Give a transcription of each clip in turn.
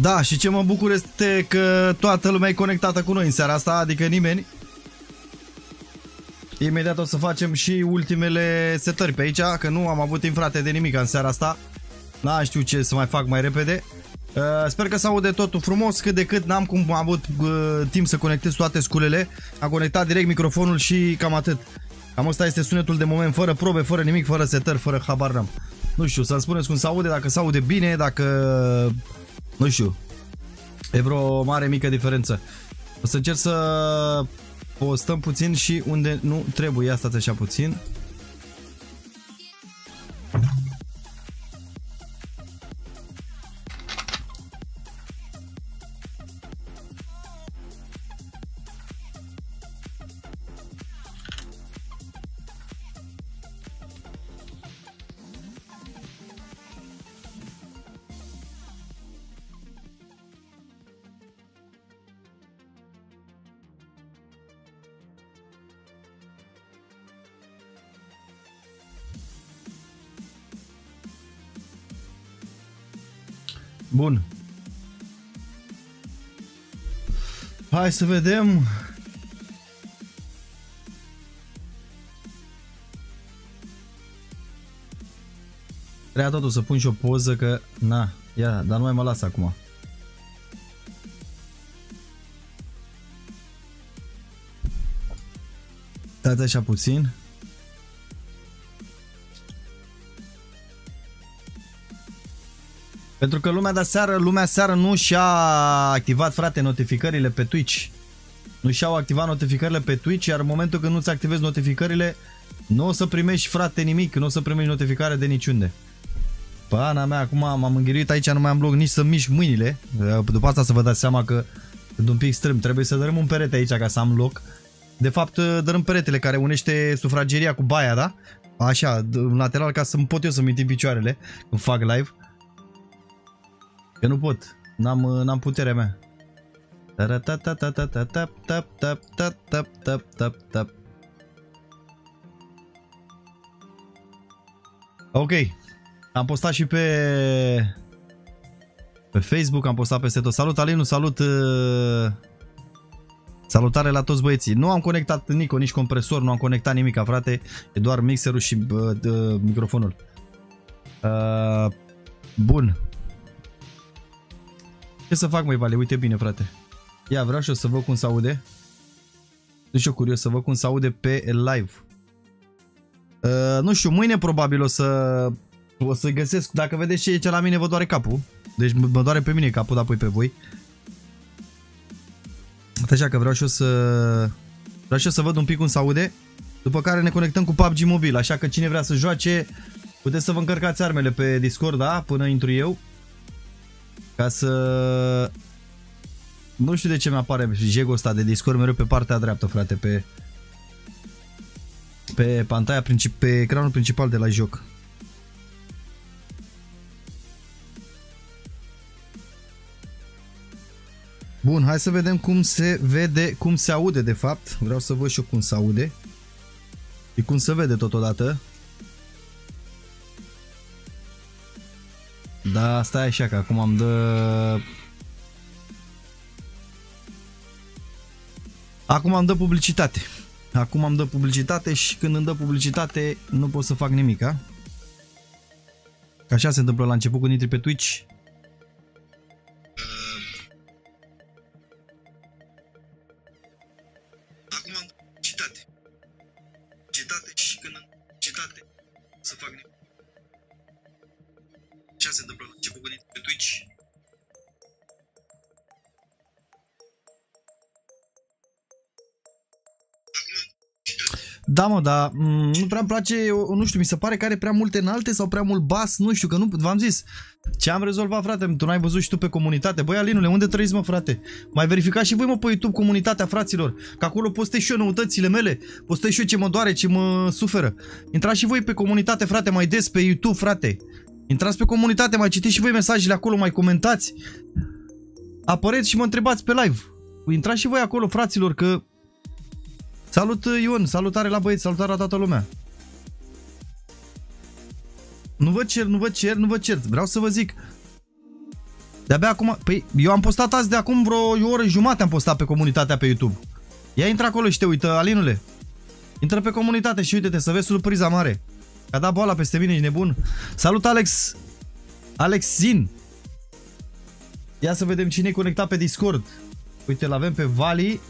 Da, și ce mă bucur este că toată lumea e conectată cu noi în seara asta, adică nimeni. Imediat o să facem și ultimele setări pe aici, că nu am avut timp, frate, de nimic în seara asta. N-am știut ce să mai fac mai repede. Sper că s-aude totul frumos, cât de cât n-am cum am avut timp să conectez toate sculele. Am conectat direct microfonul și cam atât. Cam asta este sunetul de moment, fără probe, fără nimic, fără setări, fără habar n-am. Nu știu, să-mi spuneți cum s-aude, dacă s-aude bine, dacă... nu știu. E vreo mare mică diferență. O să încerc să postăm puțin și unde nu trebuie. Stați așa puțin. Bun. Hai să vedem. Trebuia totul să pun și o poză că... Na, ia, dar nu mai mă las acum. Stați așa puțin. Pentru că lumea de seară, nu și-a activat, frate, notificările pe Twitch. Nu și-au activat notificările pe Twitch, iar în momentul când nu-ți activezi notificările, nu o să primești, frate, nimic, nu o să primești notificare de niciunde. Pana mea, acum m-am înghirit aici, nu mai am loc nici să mișc mâinile. După asta să vă dați seama că sunt un pic strâmb, trebuie să dărâm un perete aici ca să am loc. De fapt, dărâm peretele care unește sufrageria cu baia, da? Așa, în lateral, ca să pot eu să-mi întind picioarele când fac live. Că nu pot, n-am puterea mea. Ok, am postat și pe Facebook, am postat peste tot. Salut Alinu, salut. Salutare la toți băieții. Nu am conectat Nico, nici compresor, nu am conectat nimic, frate. E doar mixerul și microfonul. Bun. Ce să fac, măi, Vale? Uite bine, frate. Ia, vreau și eu să văd cum s-aude. Sunt și eu curios să văd cum s-aude pe live. Nu știu, mâine probabil o să găsesc. Dacă vedeți ce e ce la mine, vă doare capul. Deci mă doare pe mine capul, dar apoi pe voi. Așa că vreau și eu să... vreau și eu să văd un pic cum s-aude. După care ne conectăm cu PUBG Mobile. Așa că cine vrea să joace, puteți să vă încărcați armele pe Discord, da? Până intru eu. Ca să... nu știu de ce mi-apare jegul ăsta de Discord mereu pe partea dreaptă, frate, pe pantaia pe ecranul principal de la joc. Bun, hai să vedem cum se vede, cum se aude de fapt. Vreau să văd și eu cum se aude și cum se vede totodată. Da, stai așa că acum am dă... acum am dă publicitate. Acum am dă publicitate și când îmi dă publicitate nu pot să fac nimic, a? Că așa se întâmplă la început când intri pe Twitch. Acum am dă publicitate. Publicitate și când îmi dă publicitate nu să fac nimic. Ce se întâmplă la început când intri pe Twitch? Da, mă, dar nu prea-mi place, nu știu, mi se pare că are prea multe înalte sau prea mult bas, nu știu, că nu, v-am zis. Ce am rezolvat, frate, tu n-ai văzut și tu pe comunitate. Băi, Alinule, unde trăiți, mă, frate? Mai verificați și voi, mă, pe YouTube, comunitatea fraților, că acolo postez și eu noutățile mele, postez și eu ce mă doare, ce mă suferă. Intrați și voi pe comunitate, frate, mai des pe YouTube, frate. Intrați pe comunitate, mai citiți și voi mesajele acolo, mai comentați. Apăreți și mă întrebați pe live. Intrați și voi acolo, fraților, că... Salut Ion, salutare la băieți, salutare la toată lumea. Nu vă cer, vreau să vă zic. De-abia acum... Păi eu am postat azi de acum vreo o oră jumate am postat pe comunitatea pe YouTube. Ia intră acolo și te uită, Alinule. Intră pe comunitate și uite-te să vezi surpriza mare. A dat boala peste mine, ești nebun. Salut, Alex. Alex Zin. Ia să vedem cine e conectat pe Discord. Uite, l-avem pe Vali.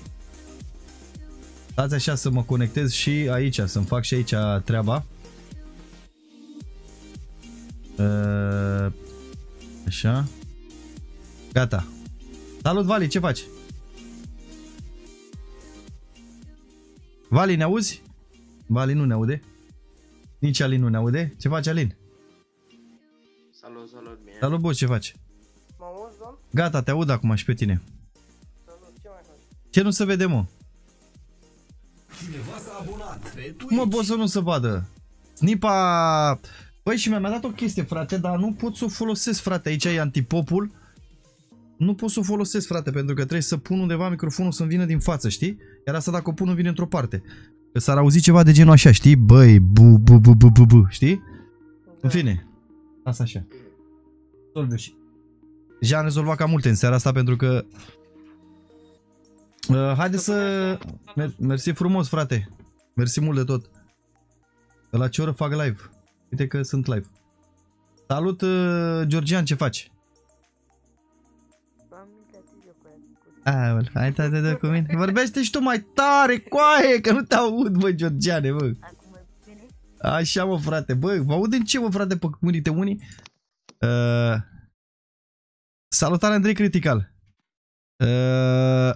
Dați așa să mă conectez și aici, să-mi fac și aici treaba. Așa. Gata. Salut, Vali, ce faci? Vali, ne auzi? Vali nu ne aude. Nici Alin nu ne aude. Ce faci, Alin? Salut, salut, bine. Salut, boss, ce faci? Mă auzi, domn? Gata, te aud acum și pe tine. Salut, ce mai faci? Ce nu se vede, mă? Cineva s-a abonat pe Twitch. Mă, boss, nu se vadă. Snipa... Băi, și mi-a dat o chestie, frate, dar nu pot să o folosesc, frate. Aici e antipopul. Nu pot să o folosesc, frate, pentru că trebuie să pun undeva microfonul să-mi vină din față, știi? Iar asta dacă o pun, îmi vine într-o parte. Că s-ar auzi ceva de genul așa, știi? Băi, bu, știi? Da. În fine. Asta așa. Solvești. Deja am rezolvat cam multe în seara asta pentru că... haide să... Mersi frumos, frate. Mersi mult de tot. De la ce oră fac live? Uite că sunt live. Salut, Georgian, ce faci? Hai, tata, da, cu mine. Vorbește și tu mai tare, coaie, că nu te aud, bă, Georgiane, bă. Așa, mă, frate, bă, mă aud în ce, mă, frate, pe mânite unii? Salutare, Andrei Critical.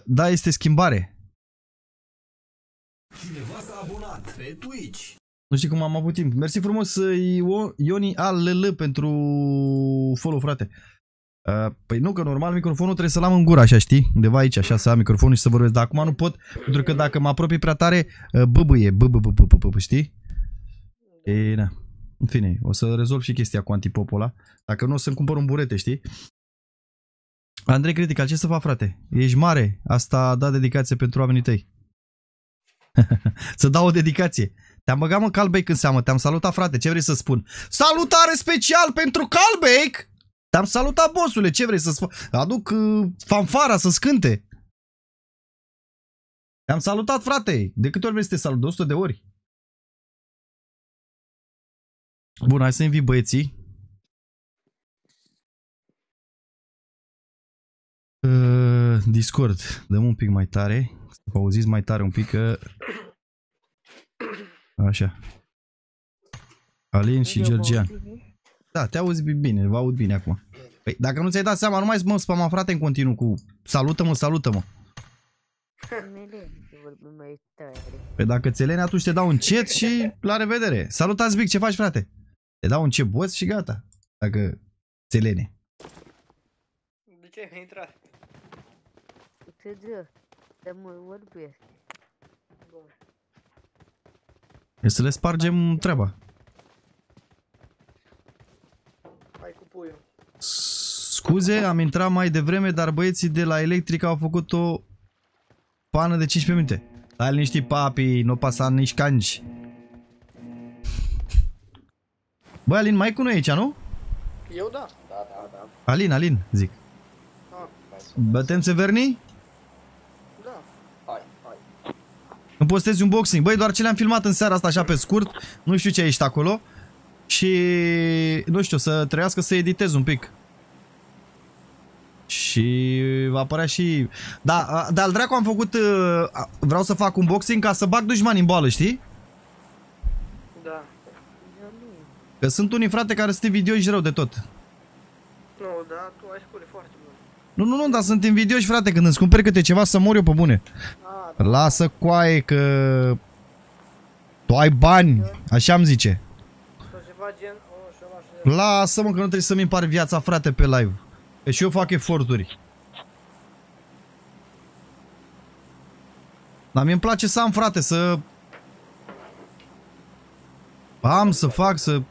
Da, este schimbare. Cineva s-a abonat pe Twitch. Nu știu cum am avut timp. Mersi frumos, Ioni ALL, pentru follow, frate. Păi nu, că normal microfonul trebuie să-l am în gură, așa, știi? Undeva aici, așa, să am microfonul și să vorbesc. Dar acum nu pot, pentru că dacă mă apropii prea tare, băbâie, bă, știi? E, na. În fine, o să rezolv și chestia cu antipopul ăla. Dacă nu, o să-mi cumpăr un burete, știi? Andrei Critical, ce să fac, frate? Ești mare, asta da dedicație pentru oamenii tăi. Să dau o dedicație. Te-am băgat, mă, Calbec în seamă, te-am salutat, frate, ce vrei să spun? Salutare special pentru Calbec! Te-am salutat, bossule, ce vrei să-ți fac? Aduc fanfara să-ți cânte. Te-am salutat, frate. De câte ori vrei să te salut? De 100 de ori. Bun, hai să invit băieții. Discord. Dăm un pic mai tare. Să vă auziți mai tare un pic că... Așa. Alin și Georgian. Da, te auzi bine, vă aud bine acum. Păi, dacă nu ți-ai dat seama, nu mai mă spama, frate, în continuu cu salută-mă, salută-mă. Păi dacă ți-e lene, atunci te dau încet și la revedere. Salutați, Big, ce faci, frate? Te dau un ceboț și gata, dacă ți-e lene. De ce ai intrat? Ce de mă vorbesc. E să le spargem treaba. Scuze, am intrat mai devreme, dar băieții de la Electric au făcut o pană de 15 minute. Stai liniștit, papi, nu pasa nici canci. Băi, Alin, mai cu noi aici, nu? Eu da. Da. Alin, zic. Bătem Severni? Da. Hai. Îmi postezi un boxing. Băi, doar ce le-am filmat în seara asta așa pe scurt. Nu știu ce ești acolo. Și nu știu, să trebuiască să editez un pic. Și va apărea și... Da, de-al dracu am făcut... Vreau să fac un boxing ca să bag dușmani în boală, știi? Da. Că sunt unii, frate, care sunt invidioși rău de tot. Nu, da, tu ai scule foarte mult. Nu, dar sunt invidioși, frate, când îți cumperi câte ceva să mor eu pe bune. A, da. Lasă, coaie, că... Tu ai bani, așa îmi zice. Lasă-mă, că nu trebuie să-mi impar viața, frate, pe live. Că și eu fac eforturi. Dar mie-mi place să am, frate, să... Am, să fac, să...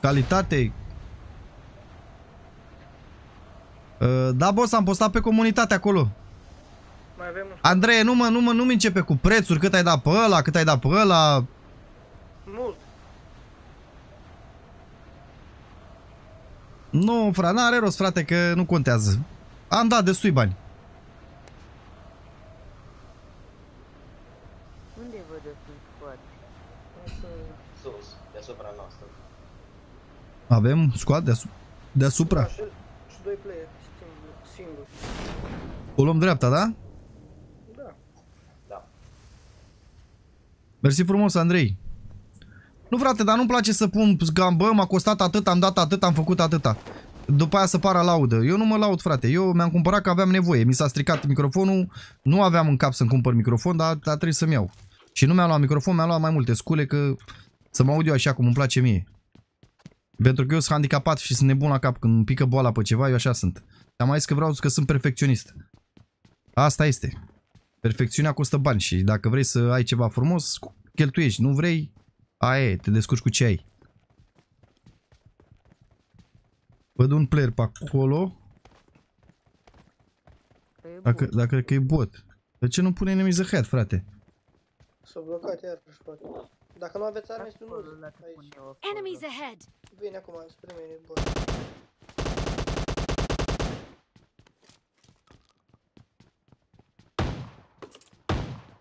Calitate. Da, boss, am postat pe comunitate acolo. Mai avem... Andrei, nu-mi începe cu prețuri, cât ai dat pe ăla, cât ai dat pe ăla... Mult. Nu, frate, n-are rost, frate, că nu contează. Am dat destui bani. Unde vă dătui scoat? Sus, deasupra noastră. Avem scoat deasupra? Și doi player, singur. O luăm dreapta, da? Da. Da. Mersi frumos, Andrei. Nu, frate, dar nu-mi place să pun gambă, m-a costat atât, am dat atât, am făcut atâta. După aia să pară laudă. Eu nu mă laud, frate. Eu mi-am cumpărat că aveam nevoie. Mi s-a stricat microfonul. Nu aveam în cap să-mi cumpăr microfon, dar trebuie să-mi iau. Și nu mi-am luat microfon, mi-am luat mai multe scule, că să mă aud eu așa cum îmi place mie. Pentru că eu sunt handicapat și sunt nebun la cap. Când îmi pică boala pe ceva, eu așa sunt. Dar mai zis că vreau, că sunt perfecționist. Asta este. Perfecțiunea costă bani și dacă vrei să ai ceva frumos, cheltuiești. Nu vrei, aia e, te descurci cu ce ai. Văd un player pe acolo. Dacă că e bot. De ce nu pune enemy the head, frate? S-a blocat iarăși, poate. Dacă nu aveți arme, nu uzi. Enemy the head. Bine, acum spre mine e bot.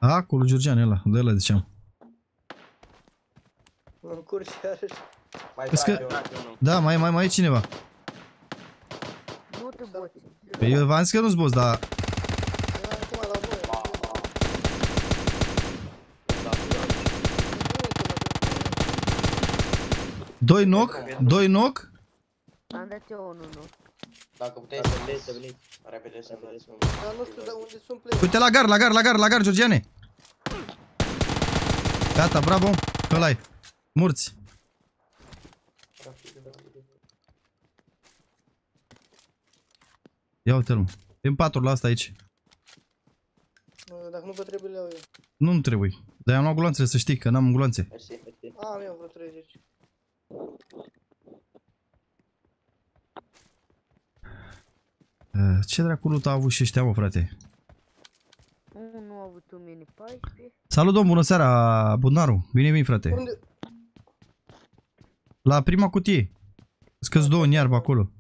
Acolo, Georgian, ăla. De ăla ziceam. Mă încurci iarăși. Da, mai e cineva. Eu v-am zis că nu-s boss, dar... Doi knock? Am dat eu unul knock. Dacă puteai să vezi, să veniți. Repede să veniți. Dar nu știu de unde sunt plec. Uite la gar, Georgiane. Gata, bravo. Ăla-i. Murți. Ia uite-l, M4 la asta aici. Dacă nu vă trebuie, le-au eu. Nu-mi trebuie. Dar am luat gulanțele, să știi, că n-am gulanțe. Am eu vreo 30. Ce dracu loot a avut și ăștia, mă, frate? Nu a avut un mini 14. Salut, domn, bună seara, Budnaru. Bine venit, frate. Unde? La prima cutie. Scăs două în iarbă acolo.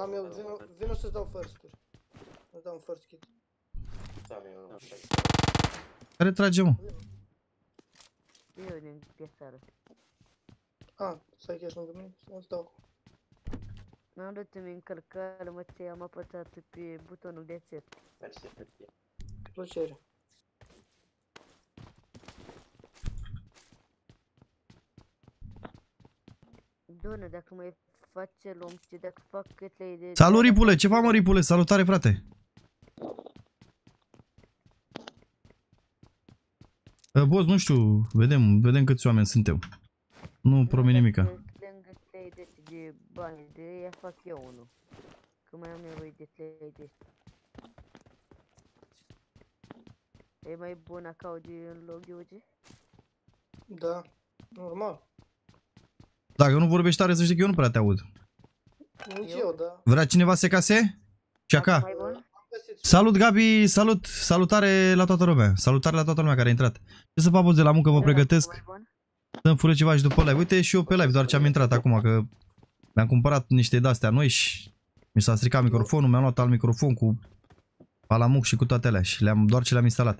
Am eu, vino să-ți dau first-uri. Îți dau un first kit. Retrage-mă. Eu din piesară. A, stai chiar lângă mine, îți dau. N-am dat în încărcare, mă, ce am apățat pe butonul de țep. Plăcere. Doamne, dacă mai face luăm, ce dacă fac câtele idei... Salut, Ripule! Ce fac, mă, Ripule? Salutare, frate! Boss, nu știu, vedem câți oameni suntem. Nu promit nimica. Lângă 3 de bani, de aia fac eu unul. Că mai am nevoie de 3 de... E mai bun a caudi în loc de UG? Da, normal. Dacă nu vorbești tare, să știi că eu nu prea te aud. Nici eu, da. Vrea cineva SKS? Ceaca? Salut, Gabi, salut! Salutare la toată lumea. Salutare la toată lumea care a intrat. Ce să fac, boss, de la muncă, vă pregătesc? Să-mi fură ceva și după live. Uite și eu pe live, doar ce am intrat acum, că mi-am cumpărat niște de-astea noi și mi s-a stricat microfonul, mi-am luat alt microfon cu palamuc și cu toate alea și doar ce le-am instalat.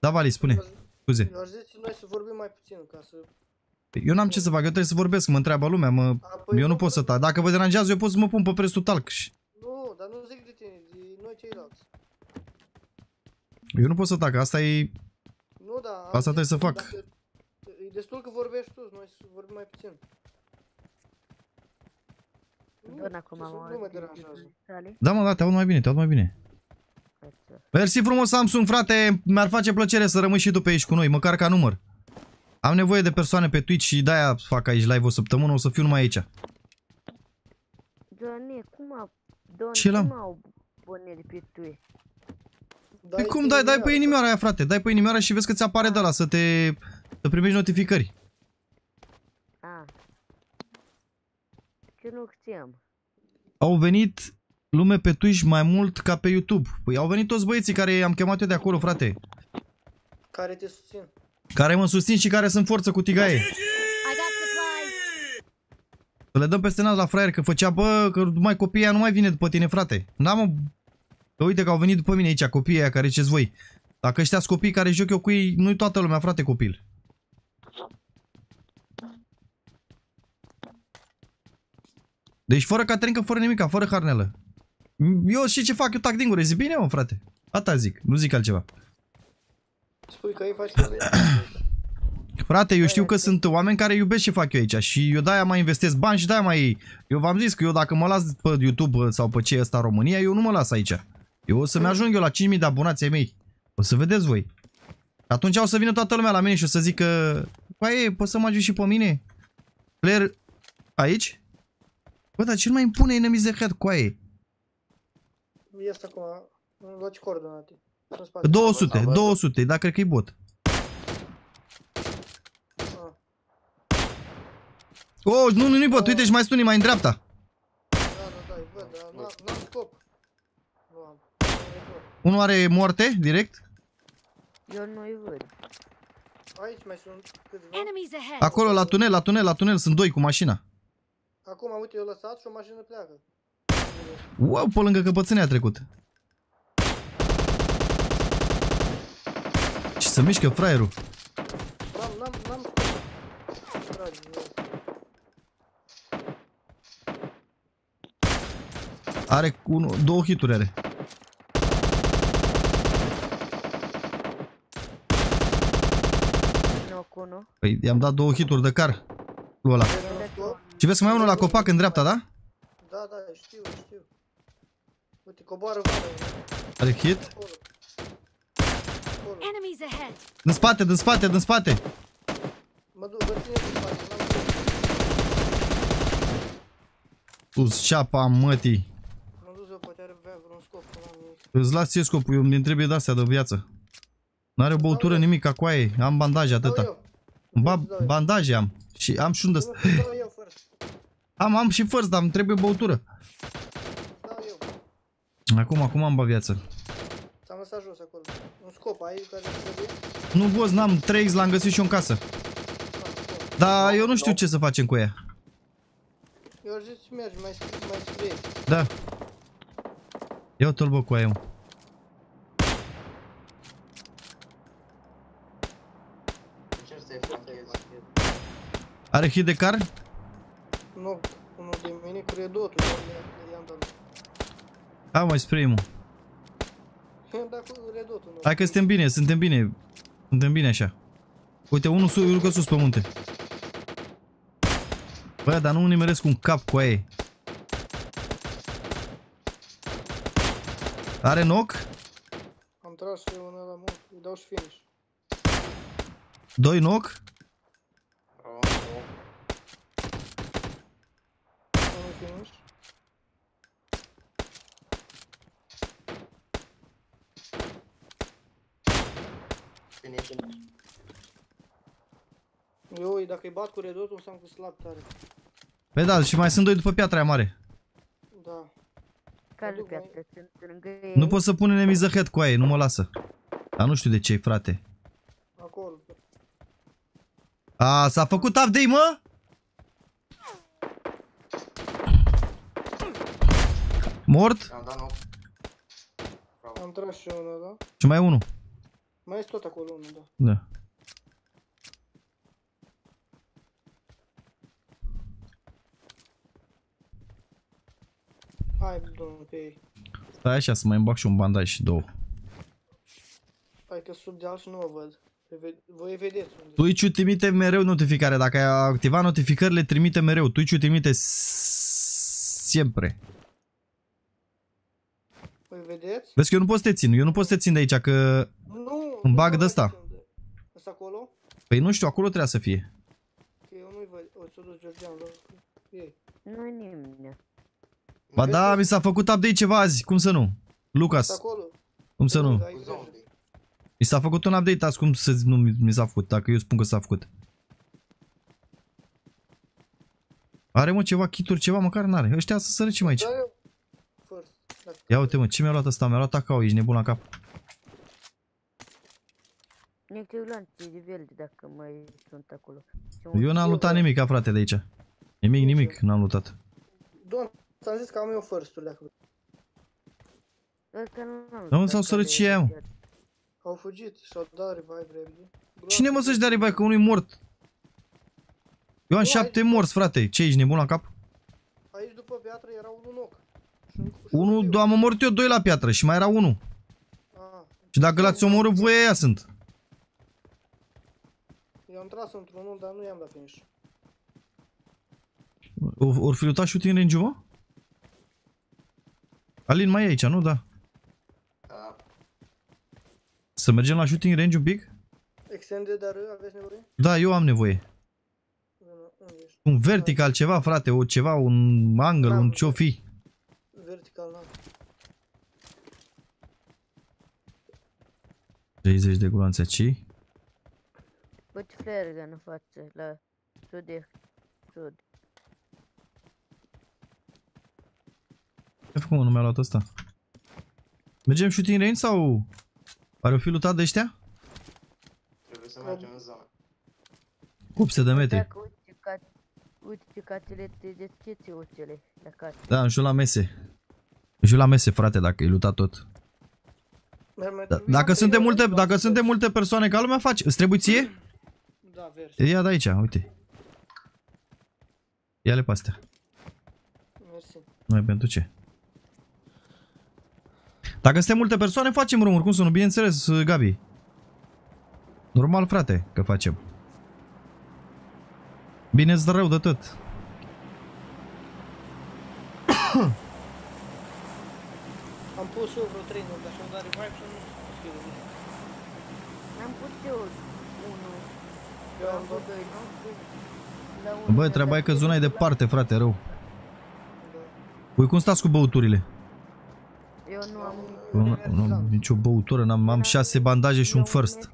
Da, Vali, spune, scuze. Noi să vorbim mai puțin, ca să... Eu n-am ce să fac, eu trebuie să vorbesc, mă întreabă lumea, mă... Eu nu pot să tac. Dacă vă deranjează, eu pot să mă pun pe presul talc. Nu, dar nu zic de tine, de noi ceilalți. Eu nu pot să tac, asta e... Nu, da... Asta trebuie să fac. E destul că vorbești tu, noi să vorbim mai puțin. Nu mă deranjează. Da, mă, da, te aud mai bine, te aud mai bine. Mersi frumos, Samsung, frate, mi-ar face plăcere să rămâi și tu pe aici cu noi, măcar ca număr. Am nevoie de persoane pe Twitch și de-aia fac aici live o săptămână, o să fiu numai aici. Doamne, cum au aboneri pe Twitch? Păi cum dai pe inimioara aia, frate, dai pe inimioara și vezi că ți apare de-ala să primești notificări. A. Ce nu știam. Au venit lume pe Twitch mai mult ca pe YouTube. Păi au venit toți băieții care am chemat eu de acolo, frate. Care te susțin. Care mă susțin și care sunt forță cu Tigaie. Să le dăm peste nas la fraier că făcea, bă, că mai copiii nu mai vine după tine, frate. N-am, că uite că au venit după mine aici copiii aia care ziceți voi. Dacă ăștia-s copii care joc eu cu ei, nu-i toată lumea, frate, copil. Deci fără caterincă, fără nimica, fără harnelă. Eu știu ce fac, eu tac din gură, zic bine, mă, frate. Atâta zic, nu zic altceva. Spui că ei faci frate, eu știu că sunt oameni care iubesc ce fac eu aici și eu de-aia mai investesc bani și de-aia mai... Eu v-am zis că eu dacă mă las pe YouTube sau pe ce ăsta România, eu nu mă las aici. Eu o să-mi ajung eu la 5.000 de abonați ai mei. O să vedeți voi. Atunci o să vină toată lumea la mine și o să zic că... Păi, poți să mă ajungi și pe mine? Player... Aici? Bă, dar ce nu mai îmi pune enemies de head, coaie? Este acum, îmi luați coordonate. 200, 200, dar cred că e bot. Oh, nu, nu-i bot, uite și mai stuni, mai în dreapta. Da, da, da, bă, dar n-am scop. Unul are moarte, direct? Eu nu-i văd. Aici mai sunt câțiva. Acolo, la tunel, la tunel, la tunel, sunt doi cu mașina. Acum, uite, eu lăsat și o mașină pleacă. Wow, pe lângă căpățânea a trecut. Ce se mișcă fraierul? N-am are două hituri are. Păi, i-am dat două hituri de car lui ăla. Și vezi că mai e unul la copac în dreapta, da? Da, da, știu, știu. Uite, coboară vara. Are hit? Din spate, din spate, din spate. Mă duc, vă ține din spate, n-am duc. Uz ceapa mătii. M-am dus eu, poate are vreun scop, că n-am văzut. Îți las ție scopul, eu îmi trebuie de-astea de viață. N-are o băutură nimic, acoaie, am bandaje atâta. Ba, bandaje am. Și am și unde... Am și first, dar îmi trebuie băutură. Acum am bă viață. Ți-am lăsat jos acolo. Un scop ai care trebuie? Nu, boss, n-am 3x, l-am găsit și eu în casă. Dar eu nu știu ce să facem cu ea. Eu ar zice mergi, mai scrie. Da. Ia o bă cu aia, mă. Are hit de car? Nu, unul de mine, cred eu i-am dat. Hai mai spray-mul. I-am dat cu redotul. Hai că suntem bine, suntem bine. Suntem bine așa. Uite, unul urcă sus pe munte. Bă, dar nu nimeresc un cap cu aia. Are knock? Am tras eu unul la mult, îi dau și finish. Doi knock? Eu, dacă îi bat cu redotul, înseamnă că slab tare. Păi da, și mai sunt doi după piatra aia mare. Da. Care piatră? Sunt lângă ei? Nu pot să pun enemies the head cu aia, nu mă lasă. Dar nu știu de ce, frate. Acolo. A, s-a făcut update, mă? Mort? Am dat 9. Am tras și eu unul, da? Și mai e unul. Mai este tot acolo unul, da. Da. Hai, domnul, pe ei. Stai așa, să mai îmi bag și un bandaj și două. Hai că sub deal și nu o văd. Voi vedeți unde. Twitch-ul trimite mereu notificare. Dacă ai activat notificările, trimite mereu. Twitch-ul trimite sempre. Voi vedeți? Vezi că eu nu pot să te țin, eu nu pot să te țin de aici, că nu, îmi bag de ăsta. Ăsta acolo? Păi nu știu, acolo trebuia să fie. Că eu nu-i văd, o să duc Georgian, ei. Nu-i nimeni. Ba da, mi s-a făcut update ceva azi, cum să nu? Lucas, cum să nu? Mi s-a făcut un update azi, cum să nu mi s-a făcut, dacă eu spun că s-a făcut. Are, mă, ceva kituri, ceva, măcar n-are. Ăștia să sărăcim aici. Ia uite, mă, ce mi-a luat ăsta? Mi-a luat AK-ul, ești nebun la cap. Eu n-am lutat nimic, frate, de aici. Nimic, nimic, n-am lootat. Doamne, ți-am zis că am eu first-uri dacă vrei. Doamne, s-au sărăcit ea, mă. Au fugit și-au dat revive repede. Cine mă să-și dea revive, că unul e mort? Eu am 7 morți, frate. Ce, ești nebun la cap? Aici după piatră era unul knock. Unul, am omorât eu 2 la piatră și mai era unul. Și dacă l-ați omorât voi, aia sunt. Eu am tras într-unul, dar nu i-am dat finish. Or fi lutat shooting range-ul, mă? Alin, mai e aici, nu? Da. Să mergem la shooting range un pic? Extended, dar aveți nevoie? Da, eu am nevoie. Un vertical ceva, frate, o ceva, un angle, un ce-o fi. Vertical, n-am. 30 de gloanțe aici. Uite flerele în față, la sud. Ce-a făcut, mă? Nu mi-a luat ăsta. Mergem shooting range sau... Ar fi lutat de ăștia? Trebuie să mergem în zonă. 800 de metri. Uite catele, te deschiți uțele la cate. Da, în jur la mese. În jur la mese, frate, dacă e lutat tot. Dacă suntem multe persoane ca lumea, faci. Îți trebuie ție? Da, verzi. Ia de aici, uite. Ia-le pe astea. Mersi. Mai pentru ce? Dacă suntem multe persoane, facem rumuri, cum să nu, bineînțeles, Gabi. Normal, frate, că facem. Bine-ți rău de tot. Am pus eu vreo 3 note, așa, dar revive și nu știu de bine. Am pus eu 1. Eu am pus 2. Bă, treaba e că zona e departe, frate, rău. Păi cum stați cu băuturile? Eu nu am nicio băutură, am 6 bandaje și un first.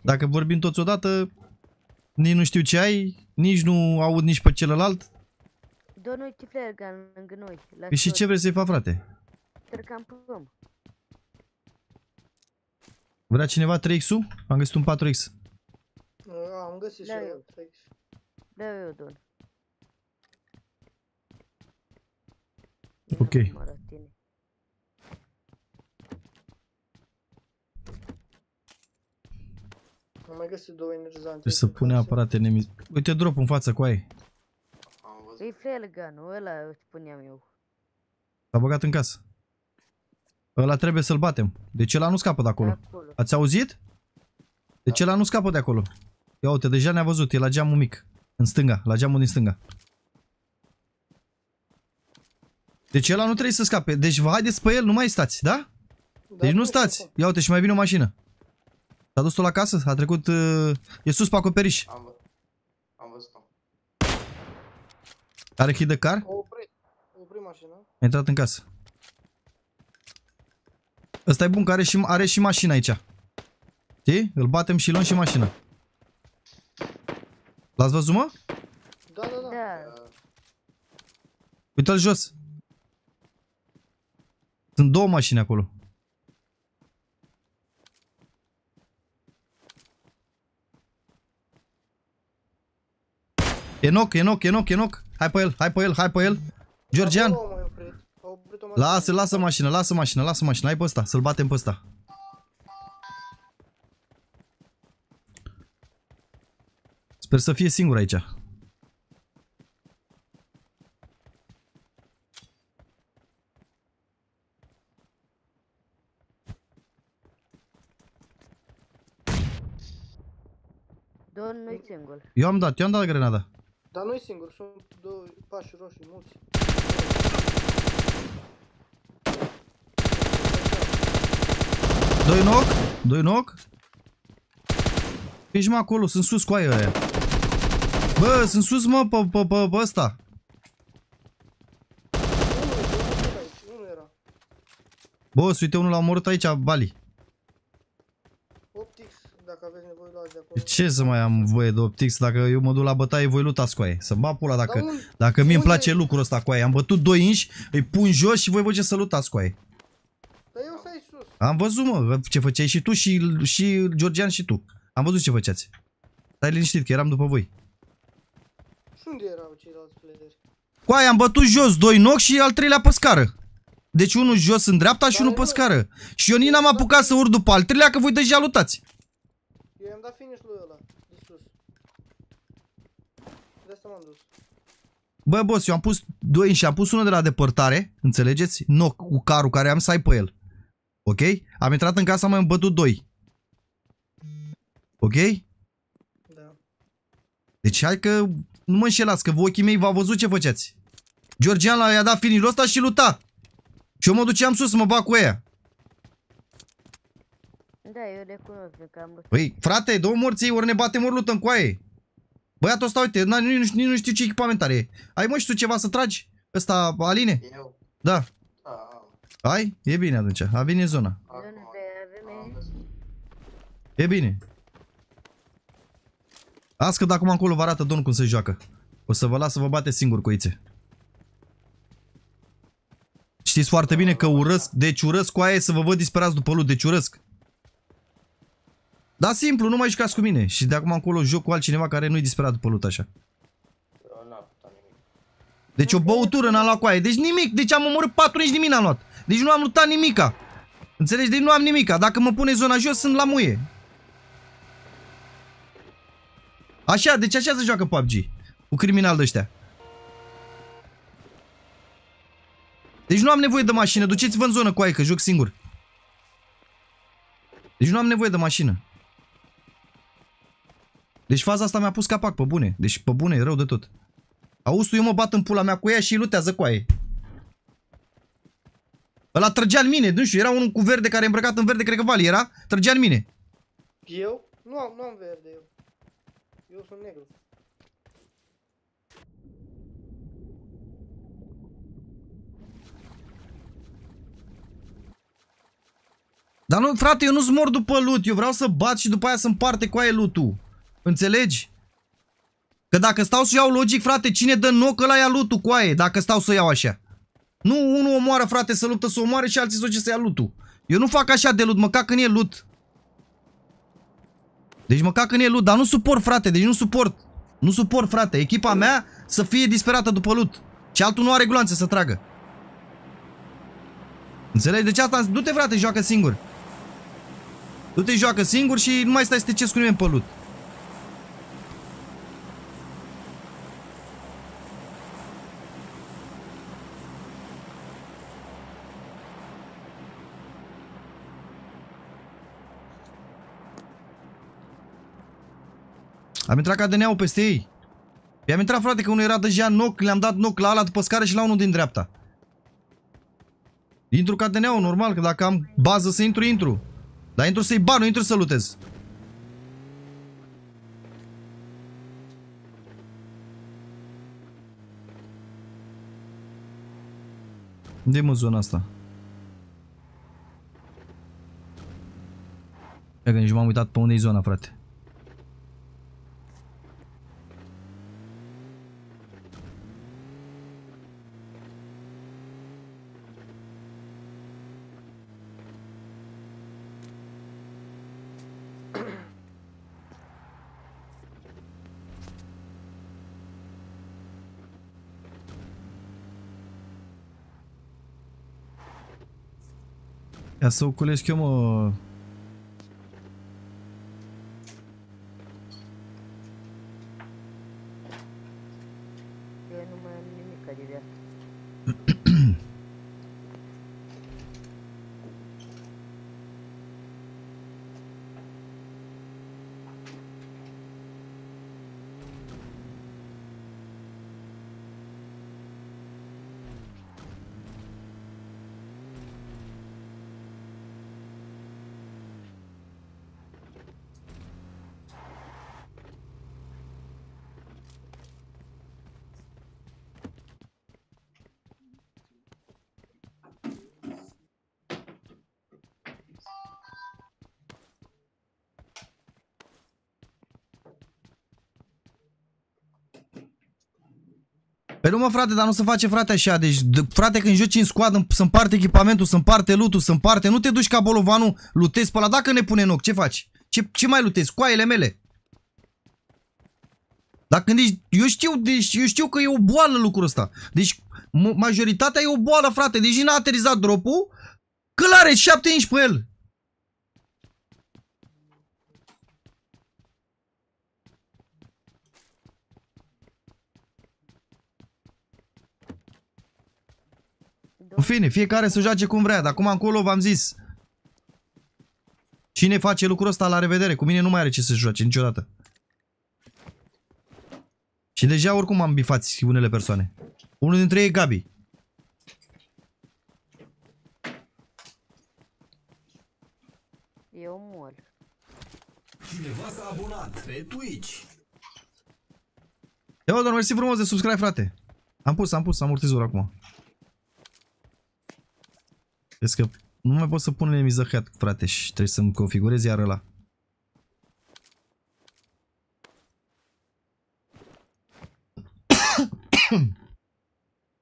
Dacă vorbim toți odată, nici nu știu ce ai, nici nu aud nici pe celălalt. Și ce vrei să-i faci, frate? Vrea cineva 3x-ul? Am găsit un 4x. Am găsit și eu 3x. Da, eu doar. Ok. Am mai găsit 2 energizante. Trebuie să pune aparate nemici. Uite drop în față cu aia. E felganul ăla, îți spuneam eu. S-a băgat în casă. Ăla trebuie să-l batem. Deci ăla nu scapă de acolo. Ați auzit? Deci ăla nu scapă de acolo. Ia uite, deja ne-a văzut. E la geamul mic. În stânga, la geamul din stânga. Deci ăla nu trebuie să scape. Deci vă haideți pe el, nu mai stați, da? Deci nu stați. Ia uite și mai vine o mașină. S-a dus-o la casă? A trecut... E sus pe acoperiș. Am văzut-o. Are hit de car? Opri mașina. A intrat în casă. Ăsta e bun că are și mașina aici. Știi? Îl batem și luăm și mașina. L-ați văzut, mă? Da, da, da. Uite-l jos. Sunt 2 mașini acolo. Enoc. Hai pe el. Georgian. Lasă mașina. Hai pe ăsta, să-l batem pe ăsta. Sper să fie singur aici. Eu am dat grenada. Dar nu-i singur, sunt 2 pași roșii, mulți. Doi knock. Ești, mă, acolo, sunt sus cu aia ăia. Bă, sunt sus, mă, pe ăsta. Boss, uite, unul l-a omorât aici, Bali. 8x, dacă aveți nevoie, luați de acolo. Ce să mai am voie de 8x, dacă eu mă duc la bătaie, voi lutați cu aia. Să bag pula, dacă mie îmi place lucrul ăsta cu aia. Am bătut 2 inși, îi pun jos și voi vă ce să lutați cu aia. Dar eu stai sus. Am văzut, mă, ce făceai și tu și Georgian și tu. Am văzut ce făceați. Stai liniștit că eram după voi. Și unde erau ceilalți playeri? Cu aia am bătut jos, doi knock și al treilea pe scară. Deci unul jos în dreapta și unul pe scară. Și eu nici n-am apucat să urc după al treilea că voi deja lutați. Eu i-am dat finish lui ăla de sus. De asta m-am dus. Bă, boss, eu am pus doi și am pus unul de la depărtare, înțelegeți? Knock cu carul care am să ai pe el. Ok? Am intrat în casa, mai am bătut doi. Ok? Da. Deci hai că nu mă înșelați, că ochii mei v-au văzut ce făceați. Georgian i-a dat finirul ăsta și luta. Și eu mă duceam sus să mă bag cu ea. Da, eu recunosc că am bătut. Păi, frate, două morții, ori ne batem, ori lutăm cu aia. Băiatul ăsta, uite, nu știu ce echipamentare e. Ai, mă, și tu ceva să tragi? Ăsta, Aline? Eu? Da. Ai? E bine atunci, a venit zona. E bine. Las că de acum încolo vă arată domnul cum se joacă. O să vă las să vă bate singur, coițe. Știți foarte bine că urăsc, deci urăsc cu aia să vă văd disperați după lut, deci urăsc. Da, simplu, nu mai jucați cu mine și de acum încolo joc cu altcineva care nu-i disperat după lut așa. Deci o băutură n-am luat cu aia, deci nimic, deci am omorât 4, nici nimic n-am luat. Deci nu am luptat nimica. Înțelegi? Deci nu am nimica, dacă mă pune zona jos sunt la muie. Așa, deci așa se joacă PUBG, cu criminal de ăștia. Deci nu am nevoie de mașină, duceți-vă în zonă cu aia că joc singur. Deci nu am nevoie de mașină. Deci faza asta mi-a pus capac, pe bune. Deci pe bune, e rău de tot. Auzi, eu mă bat în pula mea cu ea și îi lutează cu aia. Ăla trăgea în mine, nu știu, era unul cu verde care e îmbrăcat în verde, cred că Vali era, trăgea în mine. Eu? Nu am verde eu. Eu sunt negru. Dar nu, frate, eu nu-ți mor după loot, eu vreau să bat și după aia să împarte cu aia loot-ul. Înțelegi? Că dacă stau să iau logic, frate, cine dă knock ăla ia loot-ul cu aia, dacă stau să iau așa. Nu, unul omoară, frate, să luptă să omoare și alții să duce să ia loot-ul. Eu nu fac așa de loot, mă cac când e loot. Deci mă cac când e loot, dar nu suport, frate, deci nu suport. Nu suport, frate, echipa mea să fie disperată după loot. Și altul nu are gloanțe să tragă. Înțelegi? Deci asta, du-te, frate, joacă singur. Du-te, joacă singur și nu mai stai să te cescuri nimeni pe loot. Am intrat ca DNA-ul peste ei. I-am intrat, frate, că unul era deja knock, le-am dat knock la ala după scară și la unul din dreapta. Intru ca DNA-ul, normal, că dacă am bază să intru, intru. Dar intru să-i ban, nu intru să lutez. Unde-i mă zona asta? Că nici m-am uitat pe unde-i zona, frate. Ia să o culesc eu, mă. Eu nu mai am nimic de viață. Păi nu, mă, frate, dar nu se face, frate, așa. Deci, frate, când joci în squad, se împarte echipamentul, se împarte loot-ul, se împarte. Nu te duci ca bolovanu, lutezi pe ăla. Dacă ne pune knock, ce faci? Ce mai lutezi? Coaiele mele. Dar când ești, eu știu că e o boală lucrul ăsta. Deci majoritatea e o boală, frate. Deci n-a aterizat dropul, că l-are 7 inch pe el. În fine, fiecare să joace cum vrea, dar acum încolo v-am zis. Cine face lucrul ăsta, la revedere, cu mine nu mai are ce să joace niciodată. Și deja oricum am bifați unele persoane. Unul dintre ei e Gabi. Eu mor. Cineva s-a abonat pe Twitch. Eu, doamne, mersi frumos de subscribe, frate. Am pus amortizor acum. Vezi că nu mai pot să pun nemizahat, frate, și trebuie să-mi configurez iar ăla.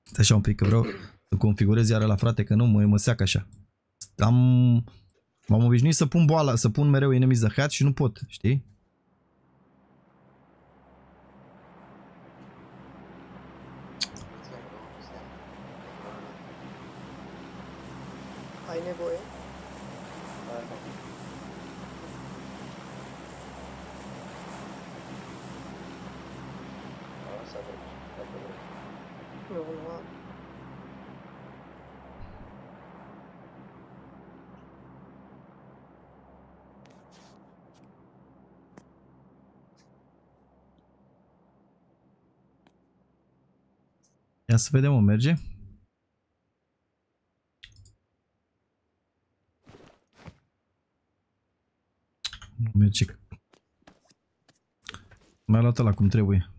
Stai așa un pic, că vreau să configurez iar ăla, frate, că nu mă seacă așa. M-am obișnuit să pun boala, să pun mereu nemizahat și nu pot, știi? Ia să vedem, o merge. Nu merge. M-a luat ăla cum trebuie.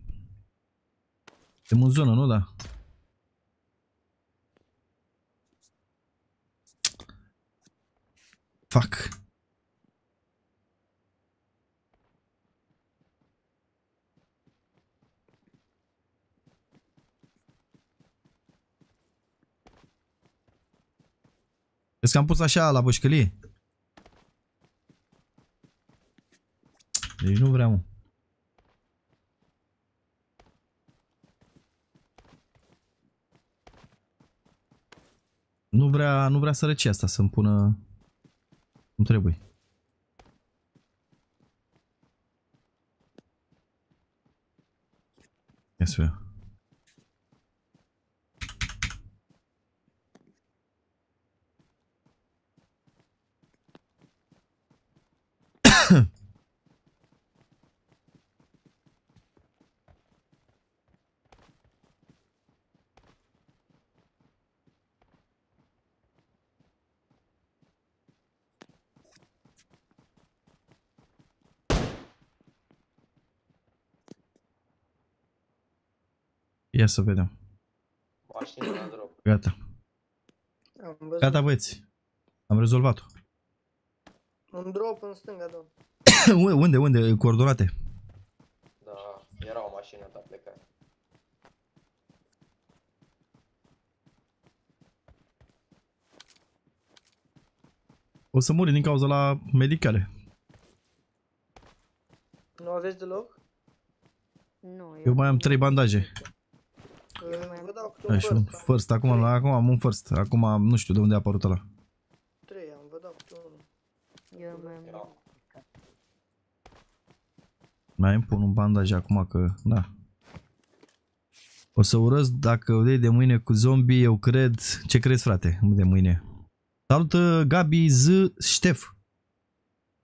Suntem în zonă, nu? Da. Fuck. Vezi că am pus așa la bășcălie. Deci nu vreau, mă. Nu vrea să răci asta, să-mi pună cum trebuie. Ia să vă. Ia să vedem. Gata. Gata, băieți. Am rezolvat-o. Un drop în stânga, domn. Unde? Coordonate? Da, era o mașină, dar pleca. O să muri din cauza la medicale. Nu aveți deloc? Nu, eu mai am 3 bandaje. Așa, un first, acum am un first, acum nu știu de unde a apărut ăla. 3 am, vă dau câte unul. Eu mai am. Mai îmi pun un bandaj acum că, da. O să urăsc dacă o dai de mâine cu zombie, eu cred. Ce crezi, frate, de mâine? Salută Gabi, Z, Ștef.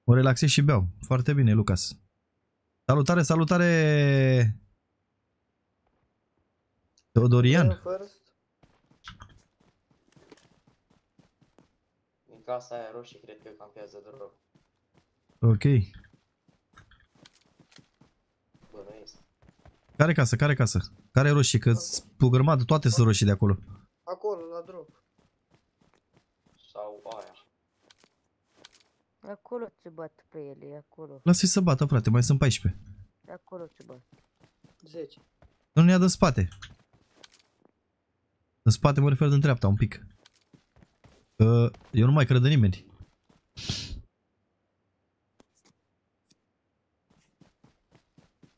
Mă relaxez și beau. Foarte bine, Lucas. Salutare, salutare! Teodorian. Din casa aia roșie cred că campează de rău. Ok. Bănuiesc. Care casă? Care roșii? Că o grămadă, toate sunt roșii de acolo. Acolo, la drop. Sau aia. Acolo ce bat pe ele, acolo. Lasă-i să bată, frate, mai sunt 14. Acolo ce bat. 10. Nu ne ia de spate. În spate mă refer din dreapta, un pic. Că eu nu mai cred în nimeni.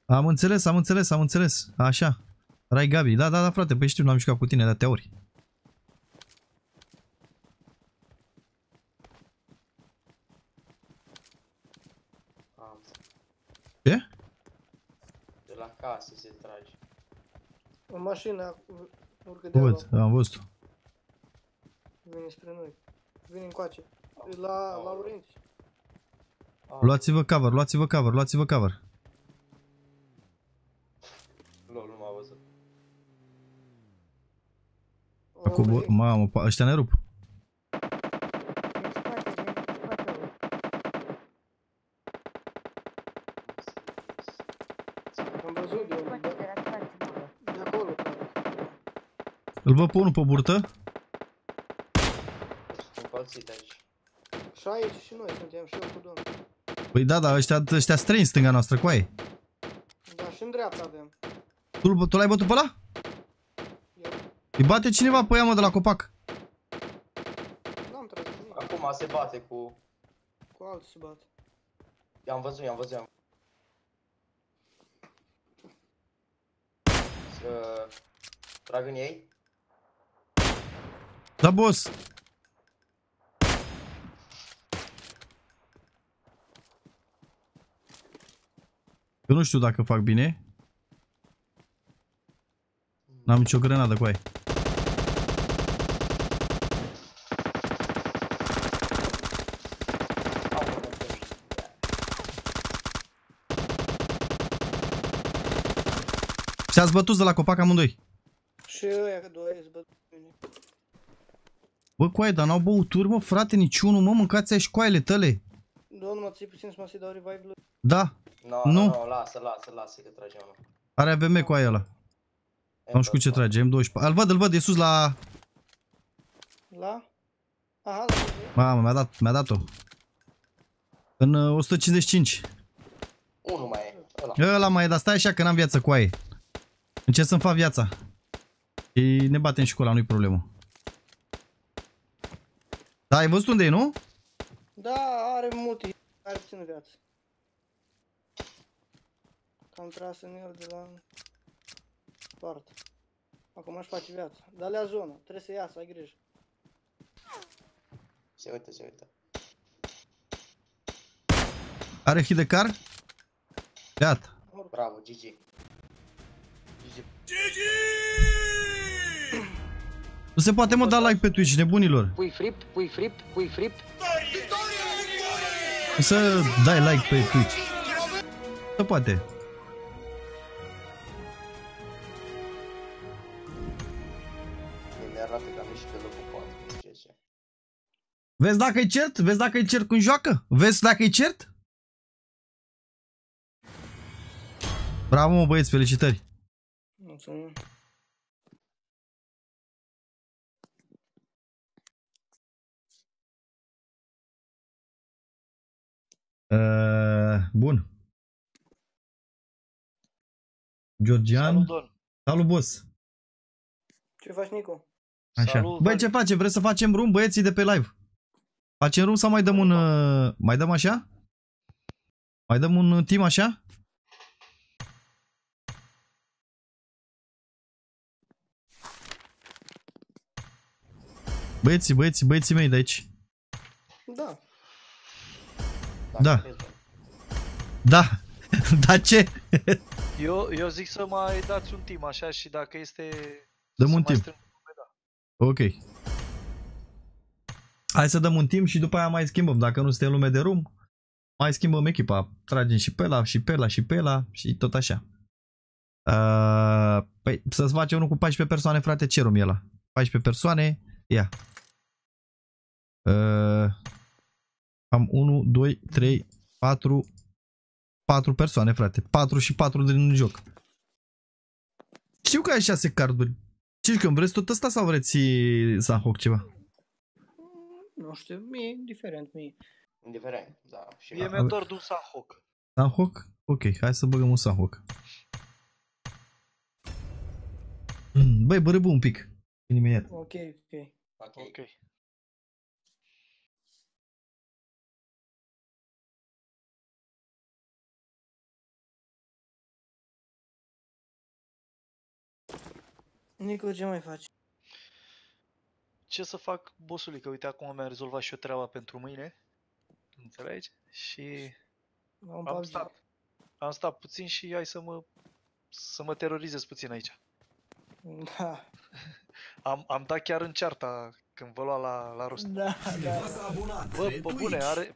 Am înțeles, am înțeles, am înțeles. Așa. Rai Gabi. Da, da, da, frate. Păi știu, n-am jucat cu tine de atâtea ori. Ce? De la casă se trage. O mașină urcă de văd, am văzut-o. Vine spre noi. Vine încoace. La Orange. Luați-vă cover, luați-vă cover, luați-vă cover. Lol, nu m-a văzut. Acum, mamă, ăștia ne rup. Îl văd pe unul pe burtă. Și aici și noi suntem, și eu cu domnul. Păi da, da, ăștia străini stânga noastră, cu aia. Da, și în dreapta avem. Tu l-ai bătut pe ăla? Eu. Îi bate cineva pe ea, mă, de la copac. N-am trecut nimic. Acum se bate cu... Cu alții se bate. I-am văzut, i-am văzut, i-am văzut. Să... trag în ei? Da, boss! Eu nu știu dacă fac bine. N-am nicio grenadă cu aia. S-ați bătut de la copac amândoi. Și ăia că doi se bătut. Bă, coaie, dar n-au băuturi, mă, frate, niciunul, mă, mâncați aici coaiele tăle. Domnul, mă ții puțin să mă se dau revive-ul. Da. No, nu, no, no, lasă, lasă, lasă că trage unul. Are AVM cu aia ăla. Nu știu cu ce trage, M24. Îl văd, e sus la... La? Aha, la... Mamă, mi-a dat-o. În 155. Unul mai e, ăla. Ăla mai e, dar stai așa că n-am viață cu aia. Încerc să-mi fac viața. Și ne batem și cu ăla, nu-i problemă. Da, ai văzut unde e, nu? Da, are multe, are puțină viață. Am tras în el de la parte. Acum aș face viața. Dar alea zonă, trebuie să iasă, ai grijă. Se uită, se uită. Are hidecar? Iată. Bravo, GG. GG. Nu se poate, mă, da like pe Twitch, nebunilor. Pui fript, pui fript, pui fript. Să dai like pe Twitch. Nu poate. Vezi dacă-i cert? Vezi dacă-i cert când joacă? Vezi dacă-i cert? Bravo, mă, băieți, felicitări! Mulțumim! Bun. Georgian. Salut, Don. Salut, boss! Ce faci, Nico? Așa. Salut, băi, ce facem? Vreți să facem room, băieții de pe live? Facem room sau mai dăm un... mai dăm așa? Mai dăm un team așa? Băieții, băieții mei de aici. Da. Da. Da. Da ce? Eu zic să mai dați un team așa și dacă este... Dăm un team. Ok. Hai să dăm un timp și după aia mai schimbăm. Dacă nu suntem lume de rum, mai schimbăm echipa. Tragem și pe ăla, și pe ăla, și pe ăla și tot așa. Păi să-ți face unul cu 14 persoane, frate, ce rum e ăla? 14 persoane, ia. Am 1, 2, 3, 4, 4 persoane, frate. 4 și 4 din joc. Știu că ai 6 carduri. Știi că vreți tot ăsta sau vreți să hoc ceva? Nu știu, mie indiferent, mie. Indiferent, da. Și mie mi-a doar dus Sanhoc. Sanhoc? Ok, hai să băgăm un Sanhoc. Băi, bărâbă un pic. Imediat. Ok, ok. Ok. Nico, ce mai faci? Ce să fac, bossule, că uite acum mi-am rezolvat și eu treaba pentru mâine. Înțelegi? Și am stat puțin și hai să mă terorizez puțin aici. Da. Am dat chiar în cearta când vă lua la rost. Da, da. Bă,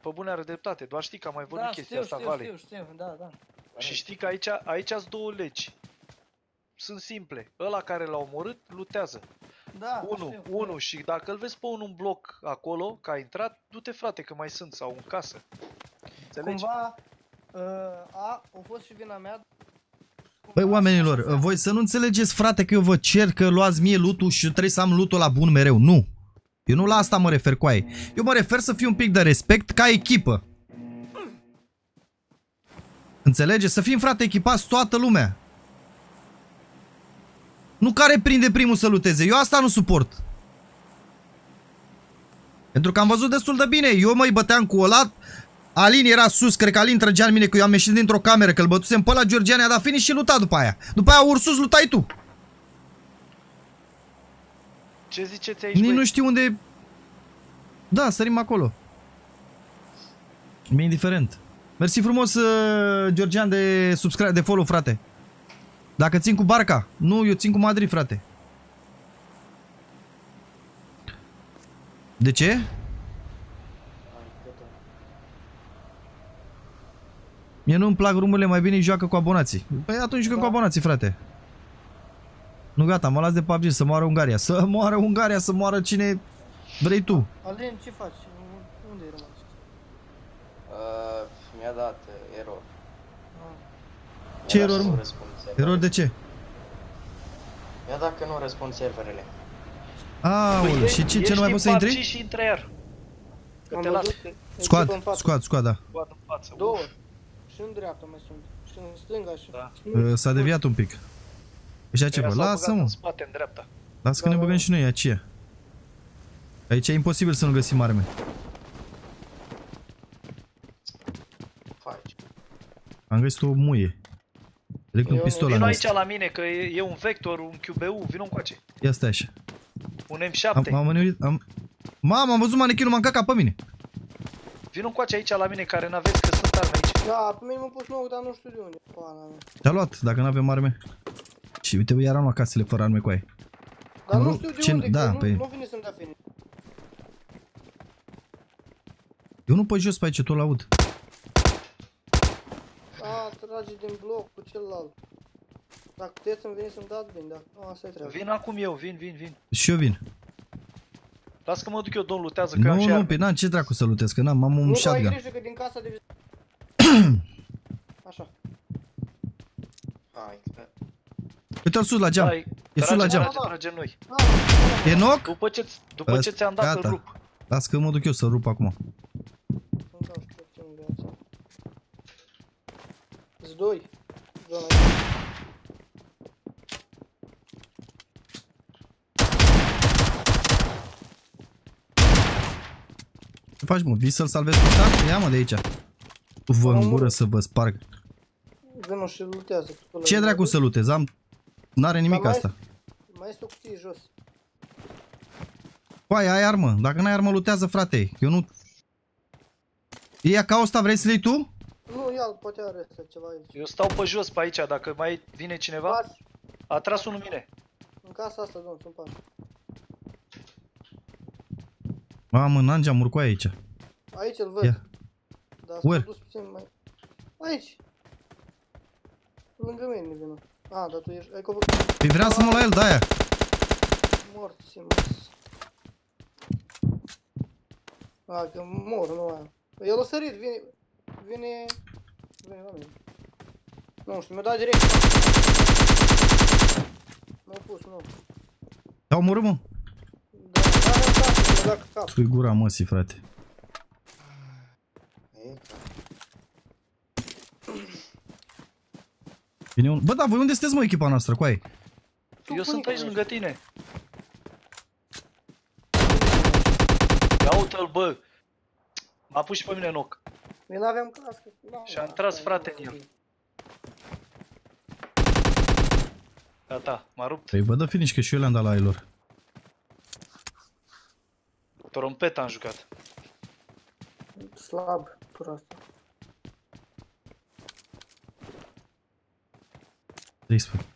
pe bune are dreptate. Doar știi că am mai vorbit chestia asta, știu, da, da. Și știi că aici sunt două legi. Sunt simple. Ăla care l-a omorât lutează. Da, unu, și dacă îl vezi pe unul în bloc acolo, că a intrat, du-te frate că mai sunt, sau în casă. Înțelegi? Cumva, a fost și vina mea. Băi, oamenilor, voi să nu înțelegeți, frate, că eu vă cer că luați mie lootul și trebuie să am lootul la bun mereu. Nu. Eu nu la asta mă refer cu aia. Eu mă refer să fiu un pic de respect ca echipă. Înțelegeți? Să fim, frate, echipați toată lumea. Nu care prinde primul să luteze. Eu asta nu suport. Pentru că am văzut destul de bine. Eu mă băteam cu ăla. Alin era sus. Cred că Alin trăgea în mine. Că eu am ieșit dintr-o cameră. Că îl bătusem pe ăla. Georgian i-a dat finish și luta după aia. După aia Ursus lutai tu. Ce ziceți aici? Nici nu știu unde... Da, sărim acolo. Mi-e indiferent. Mersi frumos, Georgian, de follow, frate. Dacă țin cu Barca. Nu, eu țin cu Madrid, frate. De ce? Mie nu-mi plac rumurile, mai bine joacă cu abonații. Păi atunci joacă cu abonații, frate. Nu, gata, mă las de PUBG, să moară Ungaria. Să moară Ungaria, să moară cine vrei tu. Alin, ce faci? Unde e rămas? Mi-a dat eror. Ce eror, mă? Eror de ce? Ia dacă nu răspund serverele. Aoleu, și ce nu mai poți să intri? Ești și intră iar. Că te las. Scoad, da. Scoad în față. Două. Și în dreapta mai sunt. Și în stânga și... Da. S-a deviat un pic. Așa ce, bă, lasă-mă. Lasă că ne băgăm și noi, aici e. Aici e imposibil să nu găsim arme. Am găsit o muie. Vino aici la mine, că e un Vector, un QBU, vino încoace. Ia stai așa. Un M7. Mamă, am văzut manechinul, m-am cacat pe mine. Vino încoace aici la mine, care n-aveți, că sunt arme aici. Da, pe mine mă pus nou, dar nu știu de unde. Te-a luat, dacă n-avem arme. Și uite, iar am luat casele fără arme cu aia. Dar nu știu de unde, că nu vine să-mi dea finish. Eu nu pe jos pe aici, tot l-aud. Trage din bloc cu celălalt. Dacă puteți să-mi veniți să-mi dați, bine, dar nu, asta-i treaba. Vin acum eu, vin. Și eu vin. Las că mă duc eu, domn, lutează, că eu am și arme. Nu, ce dracu să lutez, că n-am un shotgun. Nu, ai grijă că din casa de... Așa. Uite-l sus la geam, e sus la geam. Trage noi. E knock? După ce ți-am dat să-l rup. Las că mă duc eu să-l rup acum. Doi. Ce faci, mă? Vii să-l salvezi pe ăsta? Ia, mă, de aici. Vă îngură să vă sparg. Vă și lutează. Ce dracu să lutez? N-are nimic asta. Mai este o cutie jos. Păi, ai armă. Dacă n-ai armă, lutează, frate. Eu nu... Ia ca ăsta, vrei să le iei tu? Nu, ia-l, poate are ceva aici. Eu stau pe jos pe aici, dacă mai vine cineva. A tras unul mine. În casa asta, domn, sunt pași. Mamă, n-am urcoa aici. Aici îl văd. Ia. Dar s-a dus puțin mai... Aici! Lângă mine vine. A, dar tu ești... Păi vreau să mă la el, de-aia. Morți, morți. A, că mor, nu aia. El a sărit, vine... Vine la mine. Nu știu, mi-a dat direct. M-a pus, nu. Te-a omorât, mă? Da, mi-a dat cap. Tu-i gura măsii, frate. Vine un... Bă, da, voi unde sunteți, mă, echipa noastră, cu aia? Eu sunt aici lângă tine. Ia uite-l, bă. M-a pus și pe mine în ochi. Noi n-aveam cască. Și-am tras, frate, în el. Gata, m-a rupt. Păi vă dă finish, că și eu le-am dat la ei lor. Trompeta am jucat. Slab, pura asta. 13.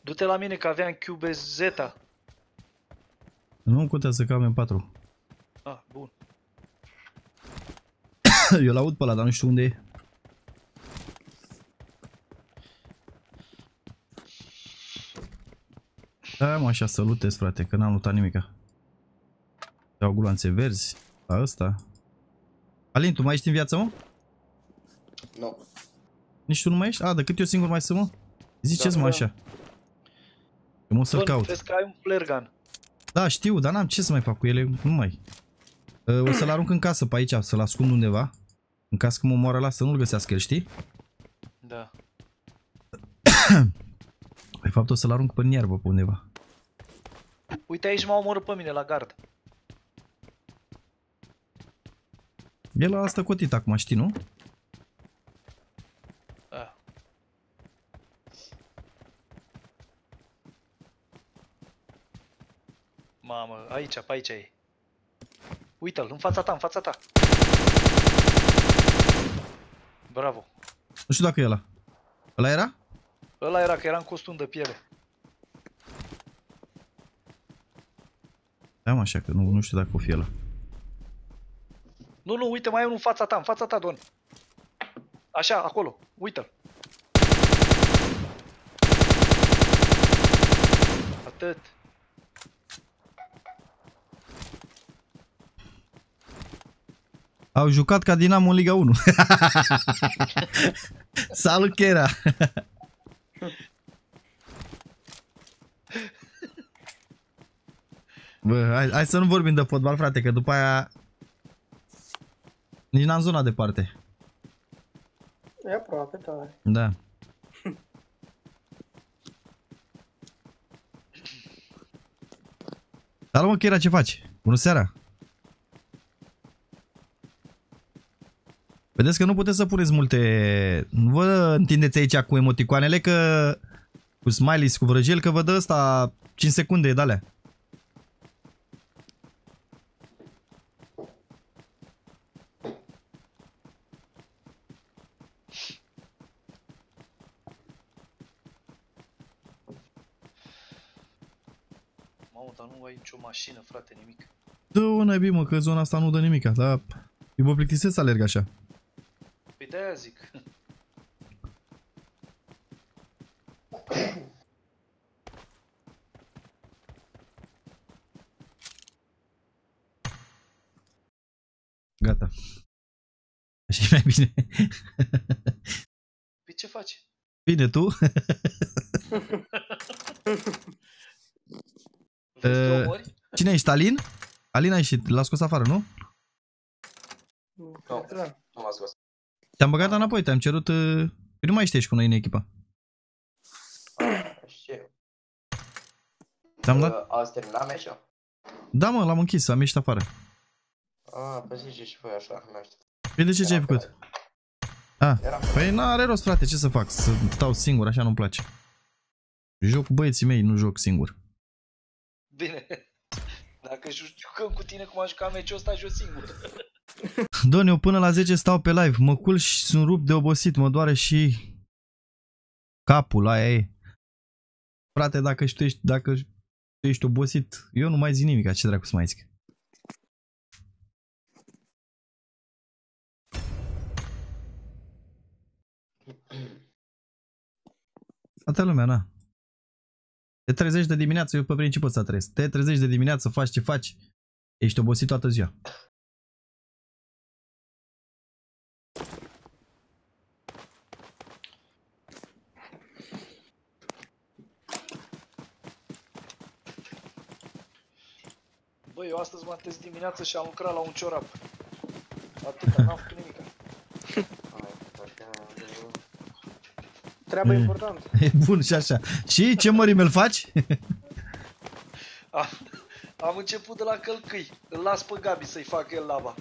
Du-te la mine că aveam QBZ-a. Nu-mi contează că am M4. Ah, bun. Eu l-aud pe ăla, dar nu știu unde e. Da, mă, așa să lutez, frate, că n-am lutat nimica. Dau gulanțe verzi la ăsta. Alin, tu mai ești în viață, mă? Nu. Nici tu nu mai ești? A, de cât eu singur mai sunt, mă? Ziceți, mă, așa. Eu mă să-l caut. Că ai un flare gun. Da, știu, dar n-am ce să mai fac cu ele, nu mai. O să-l arunc în casă pe aici, să-l ascund undeva. În caz că mă moară la să nu-l găsească el, știi? Da. De fapt o să-l arunc pe iarbă pe undeva. Uite aici m-a omorât pe mine la gard. El a stăcotit acum, știi, nu? Da. Mamă, aici, pe aici e. Uite-l, în fața ta, în fața ta. Bravo. Nu știu dacă e ăla. Ăla era? Ăla era, că era în costum de piele. Da, mă, așa că nu știu dacă o fi ăla. Nu, nu, uite, mai e unul în fața ta, în fața ta, Don. Așa, acolo, uite-l. Atât. Au jucat ca Dinamo în Liga 1. Salut, Chera. Bă, hai să nu vorbim de fotbal, frate, că după aia nici n-am zona departe. E aproape tare. Da. Salut, mă, Chera, ce faci? Bună seara. Vedeți că nu puteți să puneți multe... Nu vă întindeți aici cu emoticoanele, că... Cu smileys, cu vrăjel, că vă dă ăsta 5 secunde de alea. Mamă, dar nu ai nicio mașină, frate, nimic. Dă-o naibii, mă, că zona asta nu dă nimica, dar... Eu mă plictisesc să alerg așa. De-aia zic. Gata. Așa e mai bine. Păi ce faci? Bine, tu? Cine ești? Alin? Alin a ieșit, l-a scos afară, nu? Nu, nu l-a scos. Te-am băgat înapoi, te-am cerut... Păi nu mai ești cu noi în echipă. Te-am dat... Ați terminat meciul? Da, mă, l-am închis, am ieșit afară. Ah, păi zice și voi așa, nu știu. Păi de ce ai făcut? Ah, păi n-are rost, frate, ce să fac? Să stau singur, așa nu-mi place. Joc cu băieții mei, nu joc singur. Bine. Dacă jucăm cu tine cum am jucat meciul ăsta, joc singur. Don, eu până la 10 stau pe live, mă culc și sunt rupt de obosit, mă doare și capul, aia e. Frate, dacă tu ești obosit, eu nu mai zic nimic, ce dracu să mai zic. Toată lumea, na. Te trezești de dimineață, eu pe principiu ăsta trăiesc. Te trezești de dimineață, faci ce faci, ești obosit toată ziua. Băi, eu astăzi m-am trezit dimineața și am lucrat la un ciorap. Atât, n-am făcut nimic. Treaba importantă. E bun și așa. Și ce mărime îl faci? Am început de la călcâi. Îl las pe Gabi să-i facă el lava.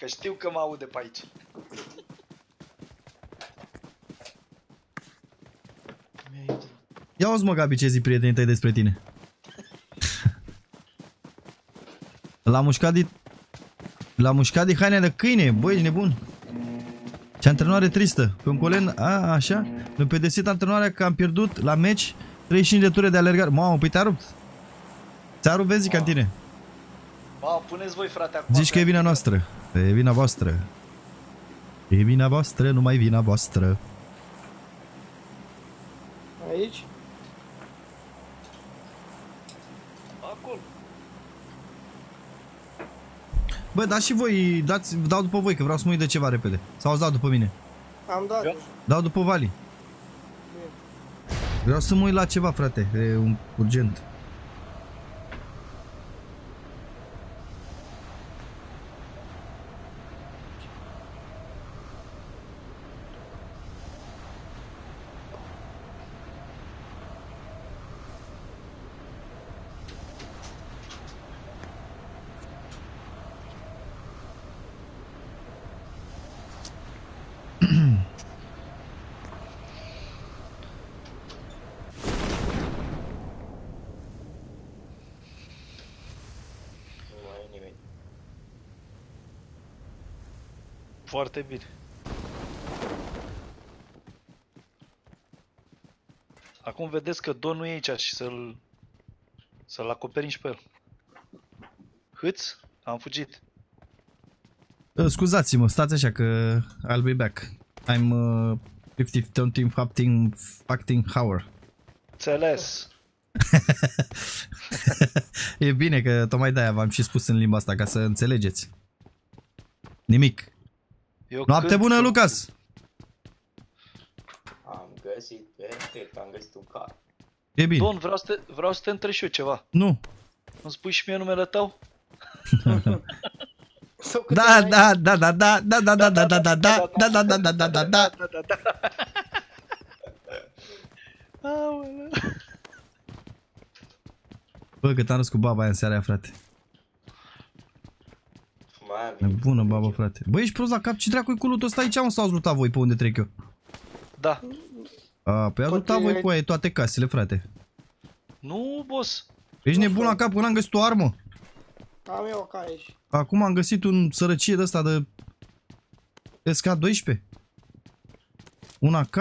Că știu că mă aude pe aici. Ia auzi mă, Gabi, ce zic prietenii tăi despre tine. L-a mușcat de... L-a mușcat de hainele câine, băi, ești nebun. Ce antrenoare tristă. Pe un colen, a, așa, mi-a pedesit antrenoarea că am pierdut la meci 35 de ture de alergare. Mamă, păi te-a rupt. Ți-a rupt, vezi, ca tine. Mamă, puneți voi, frate, acum. Zici că e vina noastră. E vina voastră. E vina voastră, numai vina voastră. Aici? Bă, dați și voi, dați, dau după voi, că vreau să mă uit de ceva repede. Sau ați dat după mine? Am dat. Dau după Vali. Vreau să mă uit la ceva, frate, e un urgent. Foarte bine. Acum vedeți că Don nu e aici și să-l acoperim și pe el. Hâț, am fugit. Scuzați-mă, stați așa că I'll be back. I'm 50 hour. Înțeles. E bine că tocmai de-aia v-am și spus în limba asta ca să înțelegeți. Nimic. Eu noapte bună, Lucas! Am găsit perfect, am găsit un car. E bine. Don, vreau să te întreb și eu ceva. Nu. Îmi spui și mie numele tău? Da, da, da, da, da, da, da, da, da, da, da, da, da, da, da, da, da, da, da, bă, că t-am cu baba aia în seara aia, frate. Bună, baba, frate. Băi, ești prost la cap? Ce dracu-i cu lutul ăsta aici, mă, sau ați lutat voi pe unde trec eu? Da. A, păi ați lutat voi cu aia toate casele, frate. Nu, boss. Ești nebun la cap, că n-am găsit o armă. Am eu o care ești. Acum am găsit un sărăcie de ăsta de... SK-12. Un AK.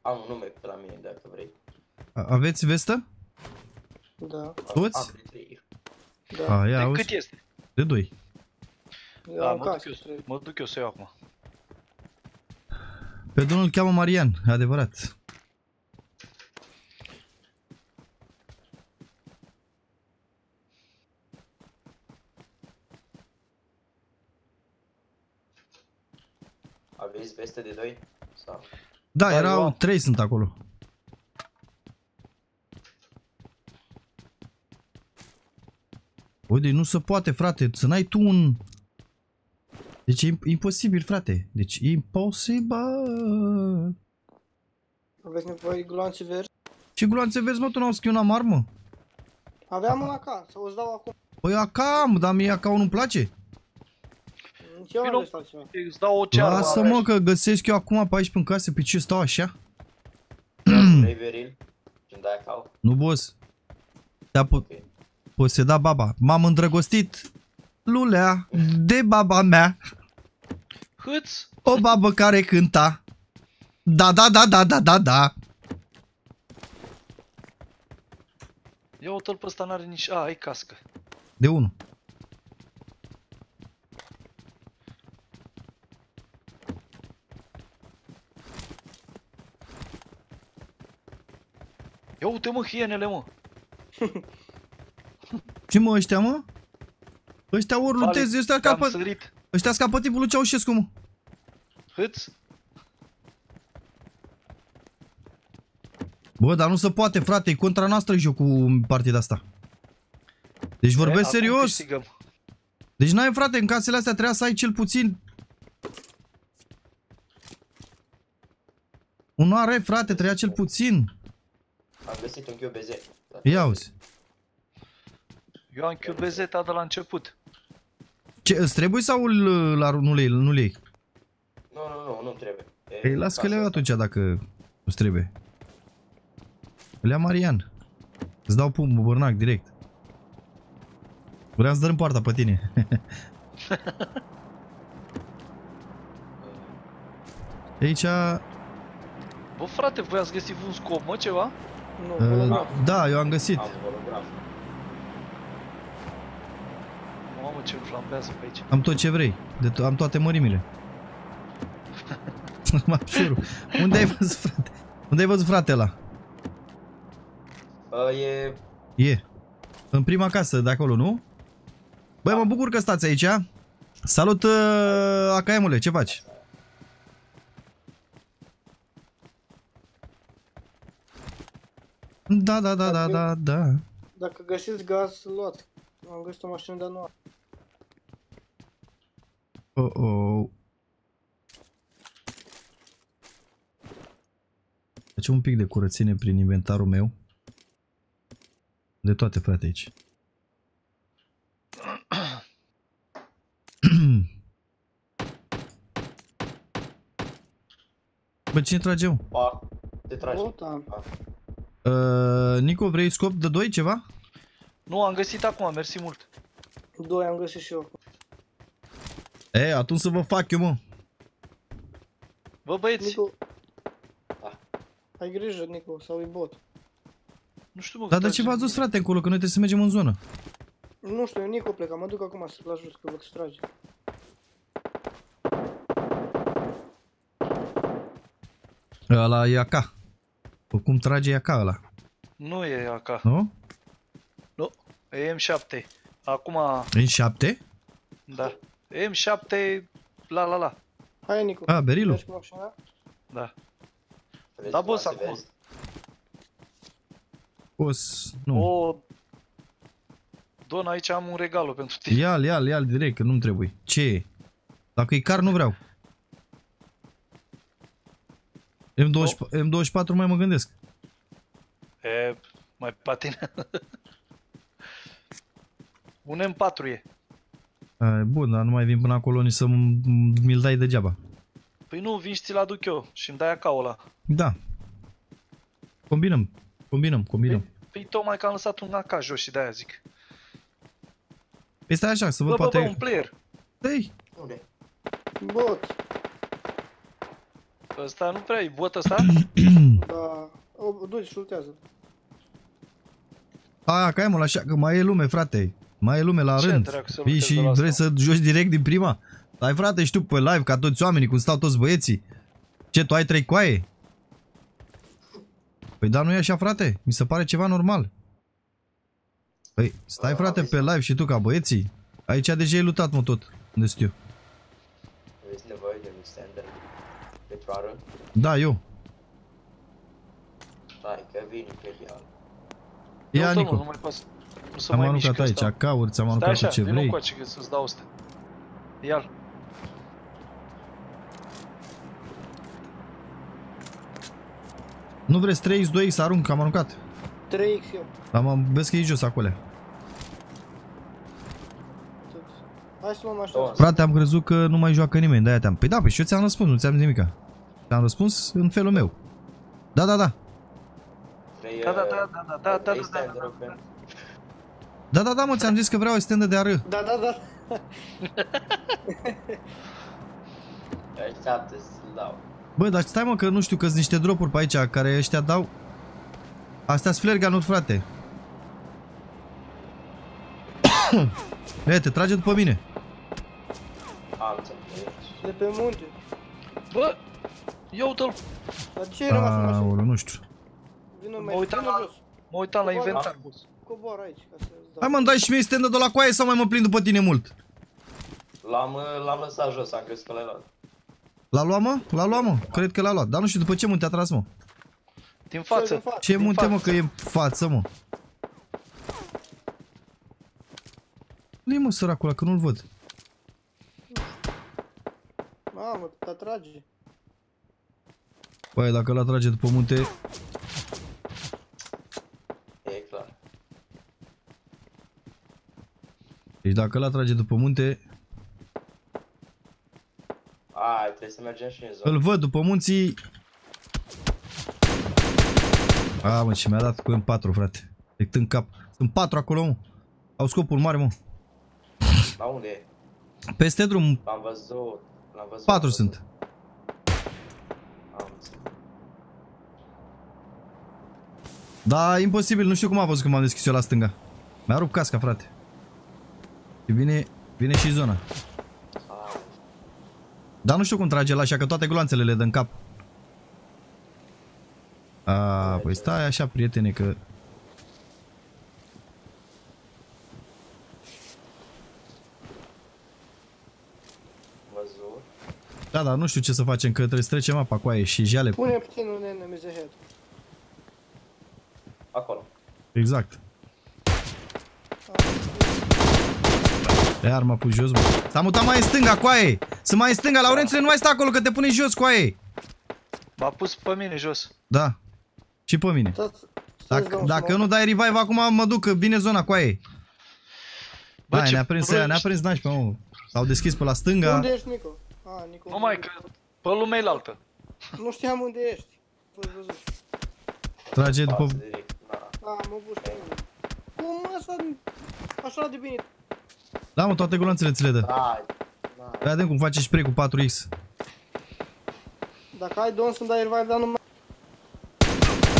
Am un nume pe la mine, dacă vrei. Aveți vestă? Da. Toți? Da. A, ia, de cât este? De 2. Da, mă duc eu să iau acum. Pe domnul îl cheamă Marian, adevărat. Aveți veste de 2? Sau... Da, dar erau 3 sunt acolo. Bă, deci nu se poate, frate, să n-ai tu un... Deci e imposibil, frate. Deci e imposibil. Aveți nevoie gloanțe verzi? Ce gloanțe verzi, mă, tu n-auzi că eu n-am armă? Aveam un AK, sau îți dau acum. Păi AK, dar mie AK-ul nu-mi place. Ce am îți dau o ceară. Lasă-mă că găsesc eu acum pe aici pe în casă, pe ce stau așa? Nu, boss. Te-a putut. Okay. Poseda baba. M-am îndrăgostit, Lulea, de baba mea. Hâț? O babă care cânta. Da, da, da, da, da, da, da. Ia uite-l pe ăsta, n-are nici... A, e cască. De 1. Ia uite, mă, hienele, mă. Ce, mă, ăștia, mă? Ăștia ori lutez, ăștia scapă... Ăștia scapă timpul lui Ceaușescu, mă. Hâț? Bă, dar nu se poate, frate, e contra noastră jocul partida asta. Deci vorbesc serios. Deci n-ai, frate, în casele astea trebuia să ai cel puțin... Un are, frate, trebuia cel puțin. Am găsit un QBZ. Ia auzi. Eu am QBZ-a de la început. Ce, îți trebuie sau nu le iei? Nu, nu-mi trebuie. Păi las că le iau atunci dacă îți trebuie. Le-a Marian. Îți dau pumn, bărnac, direct. Vreau să dărâm poarta pe tine. Aici... Bă, frate, voi ați găsit un scop, mă, ceva? Nu, da, eu am găsit. Am holograf. Mamă, ce-mi flambează pe aici. Am tot ce vrei. Am toate mărimile. Unde ai văzut, frate? Unde ai văzut, frate, ăla? E. În prima casă de acolo, nu? Băi, mă bucur că stați aici. Salut, Acaemule, ce faci? Da. Dacă găsiți gaz, luați. Am găsit o mașină de nouă. Oh. Deci un pic de curățenie prin inventarul meu. De toate, frate, aici. Bă, cine trage eu? Te trage. Nico, vrei scop de 2 ceva? Nu, am găsit acum, mersi mult. 2 am găsit și eu. E, atunci să vă fac eu, mă. Bă, băieți. Nico... Ai grijă, Nico, sau e bot. Nu știu, mă. Dar de ce v-ați dus, frate, încolo? Că noi trebuie să mergem în zonă. Nu știu, eu Nico pleca, mă duc acum să-l ajut, că vă strage. Ăla e AK. Cum trage e AK ăla? Nu e AK. Nu? Nu, e M7. Acum... M7? Da. M7, la. Hai, Nico. A, Berilu. Da. Da, boss, acum. Boss, nu. O... Don, aici am un regalo pentru tine. Ia-l direct, că nu-mi trebuie. Ce e? Dacă e car, nu vreau. M24 mai mă gândesc. E, mai patină. Un M4 e. A, bun, dar nu mai vin până acolo nici să mi-l dai degeaba. Păi nu, vin și ți-l aduc eu și îmi dai AK-ul ăla. Da. Combinăm. Păi tocmai că am lăsat un AK jos și de-aia zic. Păi stai așa, să văd poate... Bă, un player. Stai. Unde? Bot. Ăsta nu prea e bot ăsta? Da. O, du-te și lootează. Aia, caimul așa, că mai e lume, frate. Mai e lume la rând. Vii și vrei să joci direct din prima? Ai, frate, știu pe live ca toți oamenii, cum stau toți băieții. Ce, tu ai 3 coaie? Păi da, nu e așa, frate? Mi se pare ceva normal. Păi, stai, frate, pe live și tu ca băieții. Aici deja e lootat, mă, tot. Unde știu. Aveți nevoie de un standard pentru a rând? Da, eu. Stai, că vin imperial. Ia, Nico. Nu mai pas. Am aruncat aici, AK-uri, ți-am aruncat cu ce vrei. Stai așa, vin încoace, că să-ți dau asta. Ia-l. Nu vreți 3x, 2x, arunc, am aruncat. 3x eu. Am, vezi că e jos acolo. Hai să mă aștept. Frate, am crezut că nu mai joacă nimeni, de-aia te-am... Păi da, păi și eu ți-am răspuns, nu ți-am zis nimica. Ți-am răspuns în felul meu. Da. Da, mă, ți-am zis că vreau o stendă de AR. Da. Bă, dar stai, mă, că nu știu, că sunt niște dropuri pe aici care ăștia dau. Astea-s flare gun-uri, frate. E, te trage după mine. De pe munte. Bă, ia uite-l. Dar ce-i rămas în mașină? Aoleu, nu știu. Mă uitam la inventar. Cobor aici ca să-ți dau. Hai, mă-mi dai și mie stand-ul de la coaie sau mai mă prind după tine mult? L-am lăsat jos, am crezut că l-ai luat. L-a luat, mă? Cred că l-a luat. Dar nu știu, după ce munte a tras, mă? Din față. Ce munte, mă, că e în față, mă? Nu-i, mă, săracul ăla, că nu-l văd. Mamă, te atrage. Băi, dacă l-a trage după munte... E clar. Deci dacă ăla trage după munte... Ai, trebuie să mergem și în zonă. Îl văd după munții. A, mă, și mi-a dat cu M4, frate. Direct în cap. Sunt 4 acolo, mă. Au scopul mare, mă. La unde e? Peste drum. L-am văzut. 4 sunt. Da, imposibil, nu știu cum a văzut că m-am deschis eu la stânga. Mi-a rupt casca, frate. Și vine și zona. Dar nu știu cum trage la așa, că toate gloanțele le dă în cap. A, păi stai așa, prietene, că... Da, dar nu știu ce să facem, că trebuie să trecem apa cu aia și jale. Pune puțin un enemy ahead. Acolo. Exact. Pe arma cu jos, bă. S-a mutat mai în stânga, coaie! Sunt mai în stânga, Laurențule, nu mai sta acolo, că te pune jos, coaie! M-a pus pe mine jos. Da. Și pe mine. Dacă nu dai revive acum, mă duc, că vine zona, coaie. Bă, ne-a prins aia, ne-a prins nașpa, mă. S-au deschis pe la stânga. Unde ești, Nico? A, Nico. Nu mai, că pe lumea elaltă. Nu știam unde ești. Păi văzut. Trage după... Da, mă buș pe mine. Cum ăsta... Așa de bine. Da, mă, toate gloanțele ți le dă. Păi adem cum faci spray cu 4x. Dacă ai don să-mi dai revive, dar nu mai...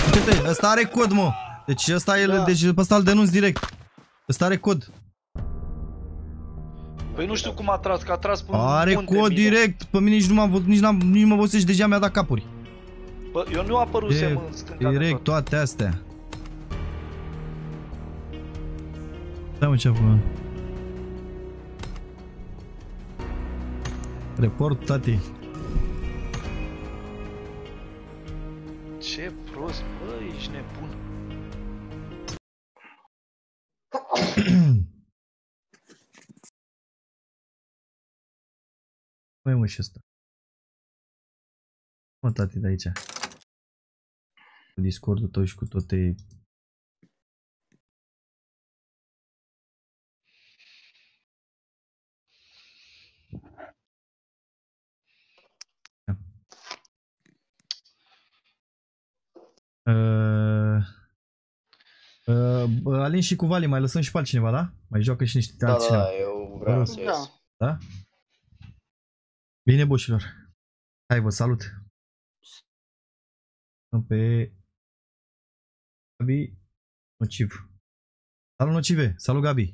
Uite-te, ăsta are cod, mă. Deci ăsta e... Deci pe ăsta îl denunț direct. Ăsta are cod. Păi nu știu cum a tras, că a tras pe mine. Are cod direct, pe mine nici nu m-am văzut, nici mă văzut și deja mi-a dat capuri. Bă, eu nu apărusem în stânga de tot. Direct, toate astea. Da, mă, ce-a făcut? Report, tati. Ce prost, bă, ești nebun. Măi, mă, și ăsta. Mă, tati, de aici. Cu Discord-ul tău și cu toate... Alin și cu Vali, mai lăsăm și pe altcineva, da? Mai joacă și niște alții. Da, eu vreau să ies. Da? Bine, boșilor. Hai, vă salut. Sunt pe... Gabi Nociv. Salut, Nocive. Salut, Gabi.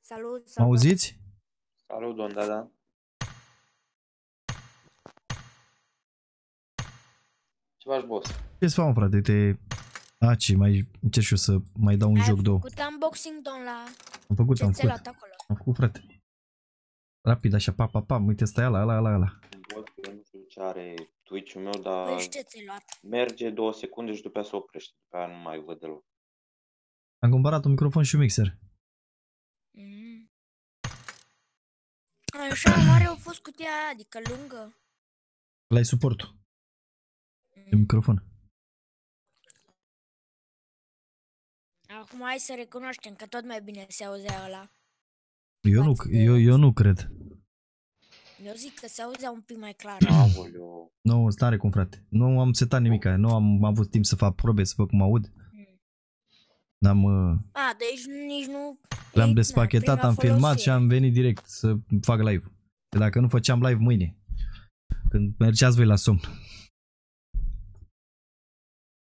Salut, salut. M-auziți? Salut, Don, da, da. Ce faci, boss? Ce-ți fac, frate? Uite... Aci, mai încerc și eu să mai dau un joc, două. Ai făcut unboxing, Don, la... Am făcut, am făcut. Am făcut, frate. Rapid, așa, pa, pa, pa. Uite, stai ala. Eu nu știu ce are Twitch-ul meu, dar... Păi ce ți-ai luat? Merge 2 secunde și după aia se oprește. După aia nu mai văd deloc. Am cumpărat un microfon și un mixer. Așa mare a fost cutia aia, adică lungă. Ăla-i suportul. E microfon. Acum hai să recunoaștem că tot mai bine se auzea ăla. Eu nu cred. Eu zic că se auzea un pic mai clar. Nu, stare cum, frate. Nu am setat nimic, nu am avut timp să fac probe, să văd cum aud. N-am... A, deci nici nu... Le-am despachetat, am filmat și am venit direct să fac live. Că dacă nu făceam live mâine, când mergeați voi la somn.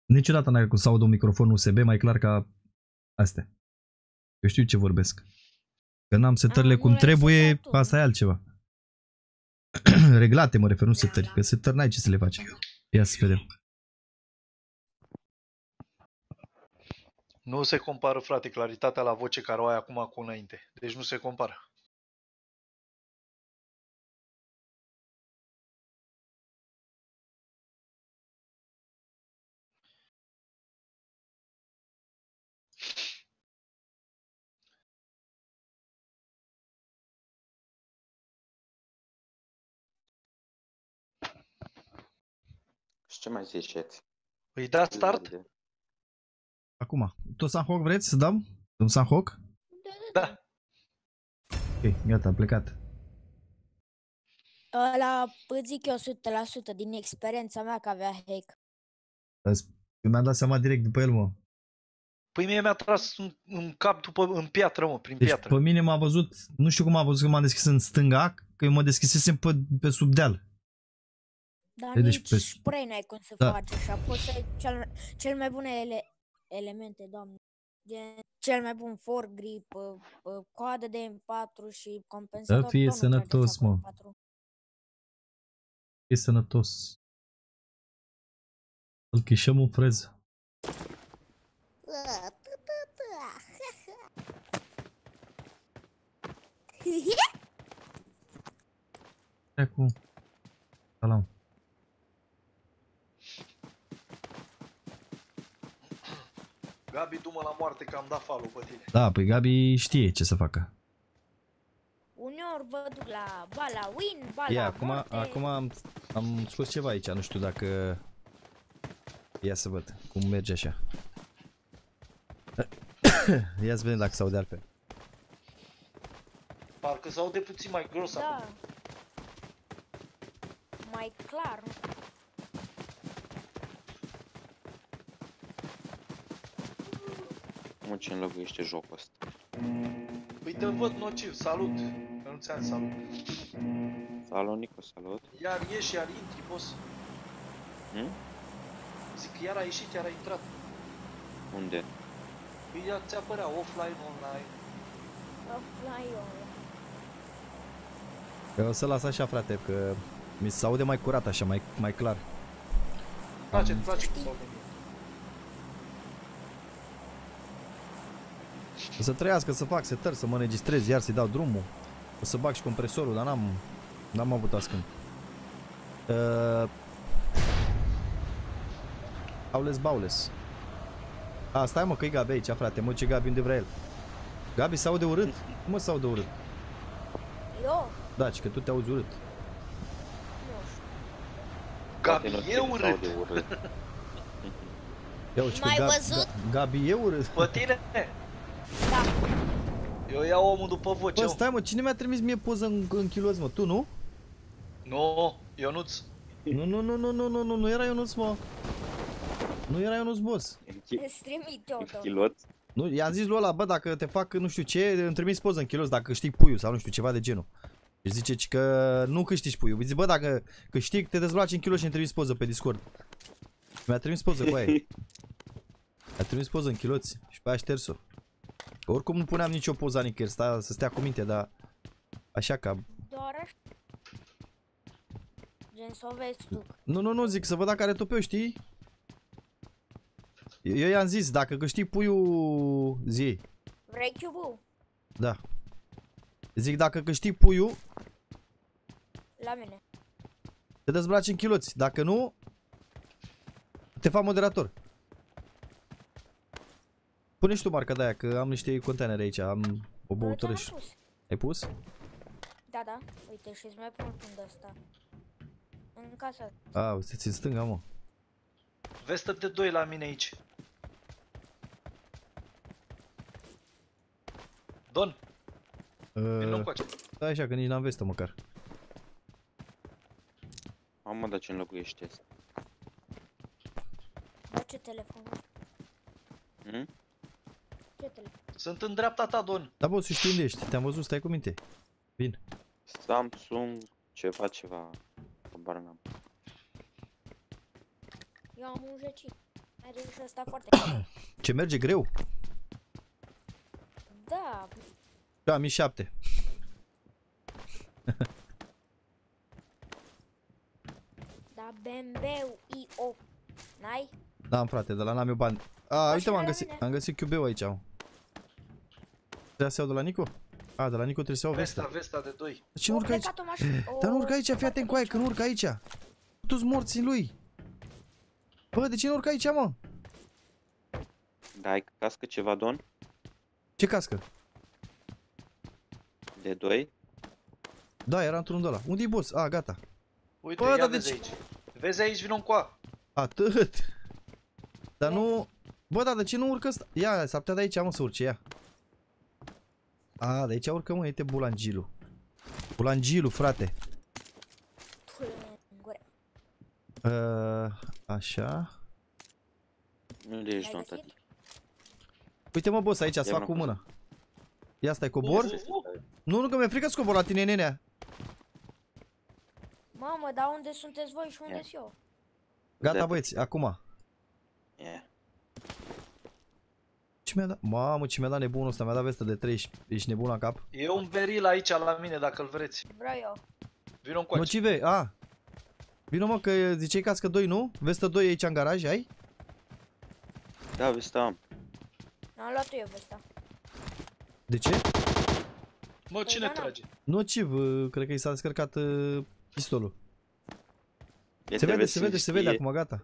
Niciodată n-ai cum să aud un microfon USB mai clar ca astea. Eu știu ce vorbesc. Că n-am setările cum trebuie, asta e altceva. Reglate, mă refer, nu setări. Că setări n-ai ce să le faci. Ia să vedem. Nu se compară, frate, claritatea la voce care o ai acum cu înainte. Deci nu se compară. Ce mai ziceți? Îi dați start? Acum. Tot Sanhoc vreți să dăm? Dăm Sanhoc? Da. Ok, gata, am plecat. Ăla, zic eu 100% din experiența mea că avea hack. Eu mi-am dat seama direct după el, mă. Păi mie mi-a tras în cap în piatră, mă, prin piatră. Pe mine m-a văzut, nu știu cum a văzut că m-am deschis în stânga, că eu mă deschisesem pe sub deal. Dar deci nici spray n-ai cum să faci așa, poți să ai cel mai bune elemente, doamne. Gen, cel mai bun foregrip, coadă de M4 și compensator. Să fie sănătos, mă. E sănătos. Îl chișăm în freză. Acum. Salam. Gabi, du-mă la moarte că am dat follow pe tine. Da, păi Gabi știe ce să facă. Uneori vă duc la bala win, bala moarte. Acum am scos ceva aici, nu știu dacă... Ia să văd cum merge așa. Ia să vedem dacă s-aude altfel. Parcă s-aude puțin mai gros acum. Mai clar. Mă, ce înlăguiește jocul ăsta? Păi te văd nociv, salut! Că nu ți-am salut. Salut, Nico, salut. Iar ieși, iar intri, boss. Zic că iar a ieșit, iar a intrat. Unde? Păi iar ți apărea offline, online. Offline, online. O să las așa, frate, că mi se aude mai curat așa, mai clar. Îmi place, îmi place cum s-au venit. O să trăiască, să fac setări, să mă înregistrez, iar să-i dau drumul. O să bag și compresorul, dar n-am avut ascând. Aules baules. A, stai mă, că-i Gabi aici, frate, mă, ce Gabi, unde vrea el? Gabi, s-aude urât? Cum mă s-aude urât? Eu? Da, ci că tu te auzi urât. Gabi, e urât! M-ai văzut? Gabi, e urât? Pe tine? Da. Eu iau omul după voce. Bă, stai mă, cine mi-a trimis mie poză în kilos, mă? Tu, nu? Nu, Ionuț. Nu era Ionuț, mă. Nu era Ionuț, boss. Îți trimit eu, domnule. Nu, i-am zis lui ăla, bă, dacă te fac nu știu ce, îmi trimis poză în kilos, dacă câștigi puiul sau nu știu, ceva de genul. Și zice că nu câștigi puiul. Zice, bă, dacă câștigi, te dezbraci în kilos și îmi trimis poză pe Discord. Mi-a trimis poză cu aia. Mi-a trimis poză în kiloți și pe aia șters-o. Că oricum nu puneam nicio poza nicăieri, să stea cu minte, dar așa ca... Doar așa? Gen s-o vezi tu. Nu, zic, să văd dacă are topeu, știi? Eu i-am zis, dacă câștigi puiul zi. Vrei chiubu? Da. Zic, dacă câștigi puiul... La mine. Te dezbraci în chiloți, dacă nu... Te fac moderator. Pune și tu marca de aia, că am niște containere aici, am o băutură și... Ai pus? Da, da, uite și-ți mai pun de asta. În casă. A, uite-ți în stânga, mă. Vestă de 2 la mine aici. Don! Vino încoace. Stai așa, că nici n-am vestă măcar. Mamă, dar ce înlocuiește asta? Bă, ce telefonul? Sunt în dreapta ta, Don. Da, bă, să știi unde ești, te-am văzut, stai cu minte. Bine. Samsung, ceva, habar n-am. Eu am un jeci. Ai reușit asta foarte greu. Ce merge greu? Da. Da, am 7. Da, BMW I8. N-ai? Da, am, frate, de la n-am eu bani. A, uite, am găsit QB-ul aici. Trebuie să iau de la Nico? A, de la Nico trebuie să iau vesta. Vesta de 2. Dar ce nu urcă aici? Dar nu urcă aici, fii atent cu aia, că nu urcă aici. Tu-s morții lui. Bă, de ce nu urcă aici, mă? Da, ai cască ceva, Don? Ce cască? De 2? Da, era într-un de ăla. Unde-i boss? A, gata. Uite, ia vezi aici. Vezi aici, vino încoa. Atât. Dar nu... Bă, dar de ce nu urcă ăsta? Ia, s-ar putea de aici, mă, să urce, ia. A, de aici urcăm, uite, bulangilu. Bulangilu, frate. Așa. Nu le ești, tati. Uite, mă, boss, aici, să fac cu mâna. Ia, stai, cobor. Nu, nu, că mi-e frică să cobor la tine, nenea. Mamă, dar unde sunteți voi și unde-s eu? Gata, băieți, acum. Ce mi-a dat? Mamă, ce mi-a dat nebunul ăsta, mi-a dat vestă de 3, ești nebun la cap? E un beril aici la mine, dacă-l vreți. Vreau eu. Vino-mi coace. Nocive, a. Vino, mă, că ziceai cască 2, nu? Vestă 2 aici în garaj, ai? Da, vestă am. Am luat eu vestă. De ce? Mă, cine trage? Nociv, cred că i s-a descărcat pistolul. Se vede, se vede, se vede acum, gata.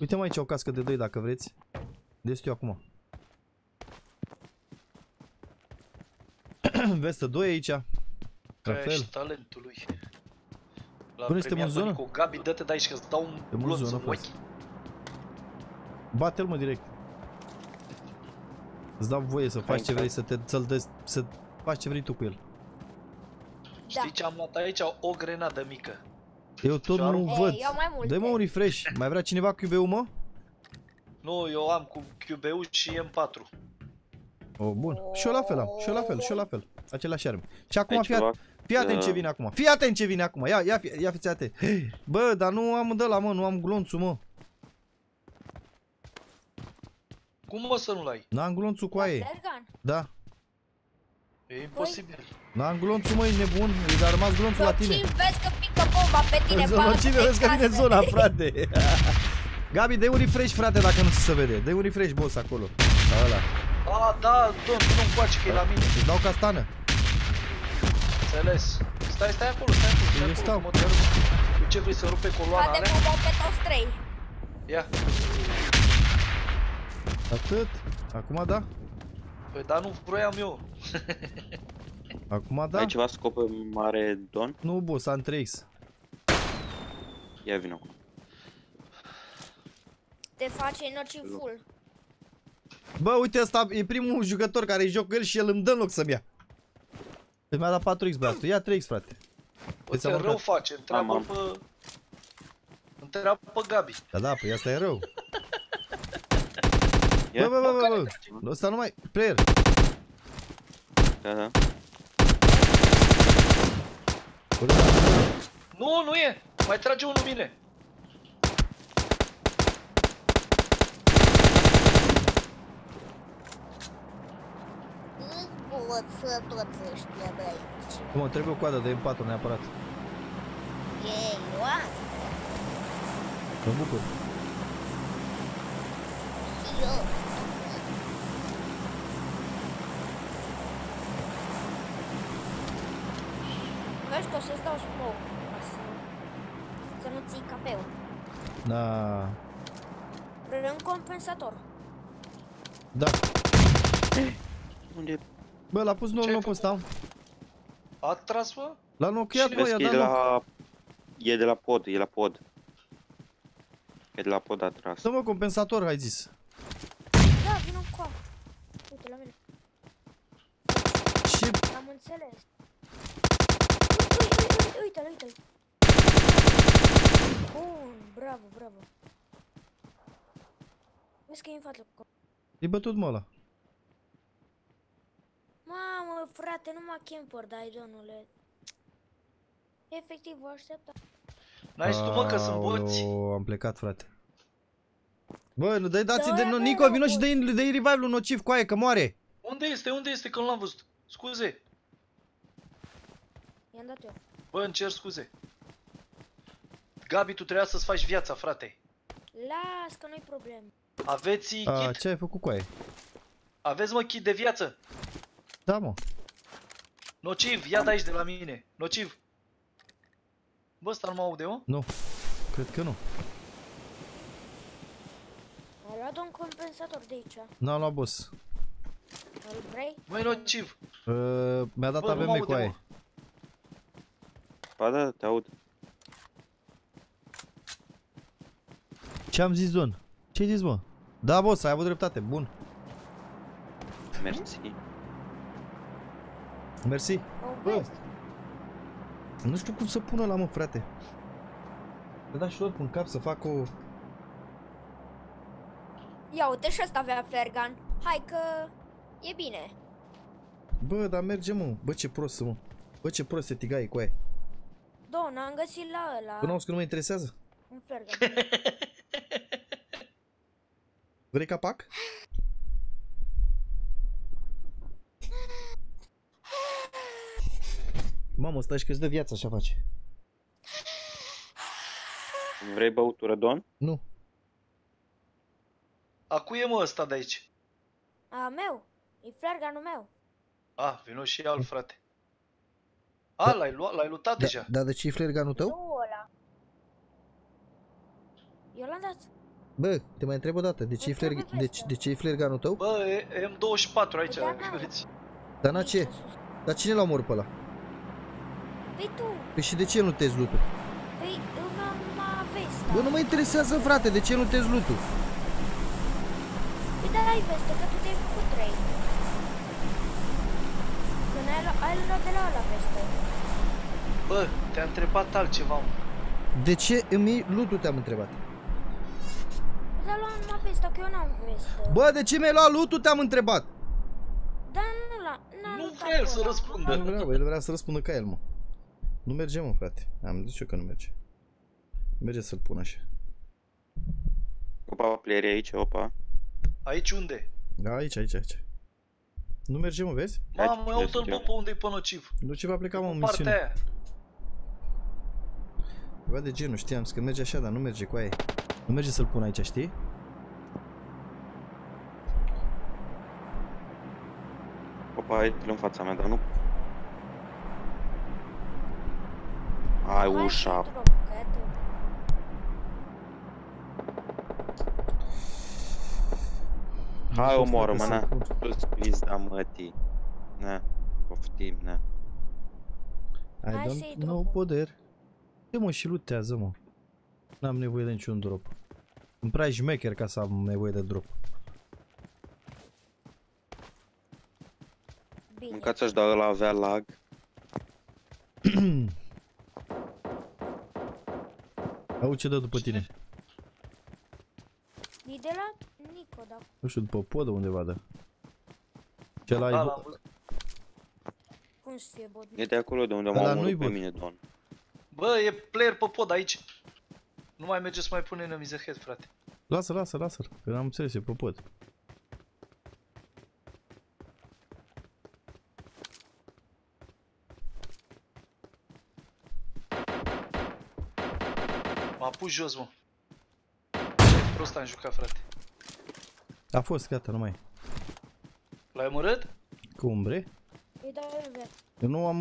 Uite-mă aici o cască de 2 dacă vreți. Destiu acum. Vestă 2 aici. Trafel. Bună, suntem în zonă? Cu Gabi, dă-te de aici că-ți dau un blonț în ochi. Bate-l, mă, direct. Îți dau voie să faci ce vrei, să faci ce vrei tu cu el. Știi ce am luat aici? O grenadă mică. Eu tot nu văd. Dă-i-mă un refresh. Mai vrea cineva QB-ul, mă? Nu, eu am cu QB-ul și M4. O, bun. Și eu la fel am. Și eu la fel, și eu la fel. Același arme. Și acum fii atent ce vine acum. Fii atent ce vine acum. Ia fiți atent. Bă, dar nu am de la, mă, nu am glonțul, mă. Cum, mă, să nu-l ai? N-am glonțul cu aia. Da. E imposibil. N-am glonțul, mă, e nebun. E de-a rămas glonțul la tine. Vezi că pică bomba pe tine, bă. Cine vezi că vine zona, frate. Gabi, dă-i un refresh, frate, dacă nu se vede. Dă-i un refresh, boss, acolo. Sau ăla. A, da, nu-mi coace, că e la mine. Îți dau castană. Înțeles. Stai acolo, stai acolo. Eu stau. Cu ce vrei să rupe coloana alea? Poate mă pe toți 3. Ia. Atât. Acum da? Păi, dar nu vroiam eu. Acum da? Ai ceva scop mare, Don? Nu, boss, am 3x. Ia, vino. Te face nocivul. Bă, uite, ăsta e primul jucător care joc el și el îmi dă în loc să-mi ia. Deci mi-a dat 4x, băiatul. Ia 3x, frate. Uite, rău face, întreabă pe Gabi. Da, da, păi asta e rău. Bă, ăsta nu mai... Player. Da, da. Nu, nu e. Mai trage unul mine. Mă, trebuie o coadă de M4 neapărat. Ei, oameni! Mă bucur. Vezi că o să-ți dau smoke, să nu ții KP-ul. Da. Vrei un compensator? Da. Unde e? Bă, l-a pus nou locul ăsta. A tras, bă? L-a nochiat, bă, i-a dat loc. E de la pod, e la pod. E de la pod, a tras. Dă-mă compensator, ai zis. Da, vină încoa. Uite, la mine. Ce? Am înțeles. Uite-l, uite-l. Bun, bravo, bravo. Vezi că e în față. E bătut, mă, ăla. Mamă, frate, numai camper dai, Donule. Efectiv, vă așteptam. N-ai zis tu, mă, că sunt boți? Am plecat, frate. Bă, nu dai dați-i de... Niko, vino și dă-i revive-ul nociv, coaie, că moare! Unde este? Unde este? Că nu l-am văzut. Scuze. I-am dat eu. Bă, îmi cer scuze. Gabi, tu trebuia să-ți faci viața, frate. Las, că nu-i problemă. Aveți kit? Ce ai făcut, coaie? Aveți, mă, kit de viață? Da, mă. Nociv, ia de aici de la mine. Nociv. Bă, ăsta nu mă aude, mă? Nu. Cred că nu. A luat un compensator de aici. N-am luat, boss. Îl vrei? Băi, nociv. Mi-a dat AVM cu aia. Ba da, te aud. Ce-am zis, Don? Ce-ai zis, mă? Da, boss, ai avut dreptate. Bun. Mersi. Mersi. Bă, nu știu cum să pun ăla, mă, frate. Să da și oricum în cap să fac o... Ia uite, și asta avea Fergan. Hai că... e bine. Bă, dar merge, mă. Bă, ce prost, mă. Bă, ce prost se Tigaie cu aia. Don, am găsit la ăla. Cunosc că nu mă interesează. Un Fergan. Vrei capac? Mamă, stai și că-ți dă viața, așa face. Vrei băutură, Don? Nu. A cui e, mă, ăsta de aici? A meu. E Ferganul meu. A, vino și al frate. A, da. L-ai luat, l-ai lutat da, deja. Dar de ce e Ferganul tău? Nu ăla. Eu l-am dat. Bă, te mai întreb o dată, de ce e Ferganul tău? Bă, e M24 aici, vedeți. Dar na ce? Dar cine l-a omorât pe ăla? Păi tu. Păi și de ce nu te-ți lutul? Păi, eu n-am vestă. Bă, nu mă interesează, frate, de ce nu te-ți lutul? Păi, dar ai vestă, că tu te-ai făcut trei. Când ai luat de la ăla vestă. Bă, te-a întrebat altceva. De ce îmi iei lutul, te-am întrebat? Dar luam la vestă, că eu n-am vestă. Bă, de ce mi-ai luat lutul, te-am întrebat? Dar nu vrea el să răspundă. Nu vrea, bă, el vrea să răspundă ca el, mă. Nu merge, mă, frate. Am zis eu că nu merge. Merge să-l pun așa. Opa, player aici, opa. Aici unde? Da, aici, aici, aici. Nu merge, mă, vezi? Mamă, aută-l, bă, pe unde-i pe nociv. Nu ce va pleca, mă, în misiune. Partea aia. Ceva de genul, știam, că merge așa, dar nu merge cu aia. Nu merge să-l pun aici, știi? Opa, hai în fața mea, dar nu... Ai ușa. Hai, omoră-mă, na. Tu-ți pizda mătii. Na, poftim, na. Hai să-i dropă. Nu, poder. De mă, și lutează, mă. N-am nevoie de niciun drop. Îmi prea șmecher ca să am nevoie de drop. Mâncați-aș, dar ăla avea lag. Au ce dă după tine? E de la Niko, da. Nu știu, după podă undeva, da. Ce la ai... Cum să fie bot? E de acolo de unde am omorât pe mine, Don. Bă, e player pe pod aici. Nu mai merge să mai pune în mizerhead, frate. Lasă-l, lasă-l, lasă-l, că n-am înțeles, e pe pod. M-a pus jos, mă. Ce prost am jucat, frate. A fost, gata, nu mai e. L-ai omorât? Cu umbre? Îi dau umbre. Eu nu am...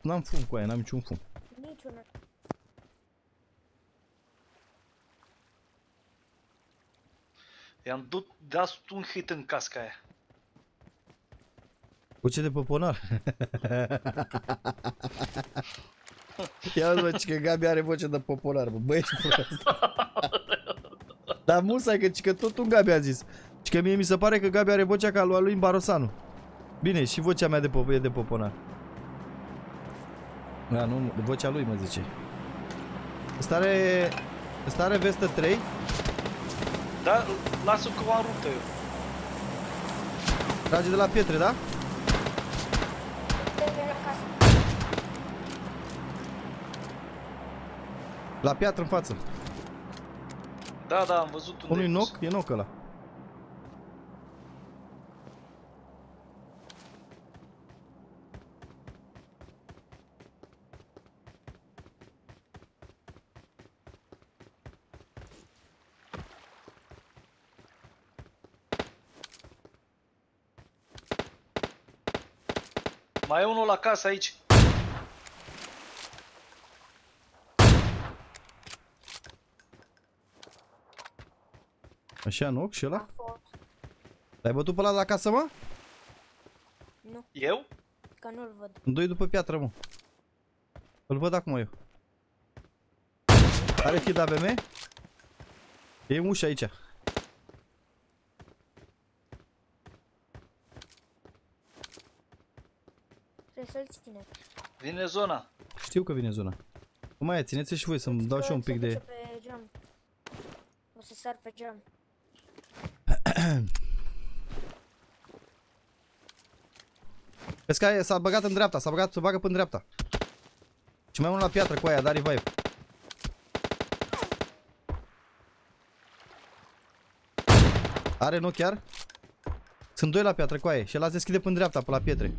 n-am fum cu aia, n-am niciun fum. Niciuna. I-am dat un hit în casca aia. Cu ce de poponar? Ia uite, bă, că Gabi are voce de popular, bă, băi, ești prost. Dar musai, că tot un Gabi a zis. Și că mie mi se pare că Gabi are vocea ca lui Barosanu. Bine, și vocea mea de e de popular. Da, nu, vocea lui, mă zice. Stare vestă 3. Da, las-o că m-am rupt eu. Trage de la pietre, da? La piatră în față. Da, da, am văzut unde. Unui knock? E knock ăla. Mai e unul la casă aici. Așa, nu? Și ăla? L-ai bătut pe ăla de la casă, mă? Nu. Eu? Că nu-l văd. Doi după piatră, mă. Îl văd acum eu. Are hit AVM? E în ușa aici. Trebuie să-l ținem. Vine zona. Știu că vine zona. Mai țineți-l și voi, să-mi dau și eu un pic de... O să sar pe geam. Vezi că s-a băgat în dreapta, s-a băgat, se bagă până în dreapta. Și mai mult la piatră cu aia, dar revive. Are, nu chiar? Sunt doi la piatră cu aia și el se deschide până în dreapta, pe la pietre.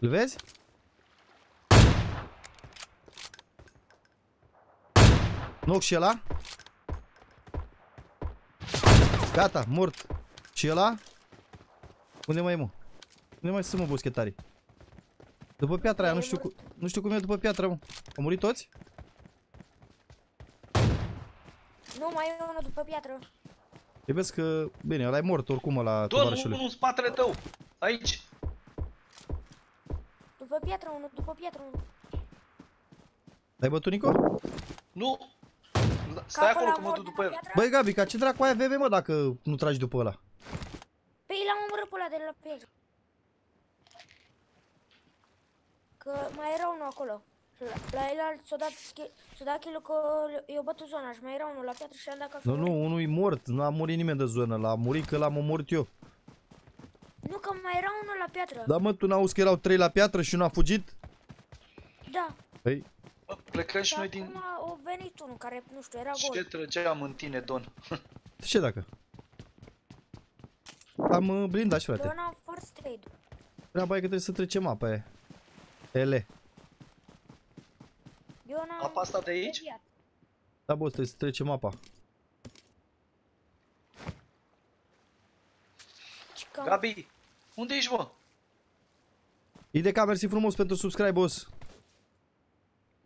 Îl vezi? Noc și ăla. Gata, mort. Și ăla? Unde mai e, mă? Unde mai sunt, mă, boschetarii? După piatra aia, nu știu cum e după piatra, mă. Au murit toți? Nu, mai e unul după piatră. E, vezi că... Bine, ăla e mort oricum, ăla, tovarășule. Domnul, unul în spatele tău! Aici! După piatră, unul, după piatră, unul. L-ai bătut, Nico? Nu! Stai acolo că mă duc după el. Băi, Gabi, ca ce dracu aia VV, mă, dacă nu tragi după ăla? Păi l-am omorât pe ăla de la piatră. Că mai era unul acolo. La el s-o dat kill-ul că eu bătu zona și mai era unul la piatră și am dat cafea. Nu, nu, unul e mort, nu a murit nimeni de zonă, l-a murit că l-am omorât eu. Nu, că mai era unul la piatră. Da, mă, tu n-auzi că erau 3 la piatră și unul a fugit? Da. Păi... Plecăm și noi din... Acum a venit unul care, nu știu, era gol. Ce trăgeam în tine, Don? Ce dacă? Am blindat, frate. Don a first trade. Treaba e că trebuie să trecem apa aia. Ele. Apa asta de aici? Da, boss, trebuie să trecem apa. Gabi, unde ești, mă? IDK, mersi frumos pentru subscribe, boss.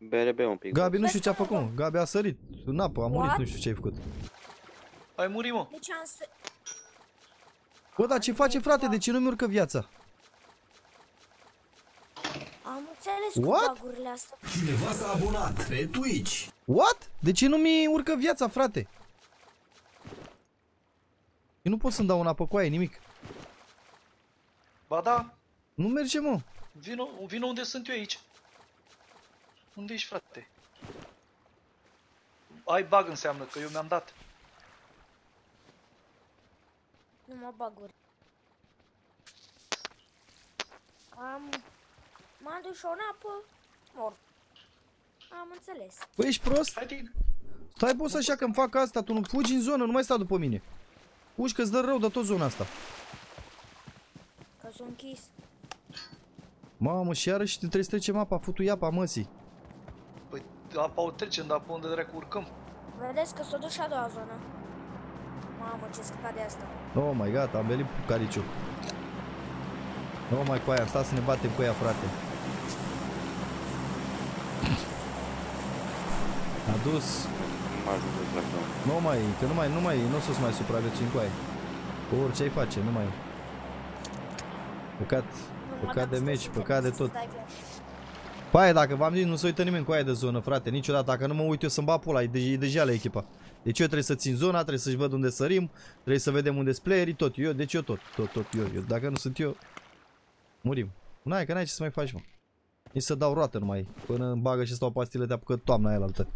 BRB un pic. Gabi, nu știu ce a făcut. Gabi a sărit în apă, a murit, nu știu ce ai făcut. Ai murit, mă. Bă, dar ce face, frate? De ce nu-mi urcă viața? Am înțeles cu bagurile astea. Cineva s-a abonat pe Twitch. What? De ce nu-mi urcă viața, frate? Eu nu pot să-mi dau în apă cu aia, nimic. Ba da. Nu merge, mă. Vino unde sunt eu aici. Unde ești, frate? Ai bug înseamnă că eu mi-am dat. Nu mă baguri. M-am dus în apă, mor. Am înțeles. Păi ești prost? Stai, boss, așa că-mi fac asta, tu nu fugi în zonă, nu mai sta după mine. Fugi că-ți dă rău de tot zona asta. Că s-o închis. Mamă, și iarăși trebuie să trecem apa, futu-i apa, măsii. Păi, apa o trecem, dar pe unde dracu urcăm? Vedeți că s-o duc și a doua zonă. Mamă, ce scăpa de asta. Oh my god, am venit cu cariciu. Oh my, cu aia, am stat să ne batem cu aia, frate. A dus. M-a ajutat, frate. Nu mai, că nu o să-ți mai supraviețuim cu aia. Orice ai face, nu mai. Păcat. Păcat de meci, păcat de tot. Paie, dacă v-am zis, nu se uită nimeni cu aia de zonă, frate, niciodată. Dacă nu mă uit eu să-mi bat pula, e deja la echipa. Deci eu trebuie să țin zona, trebuie să-și văd unde sărim, trebuie să vedem unde-s playerii, tot eu, deci eu tot eu. Dacă nu sunt eu, murim. N-ai, că n-ai ce să mai faci, mă. Nici să dau roată numai, până îmi bagă și stau pastile de apucă toamna aia la altă.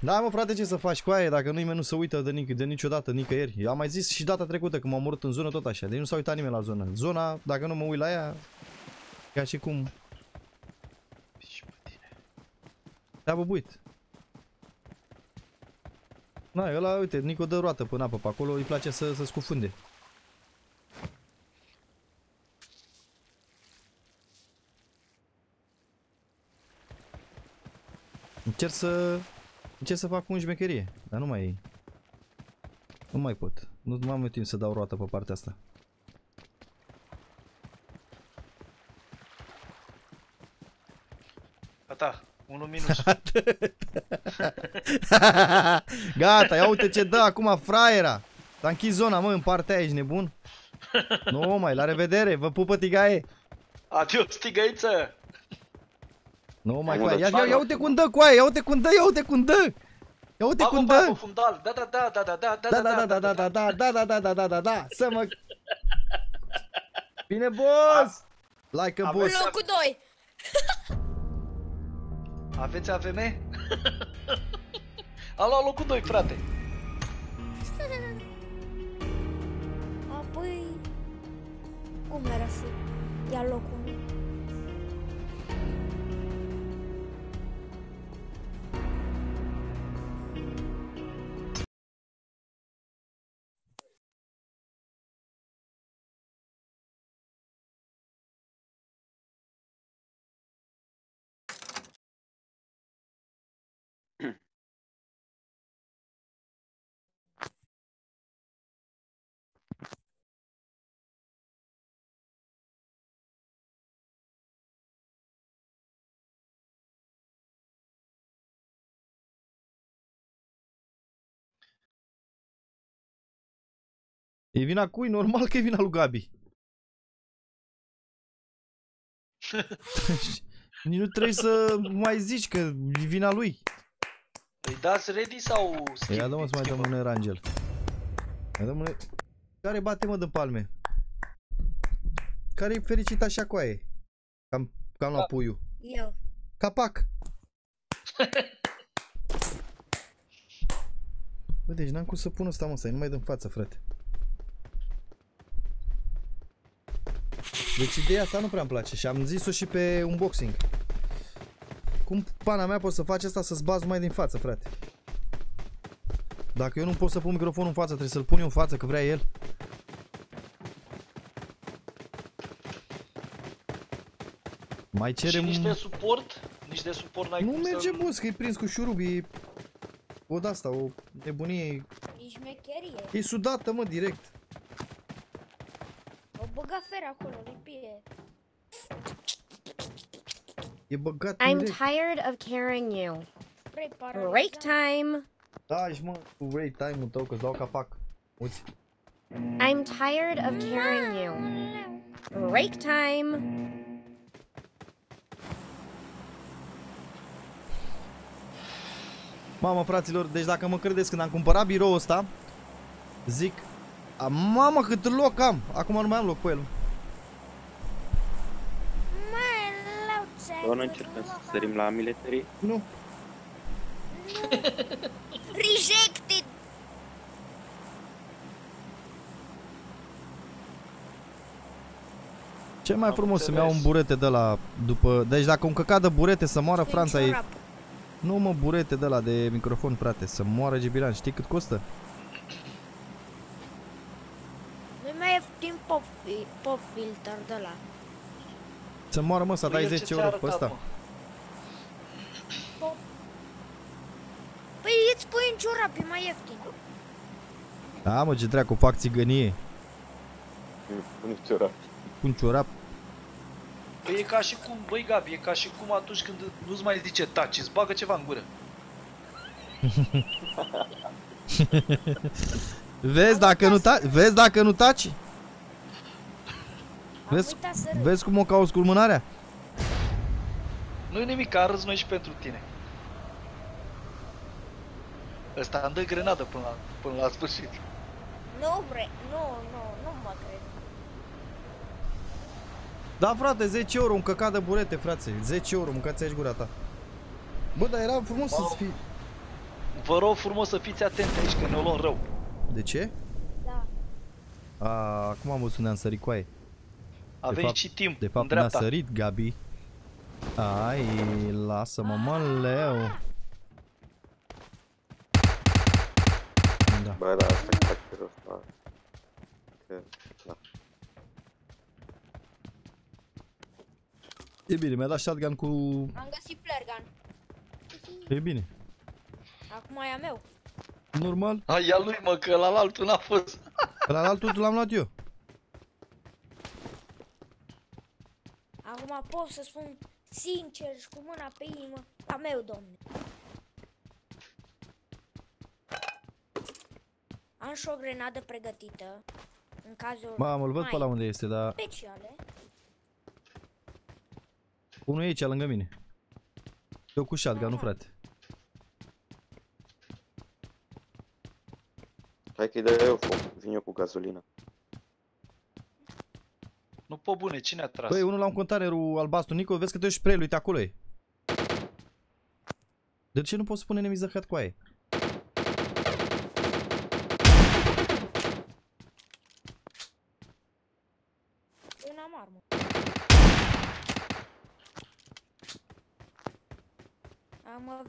Da, mă, frate, ce să faci cu aia, dacă nimeni nu se uită de niciodată, nicăieri. Eu am mai zis și data trecută că m-am omorât în zonă, tot așa, deci nu s-a uitat nimeni la zonă. Zona, dacă nu mă uit la ea, ca și cum... Te-a bubuit. Na, ăla, uite, Nico dă roată până apă pe acolo, îi place să scufunde. Încerc să fac un șmecherie, dar nu mai... Nu mai pot. Nu am timp să dau roată pe partea asta. Gata, 1 minus. Gata, ia uite ce dă acum fraiera. S-a închis zona, mă, în partea aia, ești nebun? Nu mai, la revedere, vă pupă Tigaie. Adios, Tigaiță. Nu mai cu aia, ia uite cum dă cu aia, ia uite cum dă! Ia uite cum dă! Da, să mă... Bine, boss! Like a boss! Locul 2! Aveți AVM? A luat locul 2, frate! Apoi... cum era să ia locul 1? E vina cui? Normal că e vina lui Gabi. Nici nu trebuie să mai zici că e vina lui. Îi dați ready sau schimbi? Ia dă-mă să mai dăm un erangel. Ia dăm un... Care bate, mă, de palme? Care e fericit așa cu aia? Cam la puiul. Eu. Capac. Bă, deci n-am cum să pun ăsta, mă, să nu mai dăm față, frate. Deci ideea asta nu prea-mi place și am zis-o și pe unboxing. Cum pana mea poți să faci asta să-ți bazi mai din față, frate? Dacă eu nu pot să pun microfonul în față, trebuie să-l pun eu în față, că vrea el. Mai cerem... nici de suport? Nici de suport n-ai cum să... Nu merge, bus, că e prins cu șurubii. O de-asta, o nebunie. E șmecherie. E sudată, mă, direct. Băga fer acolo, lipie. E băgat I'm direct. Tired of carrying you. Break time. Da, ești, mă, cu break time-ul tău, că-ți dau capac. Uți. I'm tired of carrying you. Break time. Mamă, fraților, deci dacă mă credeți, când am cumpărat biroul ăsta, zic... A, mamă, cât loc am! Acum nu mai am loc pe el. Doar nu încercăm să sărim la militarii? Nu. Rejected! Ce mai frumos să-mi iau un burete de la după... Deci dacă un căcat de burete să moară Franța e... Nu, mă, burete de la de microfon, frate, să moară Gibiran. Știi cât costă? Pop filter de la. Să moară, mă, să dai 10 euro pe ăsta. Păi îți pui în ciorap, e mai ieftin. Da, mă, ce dracu, fac țigănie. Pune ciorap. Pun ciorap. Păi e ca și cum, băi Gabi, e ca și cum atunci când nu-ți mai zice taci, îți bagă ceva în gură. Vezi dacă nu taci? Vezi dacă nu taci? Vezi cum o cauți cu mânarea? Nu-i nimic, arăți noi și pentru tine. Ăsta îmi dă grenadă până la sfârșit. Nu, bre, nu mă cred. Da, frate, 10 euro, un căcat de burete, frate, 10 euro, mâncați aici gura ta. Bă, dar era frumos să-ți fii... Vă rog frumos să fiți atenți aici, că ne-o luăm rău. De ce? Da. A, acum am văzut unde am sărit coaie. Aveți și timp. De fapt mi-a sărit Gabi. Ai, lasă-mă, mă, leu. Da. Bă, da, asta e factorul ăsta. Da. E bine, mi-a dat shotgun cu... Am găsit flare gun. E bine. Acum e a meu. Normal. Ai a lui, mă, că la altul n-a fost. La altul l-am luat eu. Acum pot să spun sincer și cu mâna pe inimă, a meu, domne. Am și o grenadă pregătită, în cazul... Mamă, îl văd pe la unde este, dar... Speciale. Unul e aici, lângă mine. Eu cu shotgun, nu, frate. Hai că-i dau eu foc, vin eu cu gazolină. Nu, pe bune, cine a tras? Băi, unul la un containerul albastru, Nico, vezi că te duci spre el, uite acolo e. De ce nu poți spune nimic zăhat cu aia? Una marmă.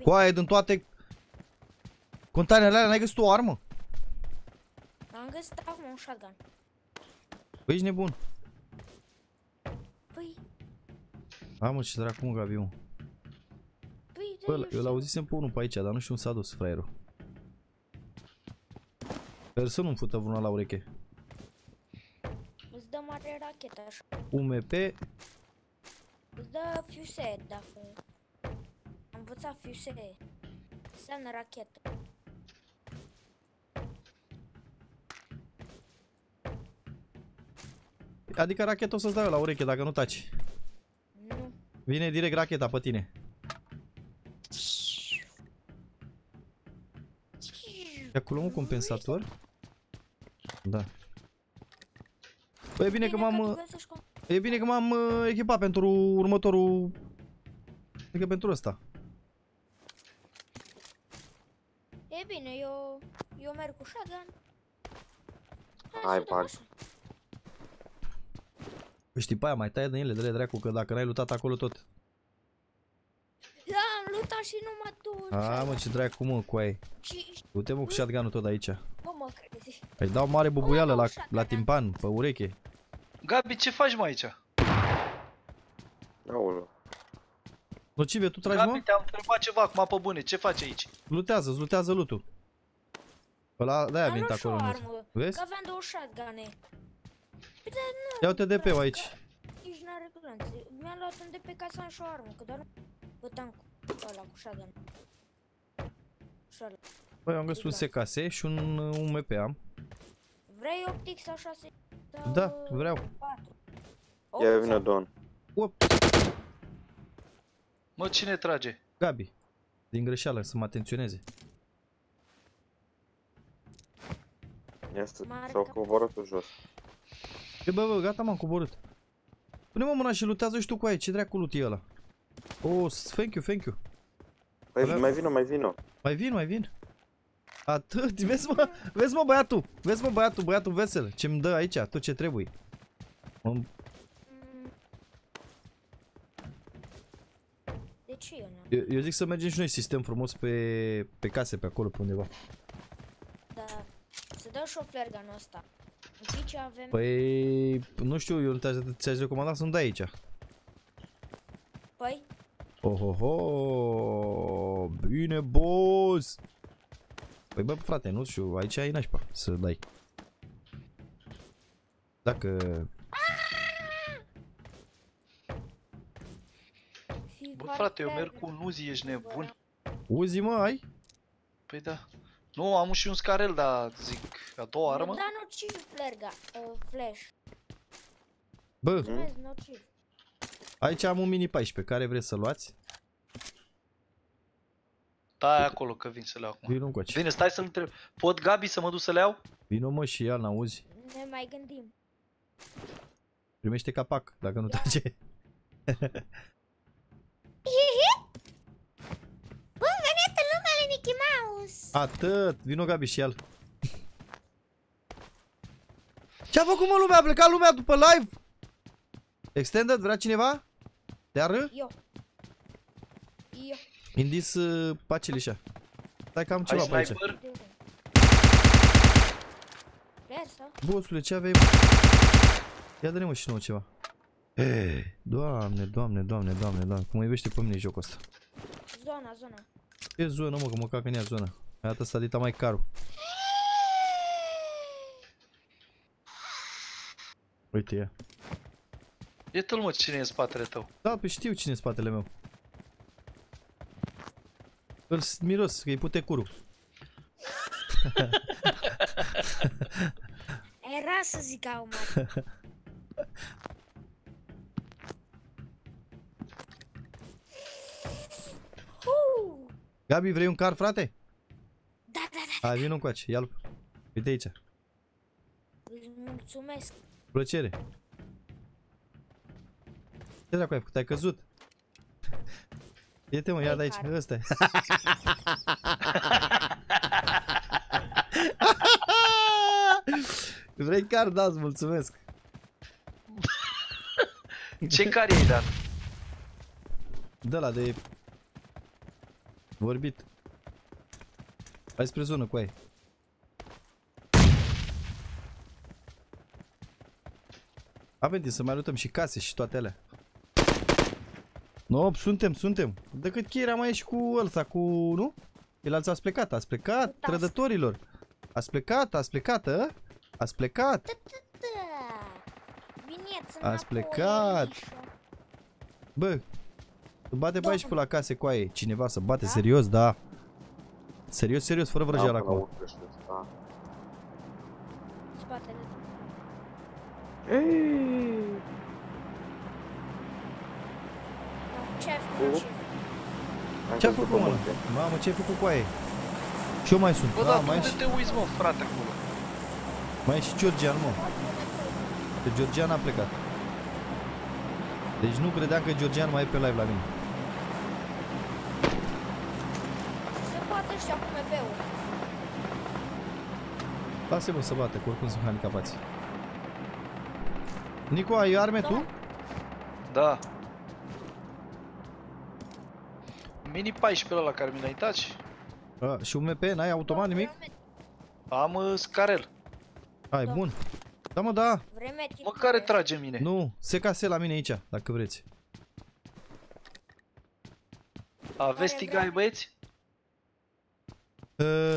Cu aia din toate containerele alea, n-ai găsit o armă? Am găsit acum un shotgun. Păi ești nebun. Păi... A, mă, ce dracu, mă, Gabiu. Bă, îl auzisem pe unul pe aici, dar nu știu unde s-a dus fraierul. Sper să nu-mi fută vreuna la ureche. Îți dă mare rachetă așa. UMP. Îți dă fuse, dacă... Am învățat fuse. Înseamnă rachetă. Adică racheta o să-ți dau eu la ureche dacă nu taci. Nu. Vine direct racheta pe tine. E acolo un compensator? Da. Păi e bine că m-am... E bine că m-am echipat pentru următorul... Adică pentru ăsta. E bine, eu merg cu shotgun. Hai, bag. Știi pe aia, mai taie din ele, de-le dracu, că dacă n-ai lootat acolo tot. Da, am lootat și numai tu. A, mă, ce dracu, mă, cu aia. Du-te, mă, cu shotgun-ul tot aici. Bă, mă, crezi. Îi dau mare bubuială la timpan, pe ureche. Gabi, ce faci, mă, aici? Aoleu. Nocive, tu tragi, mă? Gabi, te-am întrebat ceva, acum, pe bune, ce faci aici? Lootează-ți, lootează lootul. Ăla, de-aia a venit acolo. Vezi? Că aveam două shotgun-e. Ia uite DP-ul aici. Nici n-are glanțe. Mi-am luat un DP ca să am și o armă, că doar nu bătam cu ăla, cu shotgun. Băi, am găsit un SKS și un UMP am. Vrei 8x sau 6? Da, vreau. Ia vină Don. Mă, cine trage? Gabi. Din greșeală, să mă atenționeze. Ia stă, s-au coborât pe jos. E, bă, gata, m-am coborât. Pune-mă mâna și lootează și tu cu aia, ce dracu loot e ăla? Oh, thank you, thank you. Mai vino, mai vino. Mai vin, mai vin. Atât, vezi, mă, vezi, mă, băiatul. Vezi, mă, băiatul vesel. Ce-mi dă aici, tot ce trebuie. De ce eu nu? Eu zic să mergem și noi sistem frumos pe case, pe acolo, pe undeva. Da, să dau și o flerganul ăsta. Avem... Păi, nu știu, eu ți-aș recomanda să-mi dai aici. Păi? Ohoho, bine, boss! Păi, bă, frate, nu știu, aici e nașpa să dai. Dacă... Bă, frate, eu merg cu un Uzi, ești nebun? Uzi, mă, ai? Păi da. Nu, am și un scarel, dar zic, a doua armă. Da, nociv, flerga, flash. Bă, aici am un mini 14, care vreți să luați? Da, acolo, că vin să le iau acum. Vino încoace. Bine, stai să-l întreb. Pot, Gabi, să mă duc să le iau? Vino, mă, și ia, n-auzi. Ne mai gândim. Primește capac, dacă nu trage. Atât, vino Gabi și el. Ce-a făcut, mă, lumea? A plecat lumea după live? Extended, vrea cineva? Te-ară? Eu. Indis pacelișa. Stai că am ceva pe aici. Bossule, ce aveai? Ia dă-ne, mă, și nouă ceva. Doamne, doamne, doamne, doamne, doamne. Cum mă iubește pe mine jocul ăsta. Zona. Ce zonă, mă, că mă cacă în ea zona. Iată s-a dita mai carul. Uite ea. E tu, mă, cine e în spatele tău. Da, pe știu cine e în spatele meu. Îl miros, că-i pute curul. Era să zicau, mă. Gabi, vrei un car, frate? Da. Hai, vin încoace, ia-l. Uite aici. Mulțumesc. Plăcere. Ce dracu ai făcut? Ai căzut. Iete mă, ia de aici, ăsta-i. Vrei car, da, îți mulțumesc. Ce car i-ai dat? De-ala de... vorbit. Hai spre zonă cu aia. Avem din să mai luptăm și case și toate alea. No, suntem. Decât chiar am ieșit cu ălța, cu... nu? El alții ați plecat, trădătorilor. Ați plecat, a? Ați plecat. Ați plecat. Bă, bate bai și pe la case cu aia. Cineva să bate, serios, da. Serios, fără vrăjeală acum. Ei! Ce-ai făcut, mă? Mamă, ce-ai făcut cu aia? Și eu mai sunt. Bă, dar unde te uiți, mă, frate, acolo? Mai e și Georgian, mă. Că Georgian a plecat. Deci nu credeam că Georgian mai e pe live la mine. Se bate ăștia cu MP-ul. Lasă-mă să bată, că oricum sunt handicapați. Nico, ai arme tu? Da. Mini 14 ăla care mi l-ai dat. Și un MP, n-ai automat nimic? Am scarel. Ai, bun. Da, mă, da. Mă, care trage mine? Nu, se case la mine aici, dacă vreți. Aveți Tigaie, băieți?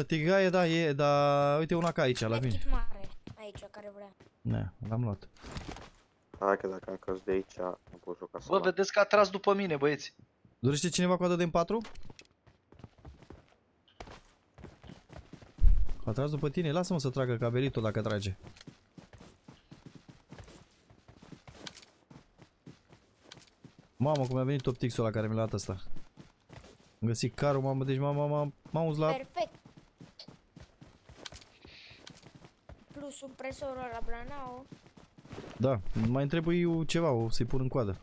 Tigaie, da, e, dar uite una ca aici, la mine. Aici, care vrea. Ne, l-am luat. Hai că dacă am căzut de aici, nu pot juca. Bă, vedeți că a tras după mine, băieți. Dorește cineva coadă de M4? A tras după tine, lasă-mă să tragă caberitul dacă trage. Mamă, cum mi-a venit top tixul ăla care mi l-a dat ăsta. Am găsit carul, mamă, deci m-am uns la... Perfect. Plus un presor la Blanao. Da, mai trebuie ceva, o să-i pun în coadă.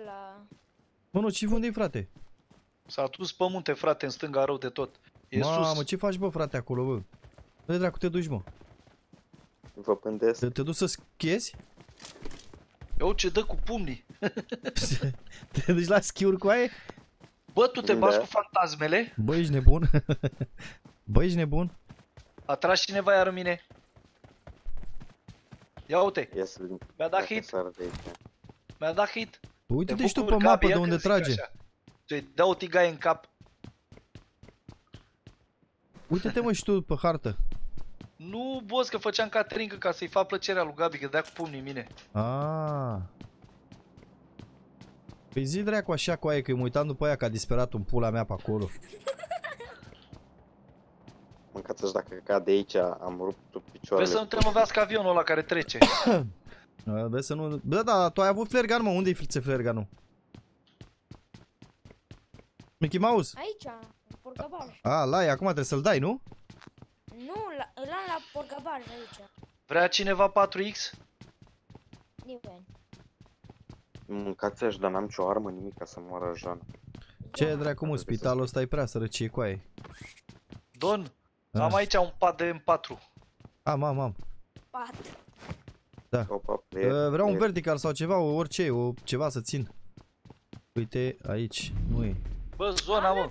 Ăla... Mă, nu, ce unde-i, frate? S-a dus pe munte, frate, în stânga, rău de tot. E sus. Mamă, ce faci, bă, frate, acolo, bă? Bă, dracu, te duci, mă. Vă pândesc. Te duci să schiezi? Eu ce dă cu pumnii. Te duci la schiuri cu aia? Bă, tu te bați cu fantasmele? Bă, ești nebun. A tras cineva iar în mine. Ia uite, mi-a dat hit. Uite-te și tu pe mapă de unde trage. Să-i dau o Tigaie în cap. Uite-te, mă, și tu pe hartă. Nu, boss, că făceam caterincă ca să-i fac plăcerea lui Gabi, că dea cu pumnii în mine. Aaaa. Păi zi dracu așa cu aia, că îi mă uitam după aia că a disperat un pula mea pe acolo. Mâncați-și, dacă cade aici, am rupt picioarele. Vezi să nu te măvească avionul ăla care trece. Vezi să nu... Bă, da, tu ai avut flare gun, mă, unde-i flare gun-ul? Mickey Mouse? Aici, în porcabarj. A, la e, acum trebuie să-l dai, nu? Nu, îl am la porcabarj aici. Vrea cineva 4X? Nimeni. Mâncați-și, dar n-am nicio armă, nimic, ca să moară Jean. Ce dracu, mă, spitalul ăsta e prea sărăcie cu aia. Don, am aici un pat de M4. Am. Pat. Da. Vreau un vertical sau ceva, orice, ceva să țin. Uite, aici, nu e. Bă, zona, mă.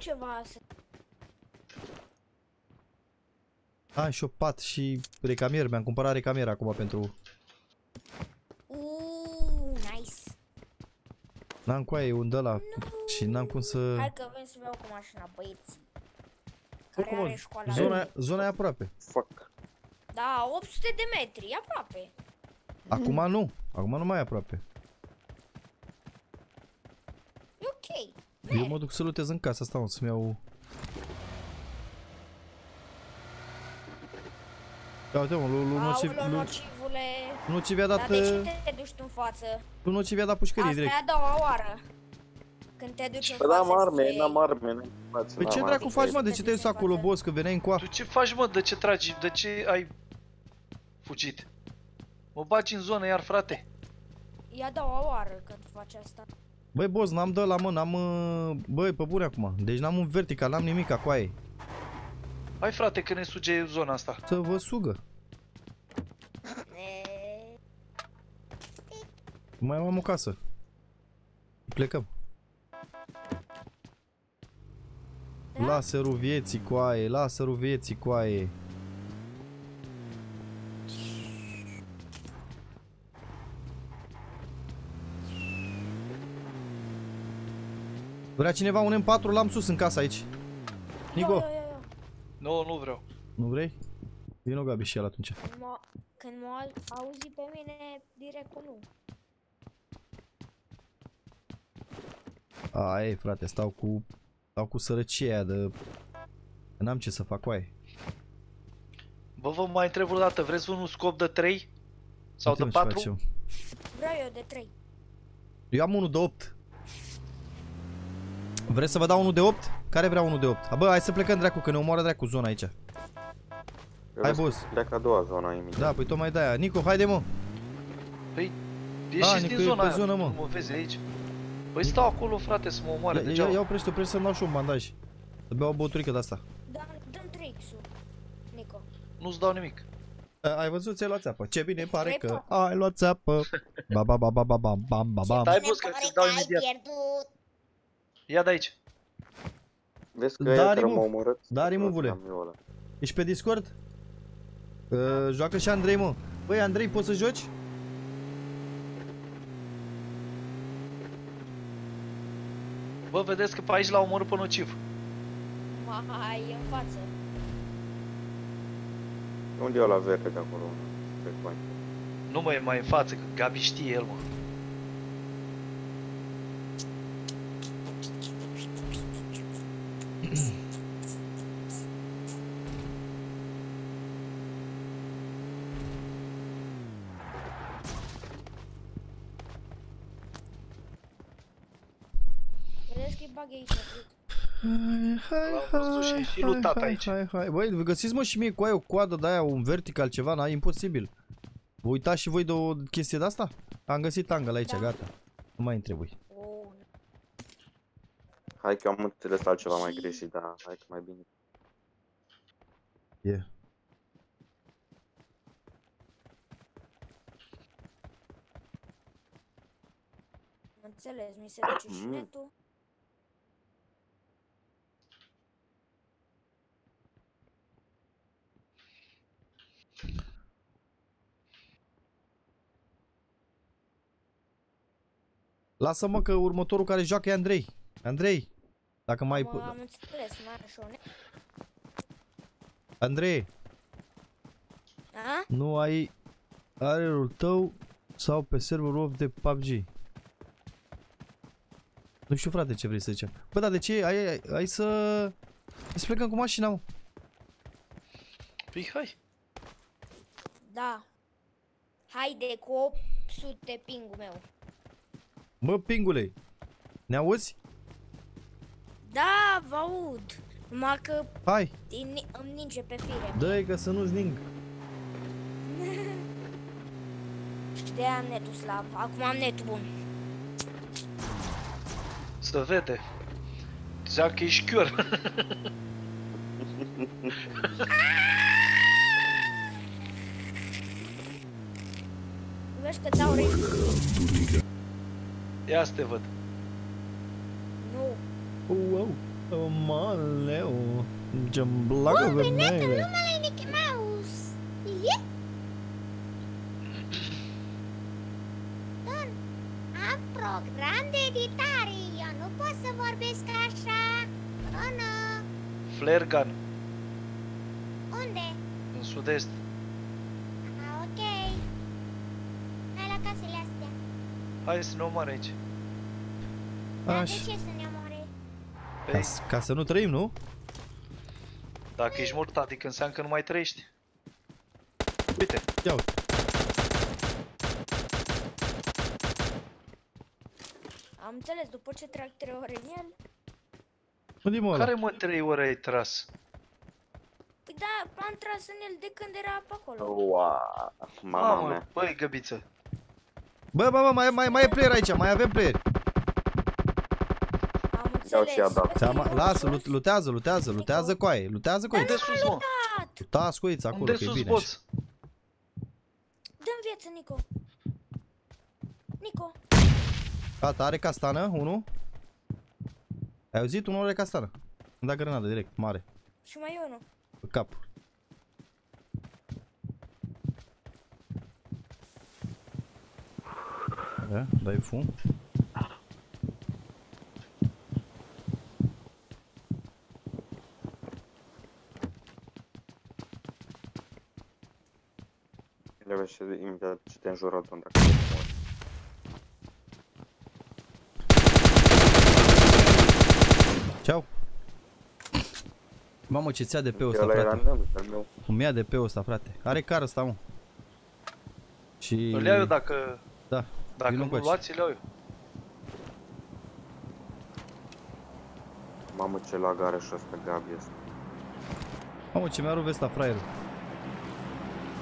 Am și o pat și recamier, mi-am cumpărat recamier acum pentru... nice. N-am cu aia, e un de ăla și n-am cum să... Hai că vin să iau cu mașina, băieți. Oricum, zona e aproape. Fuck. Da, 800 de metri, e aproape. Acum nu, mai e aproape. E ok. Eu mă duc să lutez în casa asta, să-mi iau... Da, uite, mă, Nociv i-a dat... Dar de ce te duci tu în față? Tu, Nociv i-a dat pușcării direct. Asta e a doua oară. Când te duci în față... Păi n-am arme, Păi ce dracu faci, mă? De ce te-ai dus acolo, boss? Că veneai în coapă. Tu ce faci, mă? De ce tragi? De ce ai... fugit? Mă baci în zonă iar, frate. Ia da o oară când faci asta. Băi, boss, n-am dat la mână, am... Băi, pe bune acum. Deci n-am un vertical, n-am nimica cu aia. Hai, frate, că ne suge zona asta. Să vă sugă. Mai am o casă. Plecăm. Da? Laserul vieții, coaie, laserul vieții, coaie. Vrea cineva un M4? L-am sus în casă aici. Nico. Nu, nu vreau. Nu vrei? Vino Gabi și el atunci. Când mă auzi pe mine, direct cu nu. A, ei, frate, stau cu sărăcia de... N-am ce să fac cu aia. Bă, vă mai întreb o dată, vreți un scop de 3? Sau de 4? Vreau eu de 3. Eu am unul de 8. Vreți să vă dau unul de 8? Care vrea unul de 8? A, bă, hai să plecăm, dracu, că ne omoară dracu zona aici. Hai, boss. Pleacă a doua zona imediat. Da, păi tocmai de aia. Nico, haide, mă. Păi, ieșiți din zona aia, mă. Mă vezi aici. Păi stau acolo, frate, să mă omoare degeaba. Ia oprește, oprește să-mi dau și un bandaj. Să beau o băuturică de-asta. Dă-mi 3x-ul, Nico. Nu-ți dau nimic. Ai văzut, ți-ai luat țeapă. Ce bine pare că ai luat țeapă. Ba ba ba ba ba ba ba ba ba. Stai, boss, că ți-ți dau imediat. Ia de aici. Vezi că e că m-a omorât. Da, remove-ule. Ești pe Discord? Joacă și Andrei, mă. Băi, Andrei, poți să joci? Bă, vedeți că pe aici l-a omorât pe nociv. Mai în față. Unde e ăla verde de acolo? Nu, mă, e mai în față, că Gabi știe el, mă. Hai, băi, vă găsiți, mă, și mie cu aia o coadă de aia, un vertical, ceva, n-ai, imposibil. Vă uitați și voi de o chestie de asta? Am găsit angle aici, gata. Nu mai întrebui. Hai că am înțeles altceva mai greșit, dar hai că mai bine. Yeah. Mă înțeles, mi se duce și netul. Lasă-mă că următorul care joacă e Andrei. Andrei, dacă mai... Am înțeles, mă. Andrei. A? Nu ai are-ul tău sau pe serverul off de PUBG. Nu știu, frate, ce vrei să zicem. Bă, dar de ce? Hai să... Hai să plecăm cu mașina, mă. Păi, hai. Da. Haide cu 800 pingul meu. Bă, pingule, ne auzi? Da, vă aud. Numai că hai. Îmi ninge pe fire. Dă-i că să nu-ți ning. De-aia am netul slab. Acum am netul bun. Să vede. Zicea că ești chior. Vezi că dau rei. Ia să te văd. Nu. Wow, maleu. Jamblaga vermelă. Wow, pe netul numele e Mickey Mouse. Ie? Don, am program de editare. Eu nu pot să vorbesc așa. Ronă. Flare gun. Unde? În sud-est. Hai să ne omoare aici. Dar de ce să ne omoare? Ca să nu trăim, nu? Dacă ești mort, adică înseamnă că nu mai trăiești. Uite. Ia uite. Am înțeles, după ce trag 3 ore în el. Care mă 3 ore ai tras? Păi da, am tras în el de când era pe acolo. Uau, mama mea. Băi, găbiță. Bă, bă, bă, mai e player aici, mai avem player. Am înțeles. Lasă, lutează coaie, lutează coaie. Unde sus, mă? Da, scuiți acolo, că e bine. Dă-mi viață, Nico. Nico. Gata, are castană, unul. Ai auzit? Unul are castană. Îmi da grenadă direct, mare. Și mai e unul. Pe cap. Da, dai fum. Le vei să imediat ce te-am jurat, unde dacă te mori. Ceau. Mamă, ce ți-a de pe ăsta, frate. Îmi ia de pe ăsta, frate. Are car ăsta, mă. Și... îl iau eu dacă... da. Dacă nu luați, îl iau eu. Mamă, ce lag are și ăsta, Gabi ăsta. Mamă, ce mi-a rupt ăsta, fraierul.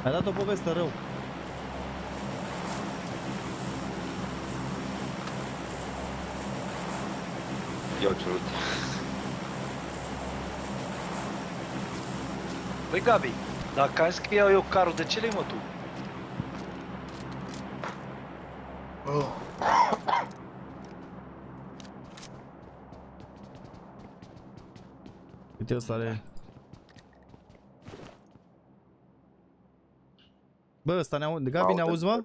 Mi-a dat o poveste rău. Eu ce rut. Băi, Gabi, dacă ai zis că iau eu carul, de ce le-ai, mă, tu? Oh. Uite, ăsta are... bă, ăsta ne-au... Gabi, ne auzi, mă?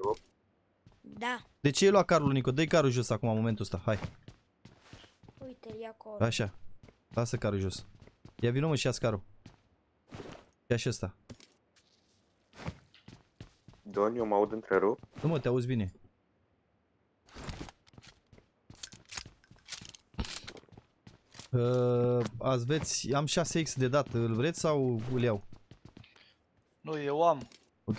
Da. De ce ai luat carul, Nico? Dă-i carul jos acum, în momentul ăsta, hai. Uite-l e acolo. Așa. Lasă carul jos. Ia vino, mă, și ia-ți carul. Ia și ăsta. Don, eu mă aud întrerupt? Nu, mă, te auzi bine. Azi veți, am 6x de dat, îl vreți sau îl iau? Nu, eu am. Ok.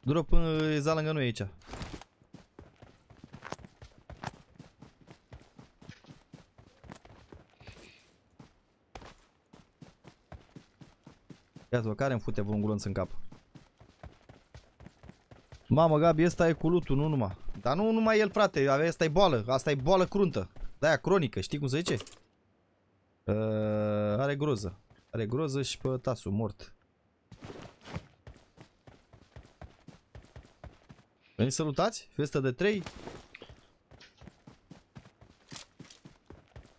Drop e za lângă noi aici. Ia-ți-vă, care îmi fute vreun glonț în cap? Mamă, Gabi, ăsta e cu lutul, nu numai. Dar nu numai el, frate, asta e boală, asta e boală cruntă. De-aia cronică, știi cum se zice? Are groză. Are groză și pe tasul mort. Veniți să lutați? Festă de 3?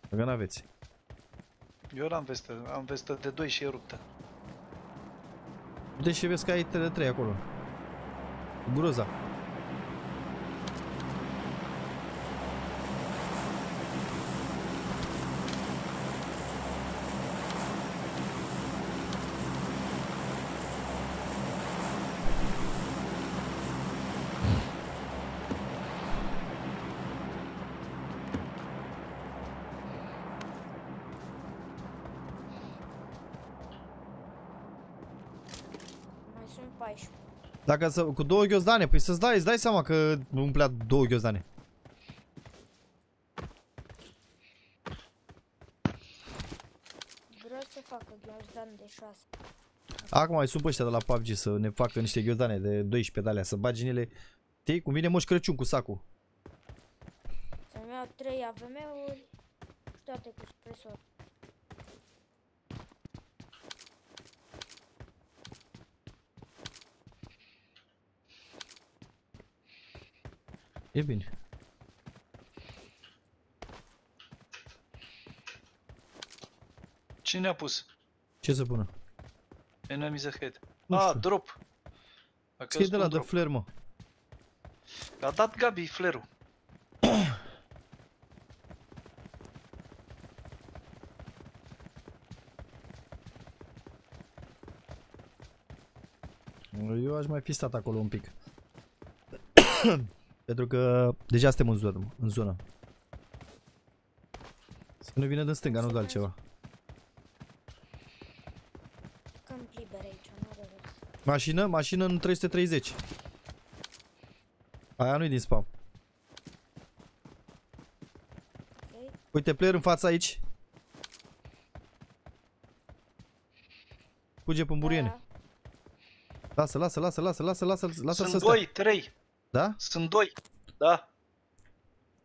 Dacă n-aveți. Eu n-am vestă, am vestă de 2 și e ruptă. Uite și vezi că ai 3 de 3 acolo. Groza. Dacă să, cu 2 ghiozdane, păi să-ți dai, îți dai seama că umplea 2 ghiozdane. Vreau să facă ghiozdane de 6. Acum mai sunt ăștia de la PUBG să ne facă niște ghiozdane de 12 de alea, să bagi în ele. Știi cum vine Moș Crăciun cu sacul. Să-mi iau 3 AVM-uri, toate cu supresor. E bine. Cine a pus? Ce să pună? Enemies ahead. Ah, drop. Ce e de la de flare, mă? A dat Gabi flare-ul. Eu aș mai fi stat acolo un pic. Pentru că deja suntem în zonă, Să nu vină din stânga, nu de altceva. Cam liber aici, nu de rău. Mașină? Mașină în 330. Aia nu-i din spam. Uite, player în fața aici. Fuge pe buriene. Lasă. Sunt doi, trei. Da? Sunt doi. Da.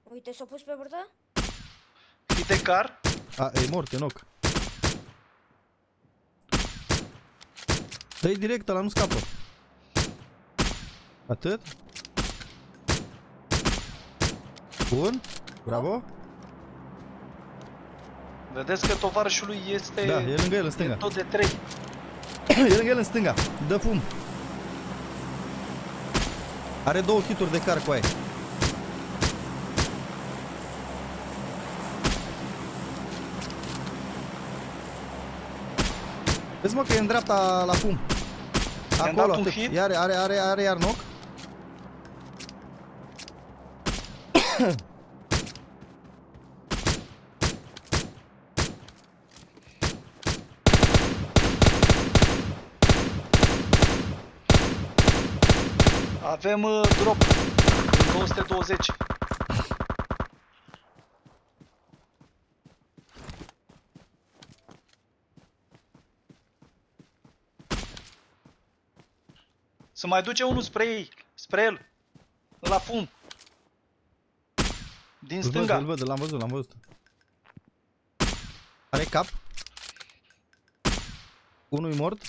Uite, s-a pus pe burtă. Uite car. A, e mort, e knock. Dă-i direct, ăla nu scapă. Atât. Bun. Bravo. Vedeți că tovarășul lui este... Da, e lângă el, în stânga. Tot de 3. E lângă el, în stânga. Dă fum. Are 2 hituri de car cu aia. Vezi, mă, că e în dreapta la fum. Acolo, atât. Are iar knock. Avem drop în 220. Să mai duce unul spre ei, spre el, la fum. Din stânga. Îl văd, l-am văzut. Are cap. Unul e mort.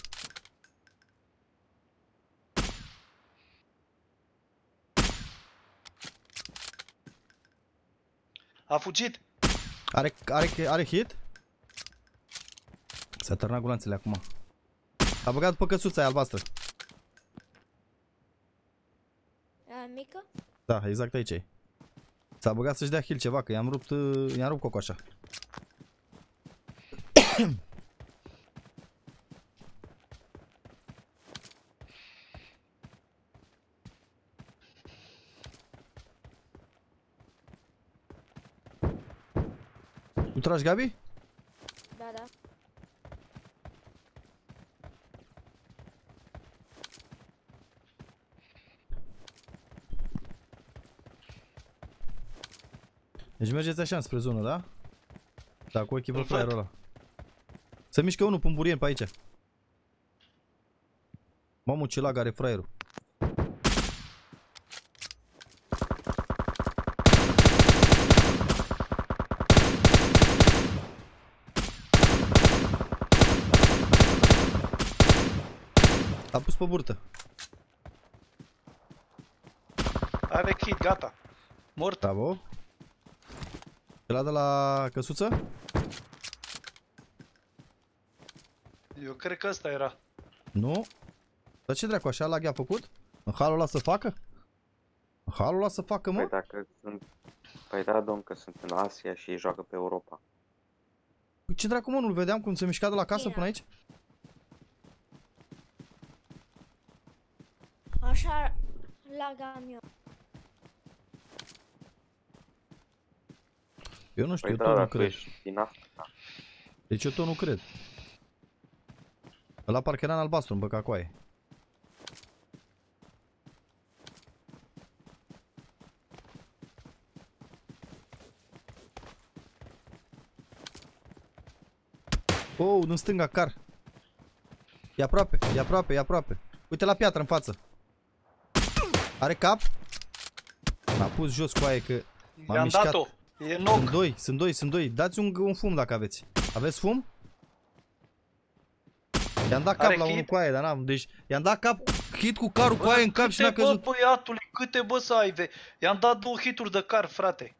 A fugit. Are hit? S-a tărnat gulanțele acum. A băgat pe căsuța aia albastră. Mică? Da, exact aici e. S-a băgat să-și dea heal ceva, că i-am rupt, cocoașa. Tu tragi, Gabi? Da, da. Deci mergeți așa spre zonă, da? Da, cu ochii pe flaierul ăla. Se mișcă unul pumburien pe aici. Mamă, ce lag are fraierul. A pus pe burtă. Are hit, gata. Mort. Bravo. Ăla de la căsuță? Eu cred că ăsta era. Nu? Dar ce dracu, așa lag i-a făcut? În halul ăla să facă? În halul ăla să facă, mă? Păi, dacă sunt... păi da, domn, că sunt în Asia și ei joacă pe Europa. Ce dracu, mă, nu-l vedeam cum se mișca de la casă până aici? Așa lagam eu. Eu nu știu, păi eu tot nu cred. Deci eu tot nu cred. Ăla parcă era în albastru, în băcacoaie. Oh, din stânga, car. E aproape, e aproape. Uite la piatră în față. Are cap. M-a pus jos coaie că m-a mișcat. E knock. Sunt doi. Dați un fum dacă aveți. Aveți fum? I-am dat cap la unul cu aia, dar n-am. Deci i-am dat cap, hit cu carul cu aia în cap și n-a căzut. Bă, băiatule, câte bă să ai? I-am dat 2 hituri de car, frate.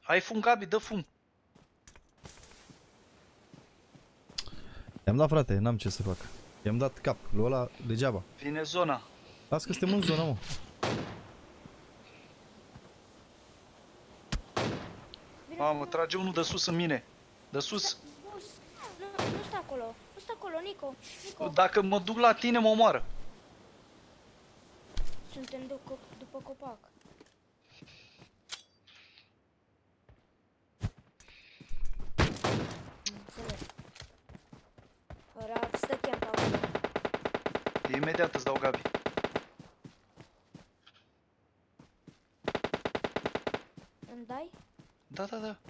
Hai fum, Gabi, dă fum. I-am dat, frate, n-am ce să fac. I-am dat cap lui ăla degeaba. Vine zona. Las că suntem în zonă, mă. Mamă, trage unul de sus în mine. De sus. Nu stă acolo. Nu stă acolo, Nico. Dacă mă duc la tine, mă omoară. Suntem după copac. Înțeleg. Ora, stă chiar pe acolo. Imediat îți dau, Gabi. îmi dai? Da, da, da.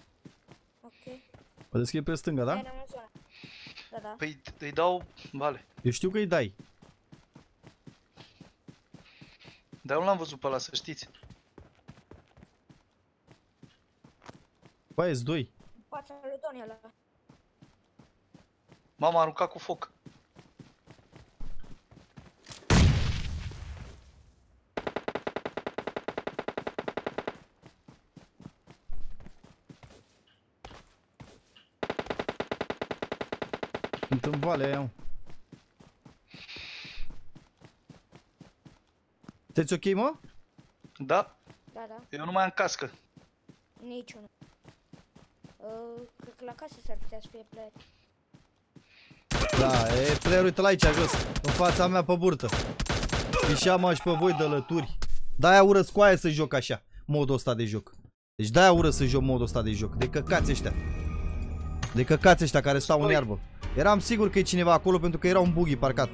Ok. O deschide pe stânga, da? Da, da. Păi îi dau, vale. Eu știu că îi dai. Dar nu l-am văzut pe ăla, să știți. Bă, e-s doi. Fața lui Doni ăla. Mama, a aruncat cu foc. Sunt în vale aia. Sunteți ok, mă? Da. Da, da. Eu nu mai am cască. Niciunul. Cred că la casă s-ar putea să fie player. Da, e player, uite-l aici, jos. În fața mea, pe burtă. Pișeam și pe voi de lături. De-aia urăsc cu aia să joc așa, modul ăsta de joc. Deci de-aia urăsc să joc modul ăsta de joc. De căcați ăștia. De căcați ăștia care stau în iarbă. Eram sigur că e cineva acolo pentru că era un buggy parcat.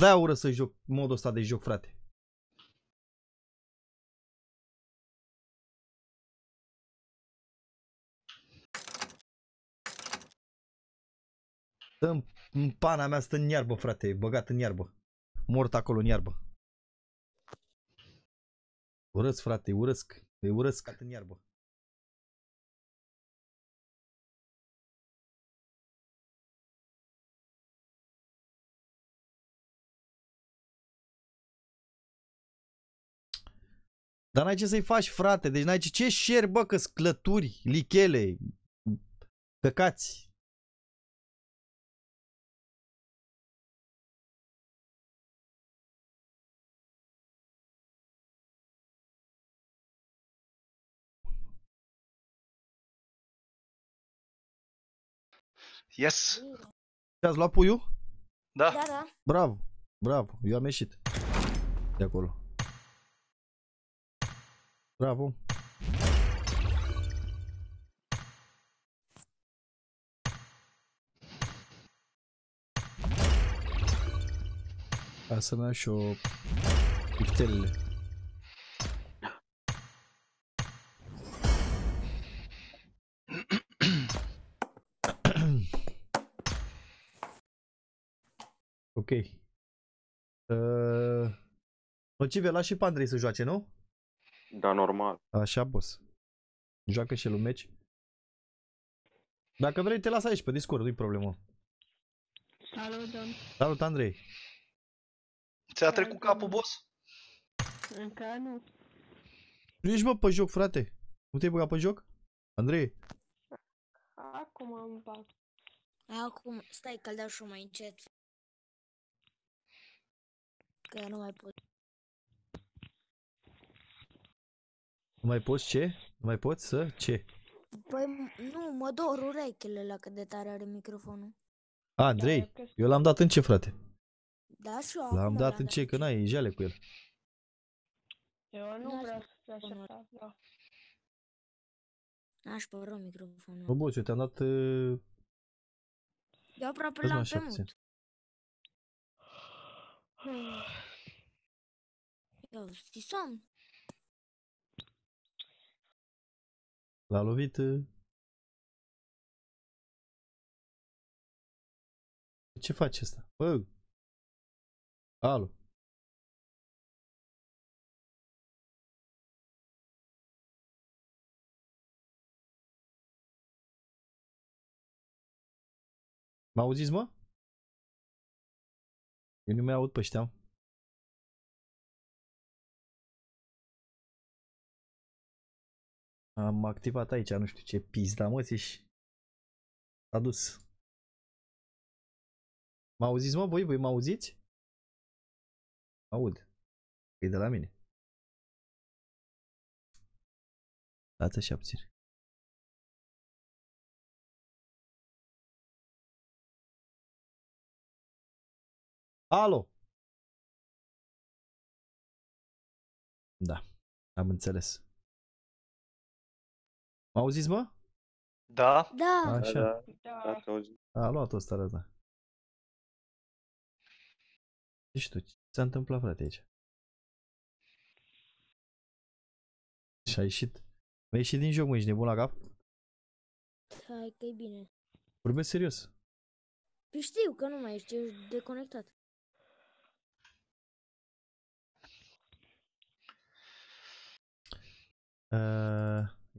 De-aia urăsc să joc modul ăsta de joc, frate. În pana mea stă în iarbă, frate, e băgat în iarbă. Mort acolo în iarbă. Urăsc, frate, îi urăsc. Îi urăsc în iarbă. Dar n-ai ce să-i faci, frate, deci n-ai ce share, bă, că sclături, lichele, căcați. Yes! Ați luat puiul? Da. Da, da. Bravo, bravo, eu am ieșit de acolo. Bravo. Asta mea și-o pictelele. Ok. Nocive, las și pe Andrei să joace, nu? Da, normal. Așa, boss. Joacă și el un meci. Dacă vrei, te las aici pe Discord, nu-i problemă. Salut, Don. Salut, Andrei. Ți-a trecut capul, boss? Încă nu. Nu ești, mă, pe joc, frate. Nu te-ai băgat pe joc? Andrei? Acum am bag. Acum, stai că-l dau și mai încet. Că nu mai pot. Nu mai poți ce? Nu mai poți să? Ce? Păi nu, mă dor urechile la cât de tare are microfonul. A, Andrei, eu l-am dat în ce, frate? Da, și eu l-am dat în ce, că n-ai jale cu el. Eu nu vreau să așteptam, da. N-aș pără microfonul. Bă, boss, eu te-am dat... Eu aproape l-am pe mult. Eu știi somn. L-a lovit. Ce face asta? Bă! Alo! M-auziți, mă? Eu nu mai aud pe ăștia. Am activat aici, nu știu ce pizda, mă, ți-și s-a dus. M-auziți, mă, voi? Voi m-auziți? Aud. E de la mine. Dați așa puțin. Alo! Da, am înțeles. M-auziți, mă? Da. Da. Așa. Da. A luat-o starea asta. Deci tu, ce s-a întâmplat, frate, aici? Și a ieșit din joc, mă, ești nebun la cap? Hai că e bine. Vorbesc serios. Păi știu că nu mai ești, ești deconectat.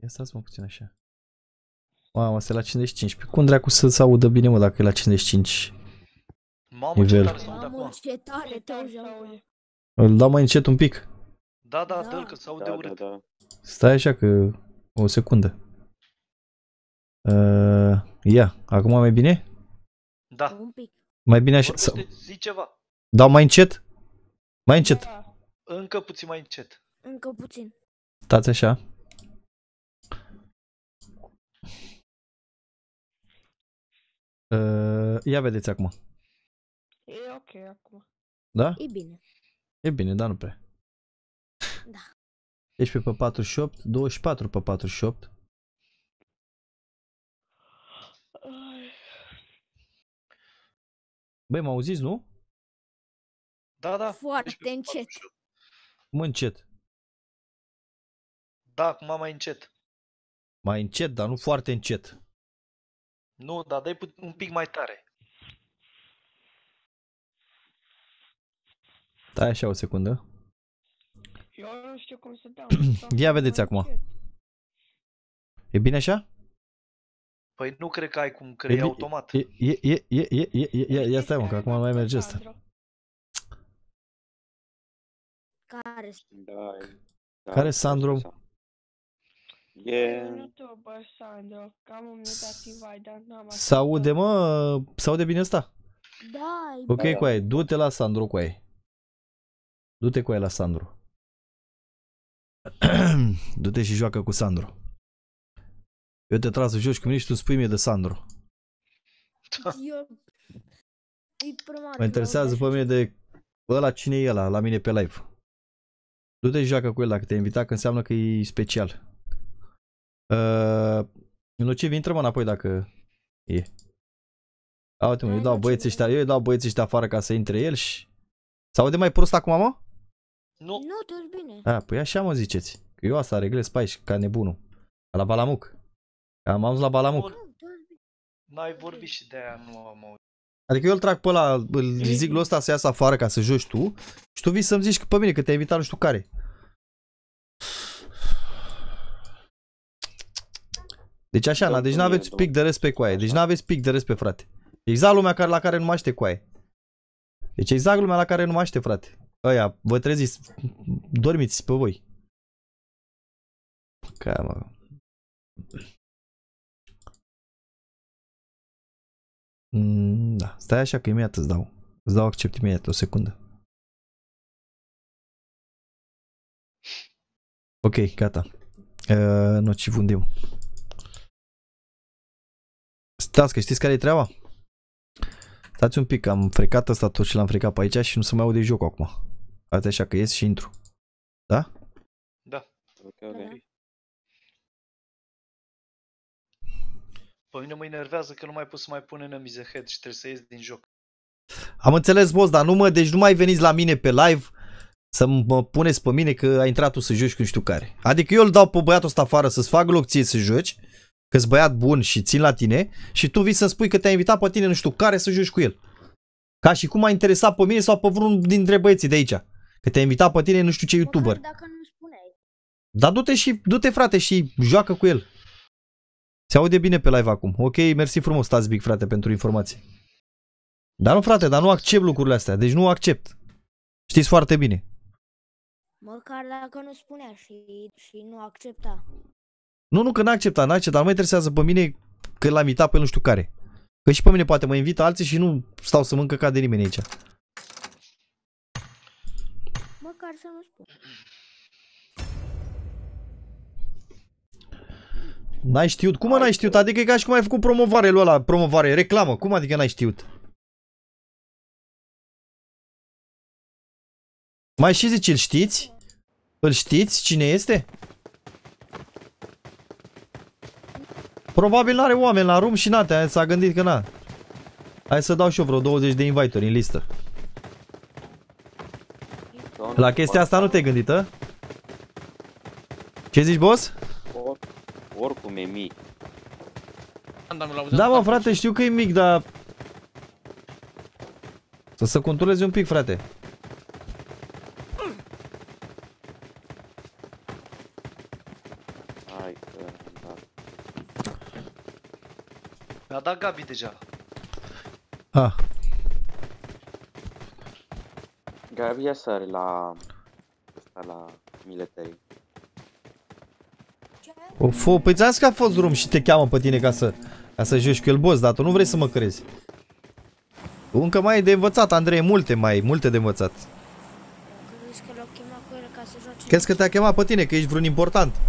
Ia stați-mă puțin așa. Mamă, asta e la 55. Pe cum dracu să-ți audă bine, mă, dacă e la 55? Mamă, ce tare s-aude acum. Ce tare te auzi acum. Îl dau mai încet un pic? Da, da, dă-l că s-aude urât. Stai așa că... o secundă. Ia, acum mai bine? Da. Mai bine așa? Zi ceva. Dau mai încet? Mai încet. Încă puțin mai încet. Încă puțin. Stați așa. Ia vedeți acum. E ok acum. Da? E bine. E bine, dar nu prea. Da. 16 pe 48, 24 pe 48. Băi, m-auziți, nu? Da, da. Foarte încet. Cum încet? Da, acum mai încet. Mai încet, dar nu foarte încet. Nu, dar dai un pic mai tare. Stai așa o secundă. Eu nu știu cum să dau. Ia vedeți acum. E bine așa? Păi nu cred că ai cum, că e automat. Ia stai mă, că acum nu mai merge asta. Care? Care Sandro? S-aude, mă, s-aude bine asta? Da. Ok, cu aia, du-te la Sandro cu aia. Du-te cu aia la Sandro. Du-te și joacă cu Sandro. Eu te tras să joci cu mine și tu spui mie de Sandro. Mă interesează pe mine de ăla, cine e ăla la mine pe live. Du-te și joacă cu el dacă te-ai invitat, că înseamnă că e special. Nociv, intră-mă înapoi dacă e. Uite-mă, eu dau băieții ăștia, eu dau băieții ăștia afară ca să intre el și... S-aude mai prost acum, mă? Nu. Nu, toți bine. A, păi așa mă ziceți. Că eu asta reglez pe aici, ca nebunul. La Balamuc. Am ajuns la Balamuc. N-ai vorbit și de-aia nu am auzit. Adică eu îl trag pe ăla, îl zic lui ăsta să iasă afară ca să joci tu. Și tu vii să-mi zici că pe mine, că te-ai invitat nu știu care. Deci așa, da, deci n-aveți pic de respect cu aia. Deci n-aveți pic de respect, frate. Exact lumea la care nu mă aștept cu aia. Deci exact lumea la care nu mă aștept, frate. Aia, vă treziți, dormiți pe voi. Cam. Da, stai așa că imediat îți dau. Îți dau accept imediat, o secundă. Ok, gata. Nociv unde eu. Stați că știți care e treaba? Stați un pic, am frecat ăsta tot și l-am frecat pe aici și nu se mai aude jocul acum. Asta așa că ies și intru. Da? Da. Okay. Pe mine mă enervează că nu mai pot să mai pun enemies ahead și trebuie să ies din joc. Am înțeles, boss, dar nu mă, deci nu mai veniți la mine pe live să mă puneți pe mine că ai intrat tu să joci cu nu știu care. Adică eu îl dau pe băiatul ăsta afară să-ți fac loc ție să joci. Că-s băiat bun și țin la tine și tu vii să-mi spui că te-ai invitat pe tine nu știu care să joci cu el. Ca și cum m-a interesat pe mine sau pe vreunul dintre băieții de aici. Că te-ai invitat pe tine nu știu ce youtuber. Dacă nu spuneai. Dar du-te și du-te frate și joacă cu el. Se aude bine pe live acum. Ok, mersi frumos, stați big frate pentru informații. Dar nu frate, dar nu accept lucrurile astea. Deci nu accept. Știți foarte bine. Măcar dacă nu spunea și nu accepta. Nu, nu, că n-a acceptat, n-a acceptat, dar nu mă interesează pe mine că l-am invitat pe nu știu care. Că și pe mine poate mă invită alții și nu stau să mâncă ca de nimeni aici. Măcar să nu spun. N-ai știut? Cum mă n-ai știut? Adică e ca și cum ai făcut promovare lui ăla, promovare, reclamă. Cum adică n-ai știut? Mai și zici, îl știți? Îl știți? Cine este? Probabil n-are oameni la room și n-a, s-a gândit că n-a. Hai să dau și eu vreo 20 de invite-uri în listă. La chestia asta nu te-ai gândit, a? Ce zici, boss? Oricum e mic. Da, mă, frate, știu că e mic, dar... Să se contureze un pic, frate. Hai că... Mi-a dat Gabi deja. Ah. Gabi ia sare la... la military. Ofo, păi ți-am zis că a fost drum și te cheamă pe tine ca să joci cu el, boss, dar tu nu vrei să mă crezi. Încă mai e de învățat, Andrei, multe de învățat. Crezi că te-a chemat pe tine, că ești vreun important?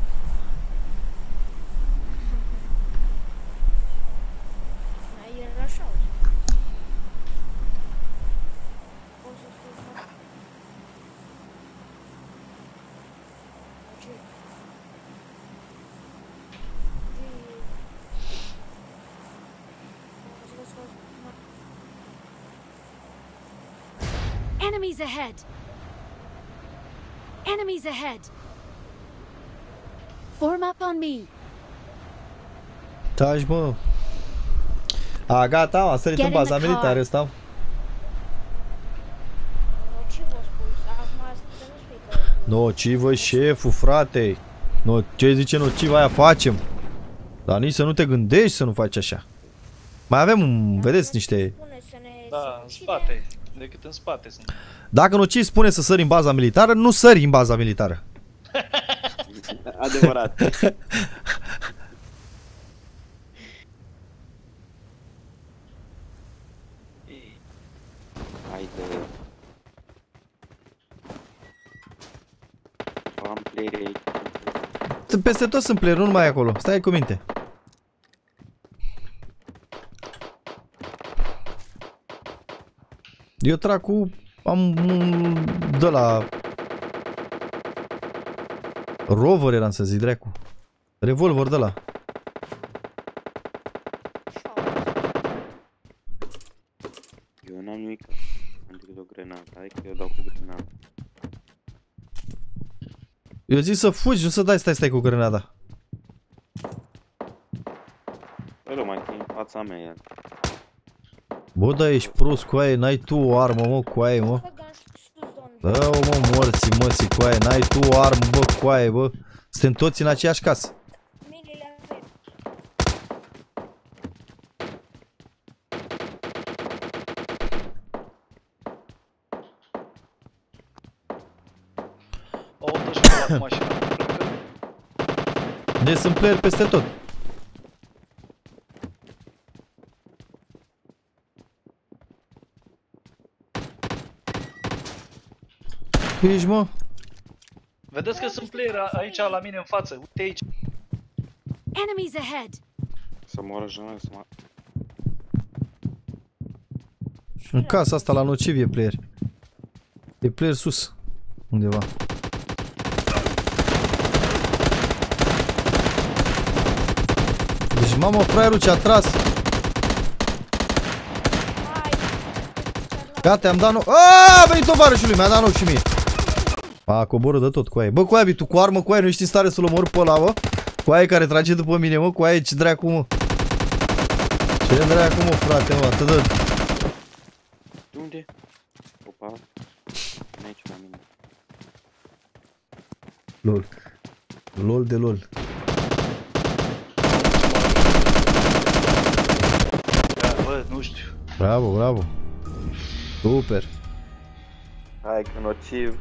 Enemies ahead. Enemies ahead. Form up on me. Taci, bă. A, gata, a sărit în baza militară ăsta. Nocivă, șeful, frate. No, ce zice nocivă, aia facem. Dar nici să nu te gândești să nu faci așa. Mai avem, vedeți, niște... Da, în spate. Decât în spate sunt. Dacă nociv spune să sări în baza militară, nu sări în baza militară. Adevărat. Haide. Am playeri. Peste tot sunt playeri, nu numai acolo. Stai cu minte. Eu trag cu... am un... de la... Rover eram să zic, dracu. Revolver de la. Eu n-am nimic. Am decât o grenadă. Hai că eu dau cu grenada. Eu zic să fugi, nu să dai, stai cu grenada. Bă, mai că e în fața mea el. Bă, dar ești prost, coaie, n-ai tu o armă, mă, coaie, mă. Dă-o, mă, morții, măsii, coaie, n-ai tu o armă, bă, coaie, bă. Suntem toți în aceeași casă. Deci sunt player peste tot. Ești, mă? Vedeți că sunt player aici la mine în față. Uite aici. Să moră jumătate, să mă... În casa asta la nociv e player. E player sus. Undeva. Deci, mamă, fraierul ce-a tras. Gata, am dat no... Aaaa, a venit tovarășul lui, mi-a dat noc și mie. A, coboră de tot, coaie. Bă, coaie, tu cu armă, coaie, nu ești în stare să-l omori pe ăla, mă? Coaie care trage după mine, mă, coaie, ce dracu, mă? Ce dracu, mă, frate, mă, atât de... De unde? Opa, nu aici la mine. LOL. LOL de LOL. Bă, nu știu. Bravo, bravo. Super. Hai că nociv.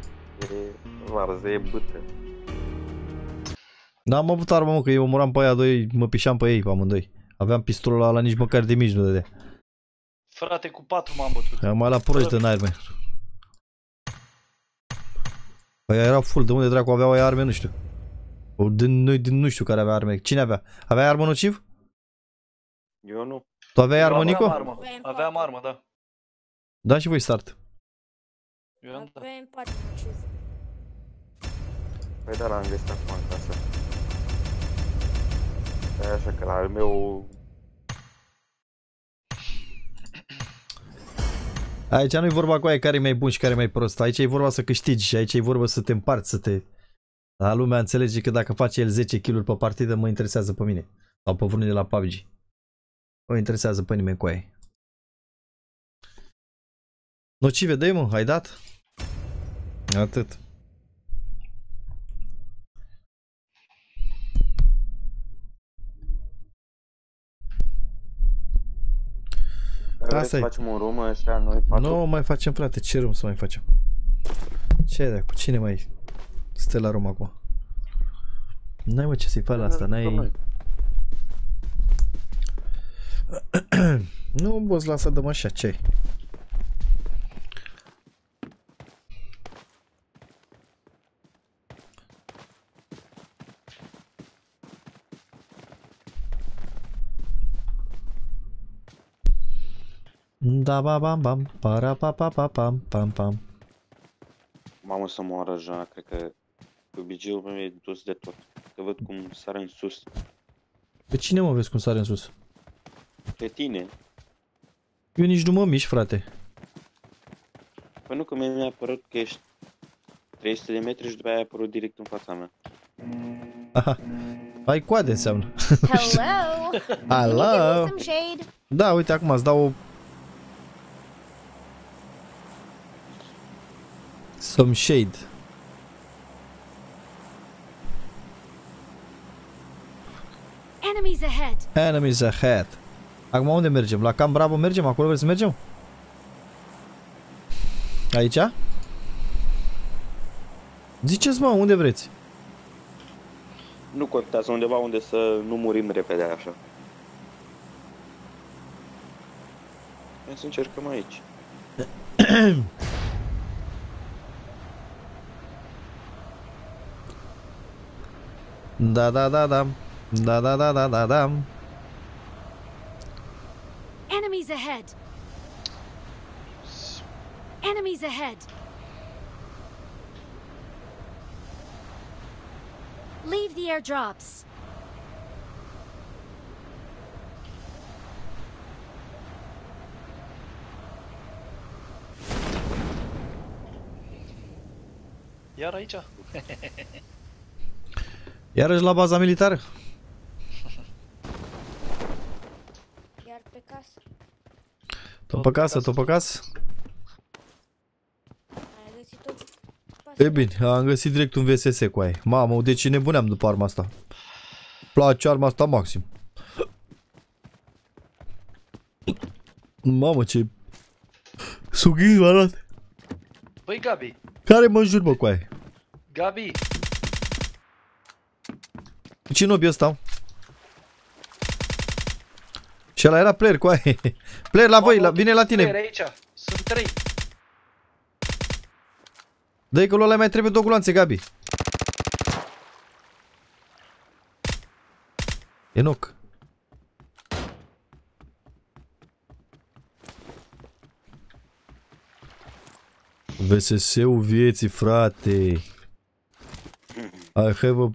Varze, bâtă. N-am avut armă, mă, că eu omoram pe aia doi, mă pișam pe ei, pe amândoi. Aveam pistolul ăla, nici măcar de mici nu dădea. Frate, cu 4 m-am bătut. Am mai la proști de arme. Păi erau full, de unde dracu aveau aia arme, nu știu. Noi nu știu care avea arme. Cine avea? Avea armă nociv? Eu nu. Tu aveai armă, Nico? Aveam armă, da. Da și voi start. Eu am dat. Păi da, l-am găsit acum în casă. Stai așa că la al meu... Aici nu-i vorba cu aia care e mai bun și care e mai prost. Aici e vorba să câștigi și aici e vorba să te împarți, să te... Dar lumea înțelege că dacă face el 10 kill-uri pe partidă, mă interesează pe mine. Sau pe vreunul de la PUBG. Mă interesează pe nimeni cu aia. Nocive, dă-i mă, ai dat? Atât. Asta-i. Facem un room ăștia, noi facem... Nu mai facem, frate, ce room să mai facem? Ce de cu cine mai stă la room acum? N-ai mă ce să-i faci la asta, n-ai... Nu, boss, lasă, dă-mă așa, ce-i? Da ba bam bam, para pa pa pa pam pam pam. Mamă să moară Jean, cred că obiceiul meu e dus de tot. Că văd cum sare în sus. Pe cine mă vezi cum sare în sus? Pe tine. Eu nici nu mă mișc, frate. Păi nu, că mi-a apărut că ești 300 de metri și după aia a apărut direct în fața mea. Aha. Ai coade înseamnă. Hello! Hello! Da, uite, acum îți dau o... Some shade. Enemies ahead. Enemies ahead. Acum unde mergem? La Camp Bravo mergem? Acolo vrei să mergem? Aici? Ziceți mă, unde vreți? Nu contează, undeva unde să nu murim repede așa. Hai să încercăm aici. Da da da da. Da da da da da da. Enemies ahead. Enemies ahead. Leave the airdrops. Iar aici. Iarăși la baza militară? Iar pe casă. Tot pe casă, tot pe casă. E bine, am găsit direct un VSS cu aia. Mamă, deci nebuneam după arma asta. Place arma asta maxim. Mamă, ce... Sughi, m-a luat. Băi, Gabi. Care mă înjur, bă, cu aia? Gabi. Ce nobi ăsta? Și ăla era player cu aia. Player la voi, vine la tine. Aici. Sunt 3. Dă-i că lui ăla mai trebuie 2 gulanțe, Gabi. Enoc. VSS-ul vieții, frate. I have a...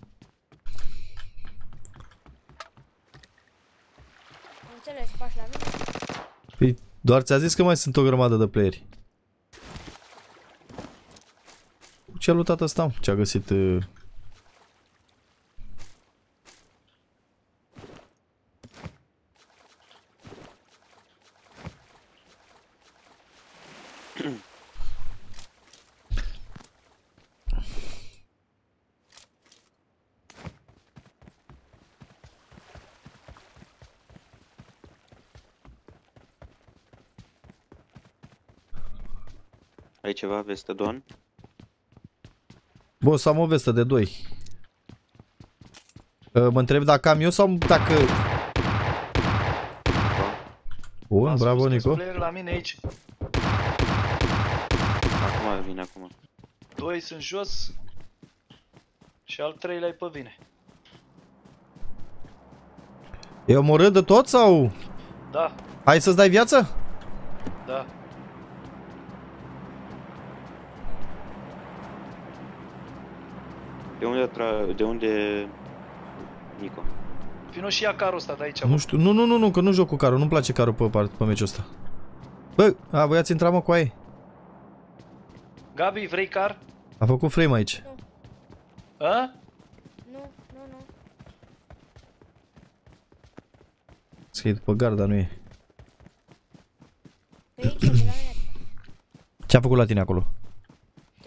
Păi, doar ți-a zis că mai sunt o grămadă de playeri. Ce-a lutat ăsta? Ce-a găsit? Ai ceva veste, Don? Bă, să am o veste de 2. Mă întreb dacă am eu sau dacă... Bun, bravo, Nico. La mine aici. Acum vine, acum. 2 sunt jos. Și al 3 l-ai pe vine. E omorât de tot sau? Da. Hai să-ți dai viață? Da. De unde Nico? Vino și ia carul ăsta de aici. Nu știu, nu, că nu joc cu carul, nu-mi place carul pe meciul ăsta. Bă, a, voi ați intrat mă cu aia. Gabi, vrei car? A făcut frame aici. A? să iei după garda, nu e. Ce-a făcut la tine acolo?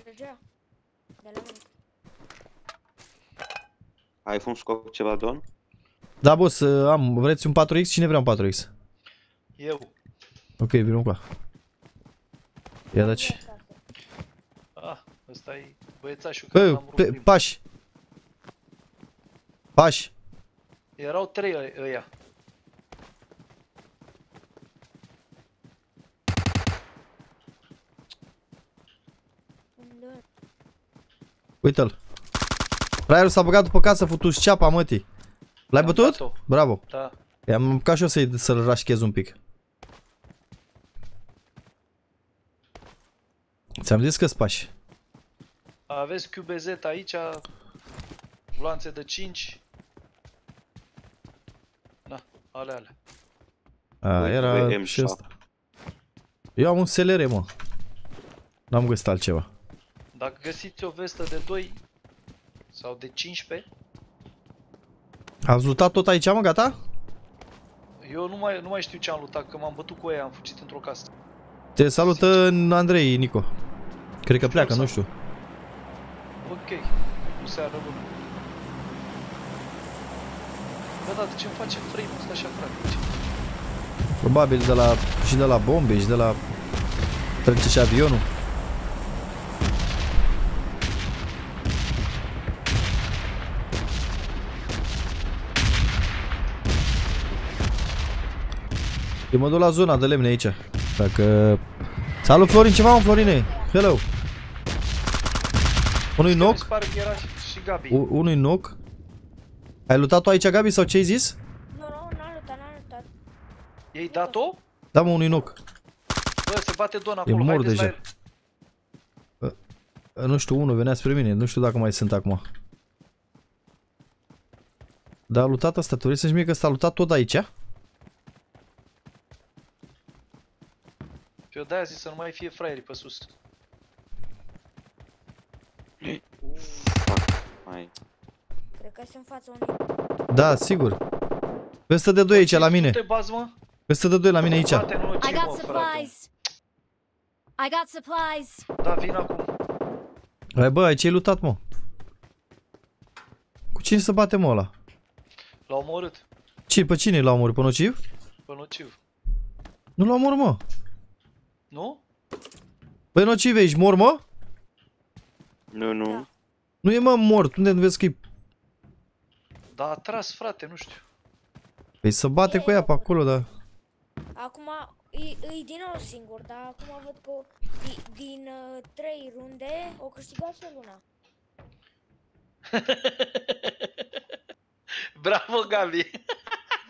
Trăgea de la mine. Ai fum scop ceva, Don? Da, boss, am. Vreți un 4X? Cine vrea un 4X? Eu. Ok, vină cu. Ia daci. Ah, ăsta e băiețașul care l-am rupt primul. Pași. Pași. Erau trei ăia. Uite-l. Fraierul s-a băgat după casă, futuși ceapa mătii. L-ai bătut? Bravo. Da. I-am apucat și eu să-l rașchez un pic. Ți-am zis că spași. Aveți QBZ aici, gloanțe de 5. Na, ale. A, era și ăsta. Eu am un SLR, mă. N-am găsit altceva. Dacă găsiți o vestă de 2 sau de 15. Ați lootat tot aici, mă, gata? Eu nu mai știu ce am lootat, că m-am bătut cu ea, am fugit într-o casă. Te salută Andrei, Nico. Cred că pleacă, nu știu. Ok, nu se arăbă. Bă, dar de ce-mi face frame-ul ăsta așa, frate? Probabil de la, și de la bombe, și de la... Trece și avionul. Eu mă duc la zona de lemne aici. Dacă... Salut Florin, ceva, mă, Florine? Hello! Unui knock? Unui knock? Ai lootat-o aici, Gabi, sau ce-ai zis? Nu, n-am lootat, Ei dat-o? Da, mă, unui knock. Bă, se bate Don acolo, e mort deja. Nu știu, unul venea spre mine, nu știu dacă mai sunt acum. Dar a lootat asta, tu vrei să-și mie că s-a lootat tot aici? Și eu de-aia zic să nu mai fie fraierii pe sus. Cred că sunt fața unui. Da, sigur. Peste de 2 aici la mine. Peste de 2 la mine aici. I got supplies. Da, vin acum. Hai bă, ai ce-i lootat, mă? Cu cine să batem ăla? L-au omorât. Pe cine l-au omorât? Pe nociv? Pe nociv. Nu l-au omorât, mă. Nu? Băi, nocive, ești mor, mă? Nu, nu. Da. Nu e, mă, mort. Unde nu vezi că-i... Da, a tras, frate, nu știu. Păi să bate cu ea pe acolo, da. Acum, e din nou singur, dar acum văd că din 3 runde o câștigat pe Luna. Bravo, Gabi!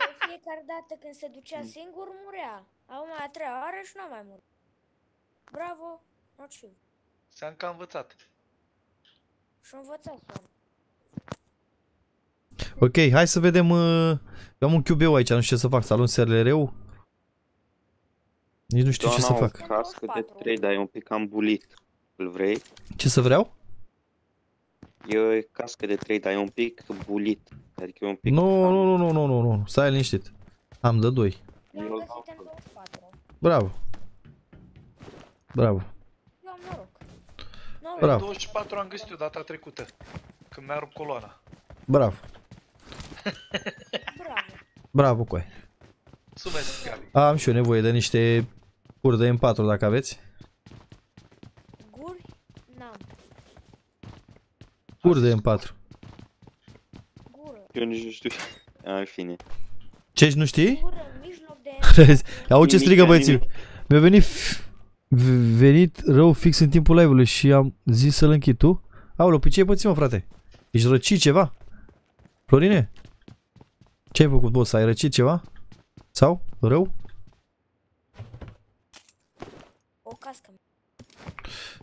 De fiecare dată când se ducea singur, murea. Acum a treia oară și n-a mai murit. Bravo, nociv. S-am cam învățat. Și-am învățat. Ok, hai să vedem. Eu am un QB aici, nu știu ce să fac. Să alun SLR-ul. Nici nu știu ce să fac. Doamna, o cască de 3, dar e un pic ambulit. Îl vrei? Ce să vreau? E cască de 3, dar e un pic bulit. Adică e un pic... Nu, stai liniștit. Am de 2. Bravo. Bravo. Eu am noroc. Bravo. 24 am găsit eu data trecută, când mi-a rupt coloana. Bravo. Bravo. Bravo, coi. Mulțumesc, Gabi. Am și eu nevoie de niște guri de M4, dacă aveți. Guri? N-am. Guri de M4. Gură. Eu nici nu știu. Ai fine. Ce, nu știi? Gură, în mijloc de... Au ce strigă băieții. Mi-a venit... rău fix în timpul live-ului și am zis să-l închid tu. Aoleu, pe ce ai pățit, mă, frate? Ești răcit ceva? Florine? Ce ai făcut, boss? Ai răcit ceva? Sau? Rău? O cască.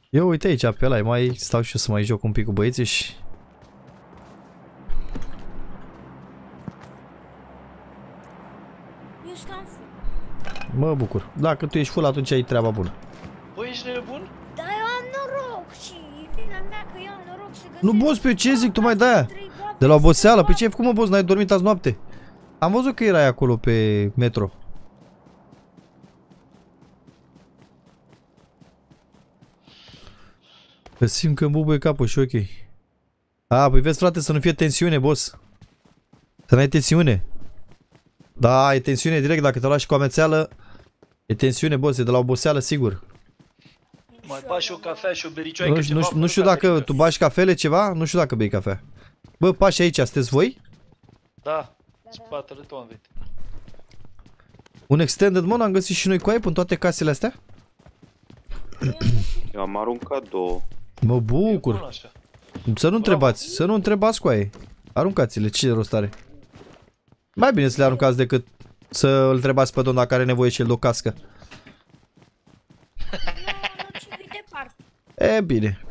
Eu uite aici pe ăla, mai stau și eu să mai joc un pic cu băieții și... Mă bucur. Dacă tu ești full, atunci ai treaba bună. Băi, ești nebun? Da, eu am noroc și vina mea că eu am noroc și găsesc... Nu, boss, pe ce zic tu mai de aia? De la oboseală? Pe ce ai făcut, mă, boss? N-ai dormit azi noapte? Am văzut că erai acolo pe metro. Că simt că îmi bubuie capul și ok. A, păi vezi frate, să nu fie tensiune, boss. Să n-ai tensiune. Da, e tensiune direct, dacă te lași cu amețeală. E tensiune, boss, e de la oboseală, sigur. Mai bagi și o cafea și o bericioaică nu, ceva. Nu știu dacă tu bagi cafele ceva, nu știu dacă bei cafea. Bă, pași aici, sunteți voi? Da, spatele tău am venit. Un extended, mă, am găsit și noi coaie în toate casele astea? Eu am aruncat două. Mă bucur. Să nu întrebați, să nu întrebați coaie. Aruncați-le, ce rost are? Mai bine să le aruncați decât să îl întrebați pe domn dacă are nevoie și el de o cască. E bine.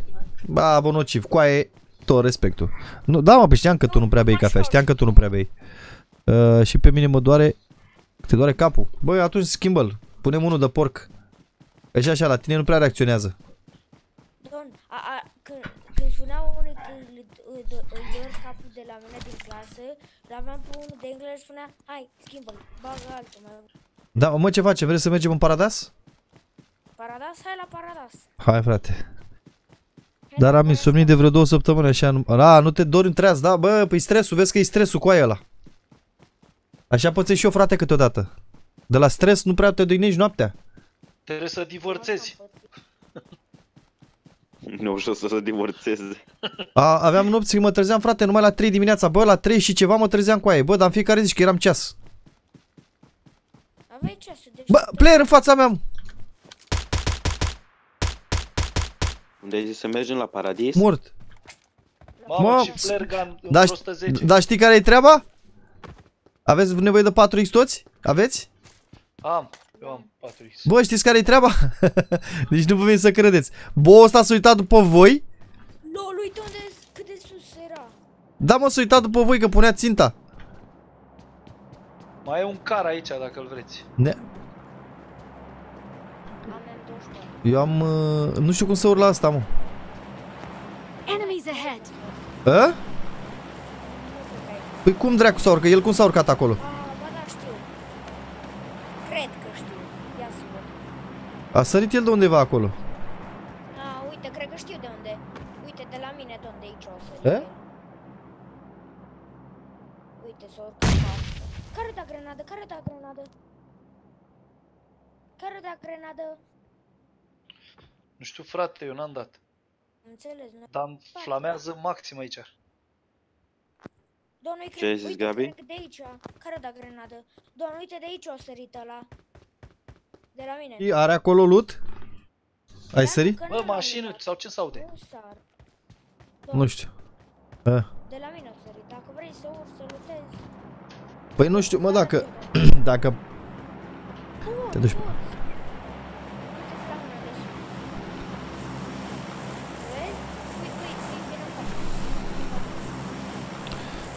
Ba, vă nociv, coaie, tot respectul. Nu, da, mă, pe știam că tu nu prea bei cafea, știam că tu nu prea bei. Și pe mine mă doare, te doare capul. Băi, atunci schimbă-l, punem unul de porc. Că și așa, la tine nu prea reacționează. Domn, când spuneam unul că îi doare capul de la mine din clasă, l-aveam pe unul de engleză și spunea, hai, schimbă-l, bagă altul. Da, mă, ce face? Vrei să mergem în Paradas? Paradas? Hai la Paradas. Hai, frate. Dar am insomnit de vreo 2 săptămâni așa nu... A, nu te dori în treaz, da? Bă, păi stresul, vezi că e stresul cu aia ăla. Așa pățești și eu, frate, câteodată. De la stres nu prea te odihnești noaptea. Trebuie să divorțezi. Nu știu să se divorțeze. Aveam nopți când mă trezeam, frate, numai la 3 dimineața. Bă, la 3 și ceva mă trezeam cu aia. Bă, dar în fiecare zi că eram ceas. Aveai ceasul, deci... Bă, player în fața mea! Deci să mergem la Paradis? Mort. Mamă, și flergan în 110. Dar știi care e treaba? Aveți nevoie de 4x toți? Aveți? Am, eu am 4x. Bă, știți care e treaba? Deci nu vă vine să credeți. Bă, ăsta s-a uitat după voi? Lol, uite unde, cât de sus era. Da, mă, s-a uitat după voi că punea ținta. Mai e un car aici dacă îl vreți. Ne. Eu am... nu știu cum să urla asta, mă. A? Păi cum dracu s-a urcat? El cum s-a urcat acolo? Ba da, știu. Cred că știu. Ia să văd. A sărit el de undeva acolo. A, uite, cred că știu de unde. Uite, de la mine, de unde aici o să... E? Uite, s-a urcat asta. Care-o da grenadă? Care-o da grenadă? Care-o da grenadă? Nu știu, frate, eu n-am dat. Înțeles, nu? Dar flamează maxim aici. Doamne, uite, ce zis, Gabi? De aici. Care-o da grenadă? Doamne, uite, de aici o sărit ăla. De la mine. I are acolo lut? Ai sărit? Bă, mașină, sau ce s-aude? Nu știu. De la mine o sărit. Dacă vrei să urci, să lutezi. Păi nu știu, mă, dacă... Dacă... Te duci...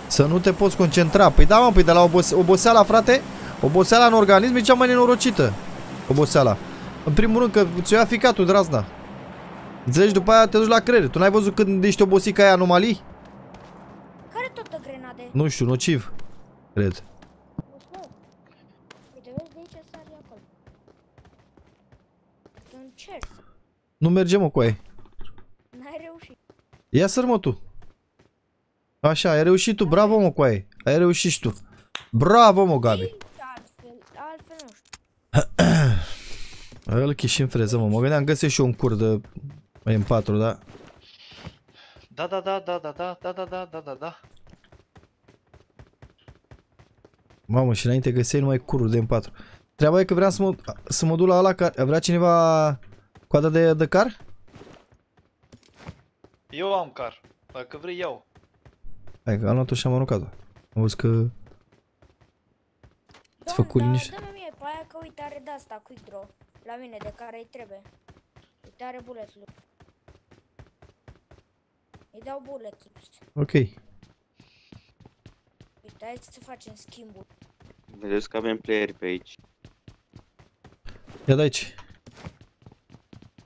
Să nu te poți concentra. Păi da, mă, păi de la oboseala, frate, oboseala în organism e cea mai nenorocită. Oboseala. În primul rând că ți-o ia ficatul, drazna. Înțelegi? După aia te duci la creier. Tu n-ai văzut când ești obosit ca ai anomalii? Care toată grenade? Nu știu, nociv. Cred. Nu mergem, mă, cu aia. N-ai reușit. Ia sări, mă, tu. Așa, ai reușit tu, bravo, mă, coaie. Ai reușit și tu. Bravo, mă, Gabi. Altfel nu știu. Îl chiși în freză, mă. Mă gândeam, găsesc și eu un cur de M4, da? Da, da, da, da, da, da, da, da, da, da, da. Mamă, și înainte găseai numai curul de M4. Treaba e că vreau să mă duc la ala care... Vrea cineva coada de car? Eu am car. Dacă vrei, iau. Hai că am luat-o și am aruncat-o. Am văzut că... Ați făcut liniște. Dă-mi mie pe aia că uite are de-asta, quick draw. La mine, de care îi trebuie. Uite are bullet-ul. Îi dau bullet. Ok. Uite, hai să facem schimbul. Vedeți că avem playeri pe aici. Ia de aici.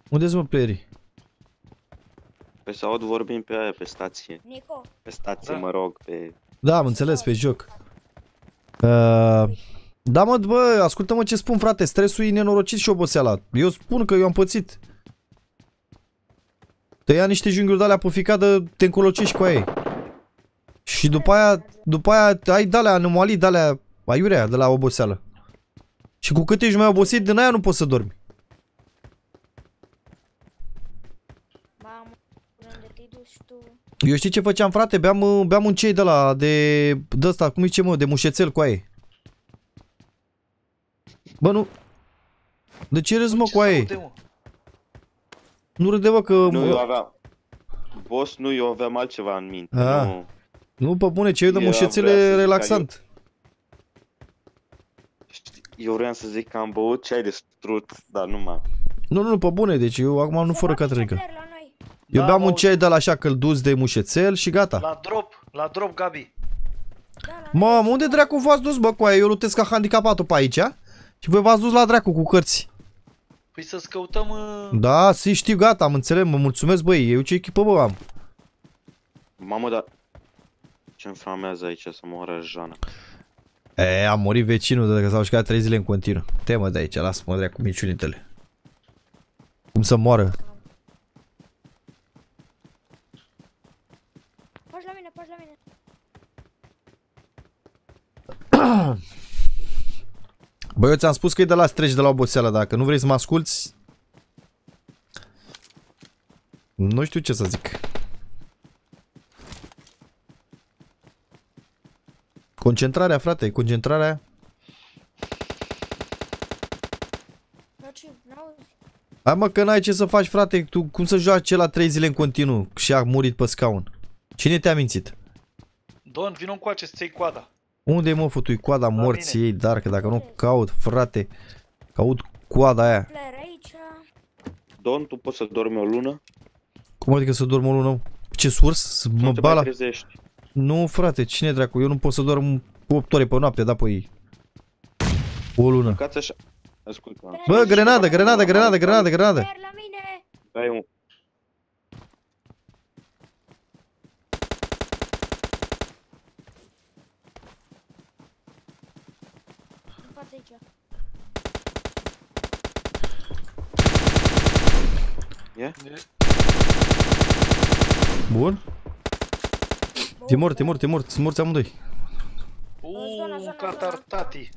Unde-s, mă, playerii? Pe să aud vorbim pe aia, pe stație. Nico. Pe stație, da. Mă rog, pe... Da, am înțeles, pe joc. Da, mă, bă, ascultă-mă ce spun, frate. Stresul e nenorocit și oboseala. Eu spun că eu am pățit. Te ia niște junghiuri de-alea puficadă, te încolocești cu ei. Și după aia ai de-alea anomalii, de-alea aiurea, de la oboseală. Și cu cât ești mai obosit, din aia nu poți să dormi. Eu știi ce făceam, frate? Beam un ceai de-ala, de ăsta, cum zice, mă, de mușețel cu aie. Bă, nu... De ce râzi, mă, cu aie? Nu râde, bă, că... Nu, eu aveam... Boss, nu, eu aveam altceva în minte. Nu, nu pe bune, ceaiul de mușețel e relaxant. Eu vreau să zic că am băut ceai de strut, dar nu mai... Nu, pe bune, deci eu acum nu fără catrănică. Eu beam un ceai de-ala așa călduț de mușețel și gata. La drop, Gabi. Mamă, unde dracu v-ați dus, bă, cu aia? Eu lutesc ca handicapatul pe aici, și voi v-ați dus la dracu cu cărți. Păi să-ți căutăm... Da, si știu, gata, am înțeles, mă mulțumesc, băi, eu ce echipă, bă, am. Mamă, dar... Ce-mi framează aici să moară Jana? E, a murit vecinul, dacă s-au șcat 3 zile în continuu. Temă de aici, las-mă dracu minciunitele. Cum să moară? Băi, eu ți-am spus că e de la streci, de la oboseală, dacă nu vrei să mă asculti. Nu știu ce să zic. Concentrarea, frate, concentrarea. Hai, mă, că n-ai ce să faci, frate, tu cum să joaci la 3 zile în continuu și a murit pe scaun? Cine te-a mințit? Don, vino încoace să-ți iei coada. Unde-i, mă, fătui coada morții ei, dar că dacă nu caut, frate, caut coada aia. Don, tu poți să dormi o lună? Cum adică să dorm o lună? Ce surs? Mă bala? Nu, frate, cine dracu? Eu nu pot să dorm 8 ore pe noapte, da, păi... O lună. Bă, grenadă! Dai-o. Bun. E mort, sunt morți amândoi. Uuuu, catar tati.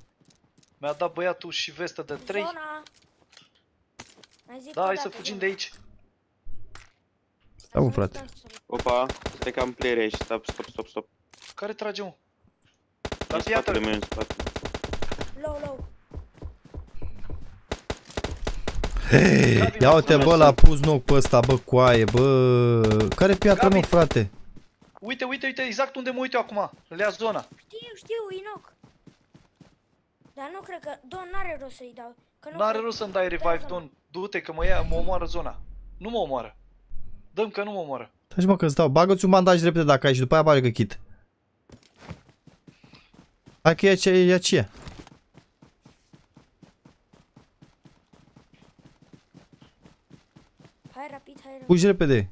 Mi-a dat băiatul și vestă de 3. Da, hai să fugim de aici. Stai, mă, frate. Opa, stai că am player aici, stop. Care trage, mă? În spatele meu, în spate. Low. Hei, ia uite, bă, l-a pus nou pe ăsta, bă, coaie, bă. Care piatră, mă, frate? Uite, exact unde mă uit eu acum. Le ia zona. Știu, Inoc. Dar nu cred că... Don, n-are rost să-i dau. N-are rost să-mi dai revive, Don. Du-te că mă omoară zona. Nu mă omoară. Dă-mi că nu mă omoară. Dă-și, mă, că-ți dau. Bagă-ți un bandaj repede dacă ai și după aia bagă kit. Hai că ia ce e. Hai rapid. Fugi repede.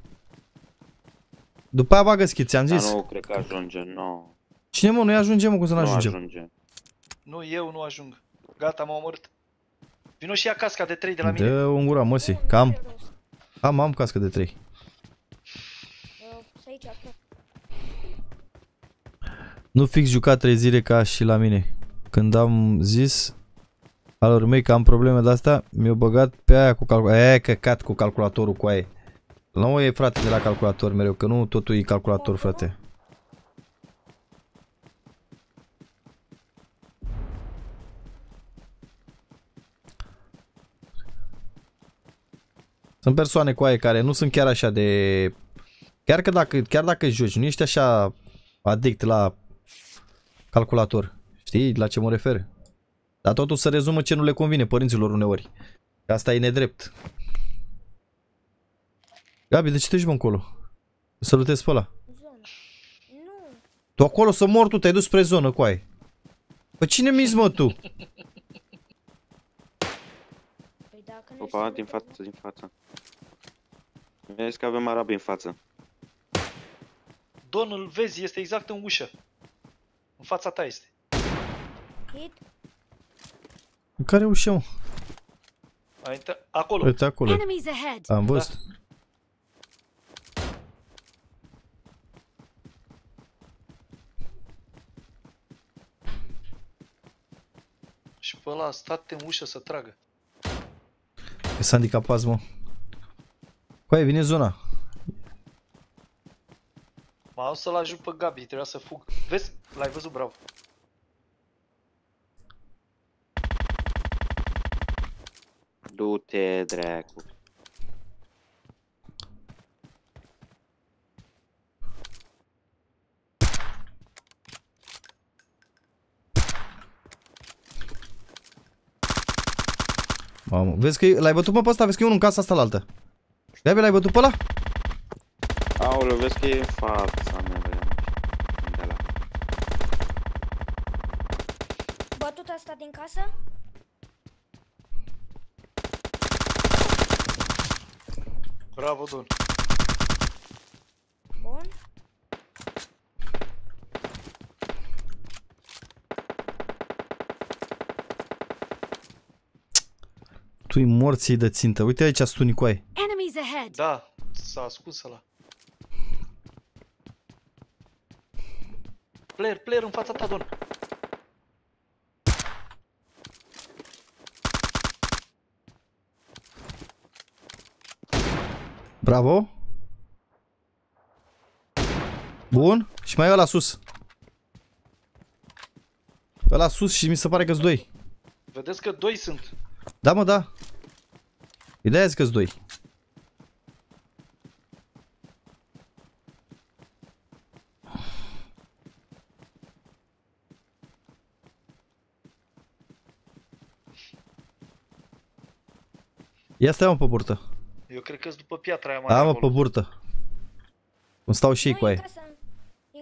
După aia bagă schiț, ți-am zis. Nu, cred că ajunge, nu. Cine, mă, nu-i ajunge, mă, cum să nu ajungem? Nu, eu nu ajung. Gata, m-am omorât. Vino și ia casca de 3 de la mine. Dă-o în gura, măsii, că am. Am casca de 3. Nu fix juca 3 zile ca și la mine. Când am zis alor mei că am probleme de-astea, mi-au băgat pe aia cu calculatorul. E, căcat cu calculatorul cu aia. Nu e, frate, de la calculator mereu, că nu totul e calculator, frate. Sunt persoane cu aia care nu sunt chiar așa de... Chiar dacă joci, nu ești așa adict la calculator. Știi la ce mă refer? Dar totul se rezumă ce nu le convine părinților uneori. Asta e nedrept. Gabi, de ce te duci, mă, încolo? Să lutezi pe ăla. Nu. Tu acolo să mor, tu te-ai dus spre zonă, coaie. Păi cine mizi, mă, tu? Opa, din față. Vezi că avem arabi în față. Don, îl vezi, este exact în ușă. În fața ta este. Hit? În care ușă? Acolo. Uite acolo. Am văzut. Și pe ăla a stat în ușă să tragă. E s-a handicapat, mă. Coaie, vine zona. M-au să-l ajut pe Gabi, trebuia să fug. Vezi? L-ai văzut, bravo. Du-te, dracu. Mamă, vezi că l-ai bătut, mă, pe ăsta? Vezi că e unul în casa asta la altă. De-abia l-ai bătut pe ăla? Aoleu, vezi că e în fața mea, băi. Bătut asta din casă? Bravo, Don. Bun. Tu-i morții de țintă. Uite aici, Stunicoai. Da, s-a ascuns ăla. Player, player în fața ta, Don. Bravo. Bun. Și mai e ăla sus. Ăla sus și mi se pare că-s doi. Vedeți că doi sunt. Da, mă, da. Ideea e că-s doi. Ia stai, mă, pe burtă. Eu cred că-s după piatra aia mai acolo. Da, mă, pe burtă. Îmi stau și ei cu aia.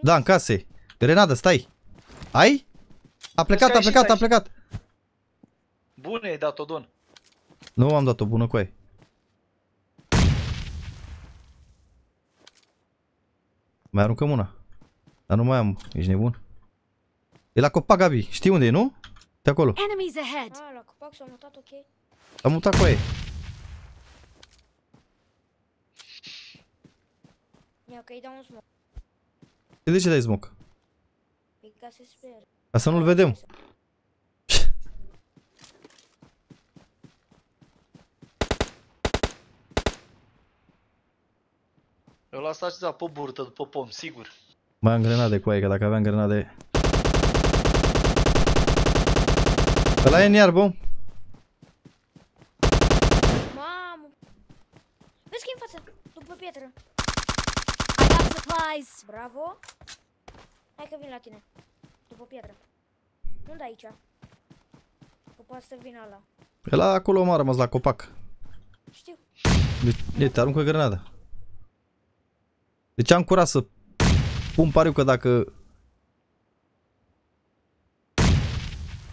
Da, în casă-i. Grenadă, stai. Ai? A plecat, a plecat, a plecat. Bună i-ai dat-o, Don. Nu am dat-o bună cu aia. Mai aruncăm una. Dar nu mai am, ești nebun. E la copac, Gabi. Știi unde e, nu? De acolo. A, la copac s-a mutat, ok. S-a mutat cu aia. Ia că-i dau un smoke. De ce dai smoke? Păi ca să speră. Ca să nu-l vedem. Eu l-am stat și dat pe burtă, după pom, sigur. Mai am grenade cu aia, că dacă aveam grenade... Ăla e în iarbă. Mamă! Vezi că e în față, după pietră. Bravo! Hai că vin la tine. După pietră. Nu-mi dai aici. Că poate să vină ăla. Ăla acolo m-a rămas la copac. Știu. Te aruncă grenada. Deci am curaj să pun pariu că dacă...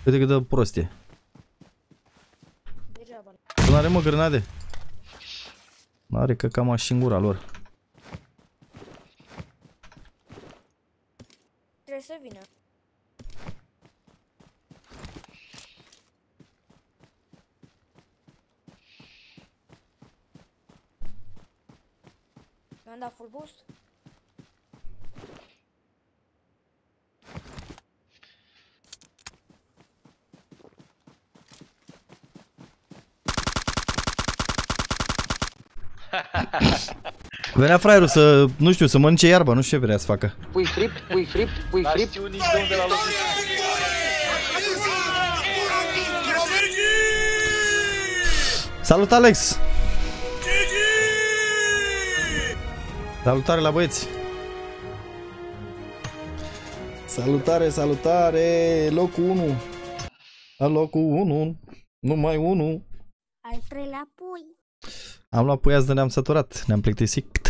Uite cât de prost e. Nu are, mă, grenade. Nu are, că cam așa în gura lor. Să vină. Mi-am dat full boost. Venea fraierul să, nu știu, să mănânce iarba, nu știu ce vrea să facă. Pui fript, pui fript, pui fript. N-aș știu nici de unde l-a luat. Salut, Alex! Salutare la băieți! Salutare, salutare! Locul 1! La locul 1! Numai 1! Al treilea pui! Am luat puiați de ne-am săturat, ne-am plictisit.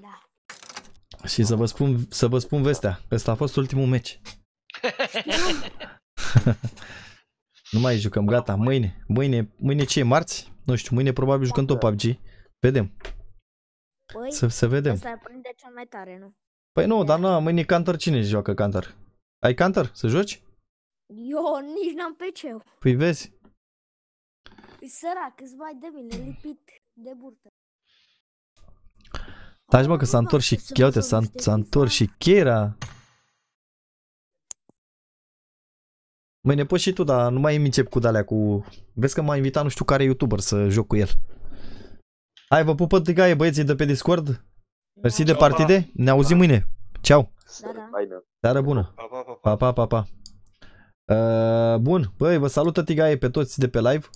Da. Și să vă spun vestea, ăsta a fost ultimul meci. Nu mai jucăm, gata, mâine ce e, marți? Nu știu, mâine probabil jucăm tot PUBG. Vedem. Păi, să vedem. Ăsta prinde cel mai tare, nu? Păi nu, dar na, mâine Counter, cine joacă Counter? Ai Counter? Să joci? Eu nici n-am PC-ul. Păi vezi? E sărac, îți mai debil, e lipit de burtă. Taci mă că s-a întors și cheia, s-a întors și cheia. Măi, ne poți și tu, dar nu mai îmi încep cu de-alea cu... Vezi că m-a invitat nu știu care YouTuber să joc cu el. Hai, vă pupă Tigaie, băieții de pe Discord. Mersi de partide, ne auzim mâine. Ceau. Seară bună. Pa, pa, pa, pa. Bun, băi, vă salută Tigaie pe toți de pe live.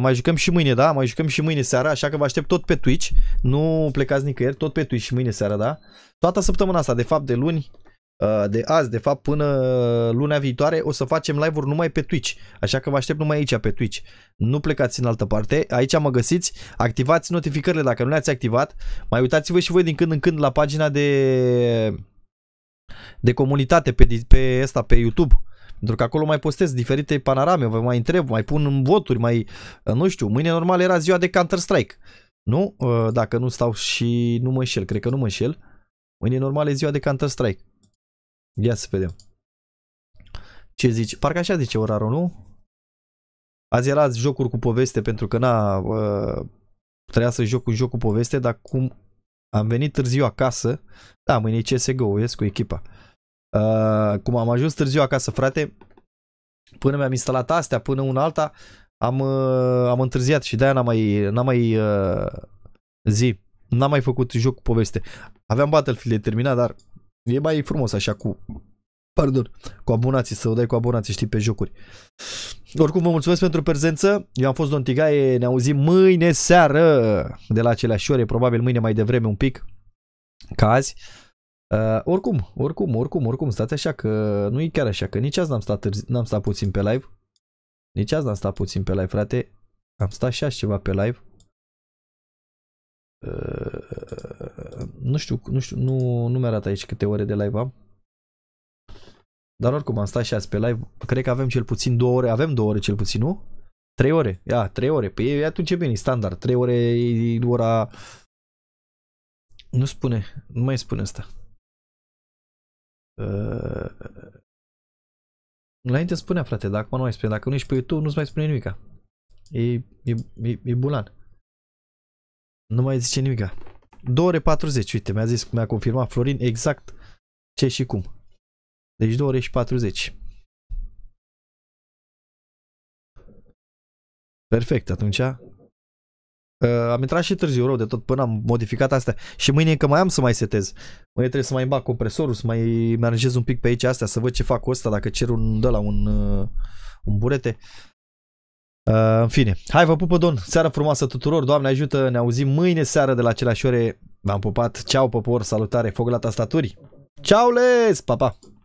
Mai jucăm și mâine, da? Mai jucăm și mâine seara, așa că vă aștept tot pe Twitch. Nu plecați nicăieri, tot pe Twitch și mâine seara, da? Toată săptămâna asta, de fapt de luni, de azi, de fapt până lunea viitoare, o să facem live-uri numai pe Twitch. Așa că vă aștept numai aici pe Twitch. Nu plecați în altă parte. Aici mă găsiți. Activați notificările dacă nu le-ați activat. Mai uitați-vă și voi din când în când la pagina de comunitate pe YouTube. Pentru că acolo mai postez diferite panorame, vă mai întreb, mai pun în voturi, mai, nu știu, mâine normal era ziua de Counter-Strike, nu? Dacă nu stau și nu mă înșel, cred că nu mă înșel, mâine normal e ziua de Counter-Strike. Ia să vedem. Ce zici? Parcă așa zice orarul, nu? Azi era jocuri cu poveste pentru că trebuia să joc un joc cu poveste, dar cum am venit târziu acasă, da, mâine e CSGO, ies cu echipa. Cum am ajuns târziu acasă, frate, până mi-am instalat astea, până una alta, am întârziat și de-aia n-am mai făcut joc cu poveste. Aveam Battlefield de terminat, dar e mai frumos așa cu abonații, să o dai cu abonații, știi, pe jocuri. Oricum, vă mulțumesc pentru prezență. Eu am fost Don Tigaie, ne auzim mâine seară de la aceleași ore, probabil mâine mai devreme un pic ca azi. Oricum, stați așa că nu e chiar așa, că nici azi n-am stat puțin pe live. Nici azi n-am stat puțin pe live, frate. Am stat și azi ceva pe live. Nu mi-arată aici câte ore de live am. Dar oricum am stat și azi pe live. Cred că avem cel puțin 2 ore, avem 2 ore cel puțin, nu? 3 ore, ia, 3 ore. Păi atunci e bine, standard, 3 ore e ora... Nu spune, nu mai spune asta. Înainte spunea, frate, dar acum nu mai spune. Dacă nu ești pe YouTube, nu-ți mai spune nimica. E bulan. Nu mai zice nimica. 2 ore 40, uite, mi-a zis, mi-a confirmat Florin exact ce și cum. Deci 2 ore și 40. Perfect, atunci am intrat și târziu rău de tot până am modificat astea și mâine încă mai am să mai setez. Mâine trebuie să mai bag compresorul, să mai aranjez un pic pe aici astea, să văd ce fac cu ăsta, dacă cer un burete. În fine, hai, vă pupă Don, seară frumoasă tuturor, Doamne ajută, ne auzim mâine seară de la aceleași ore. V-am pupat, ceau popor, salutare, foc la tastaturi, ceau les, pa, pa!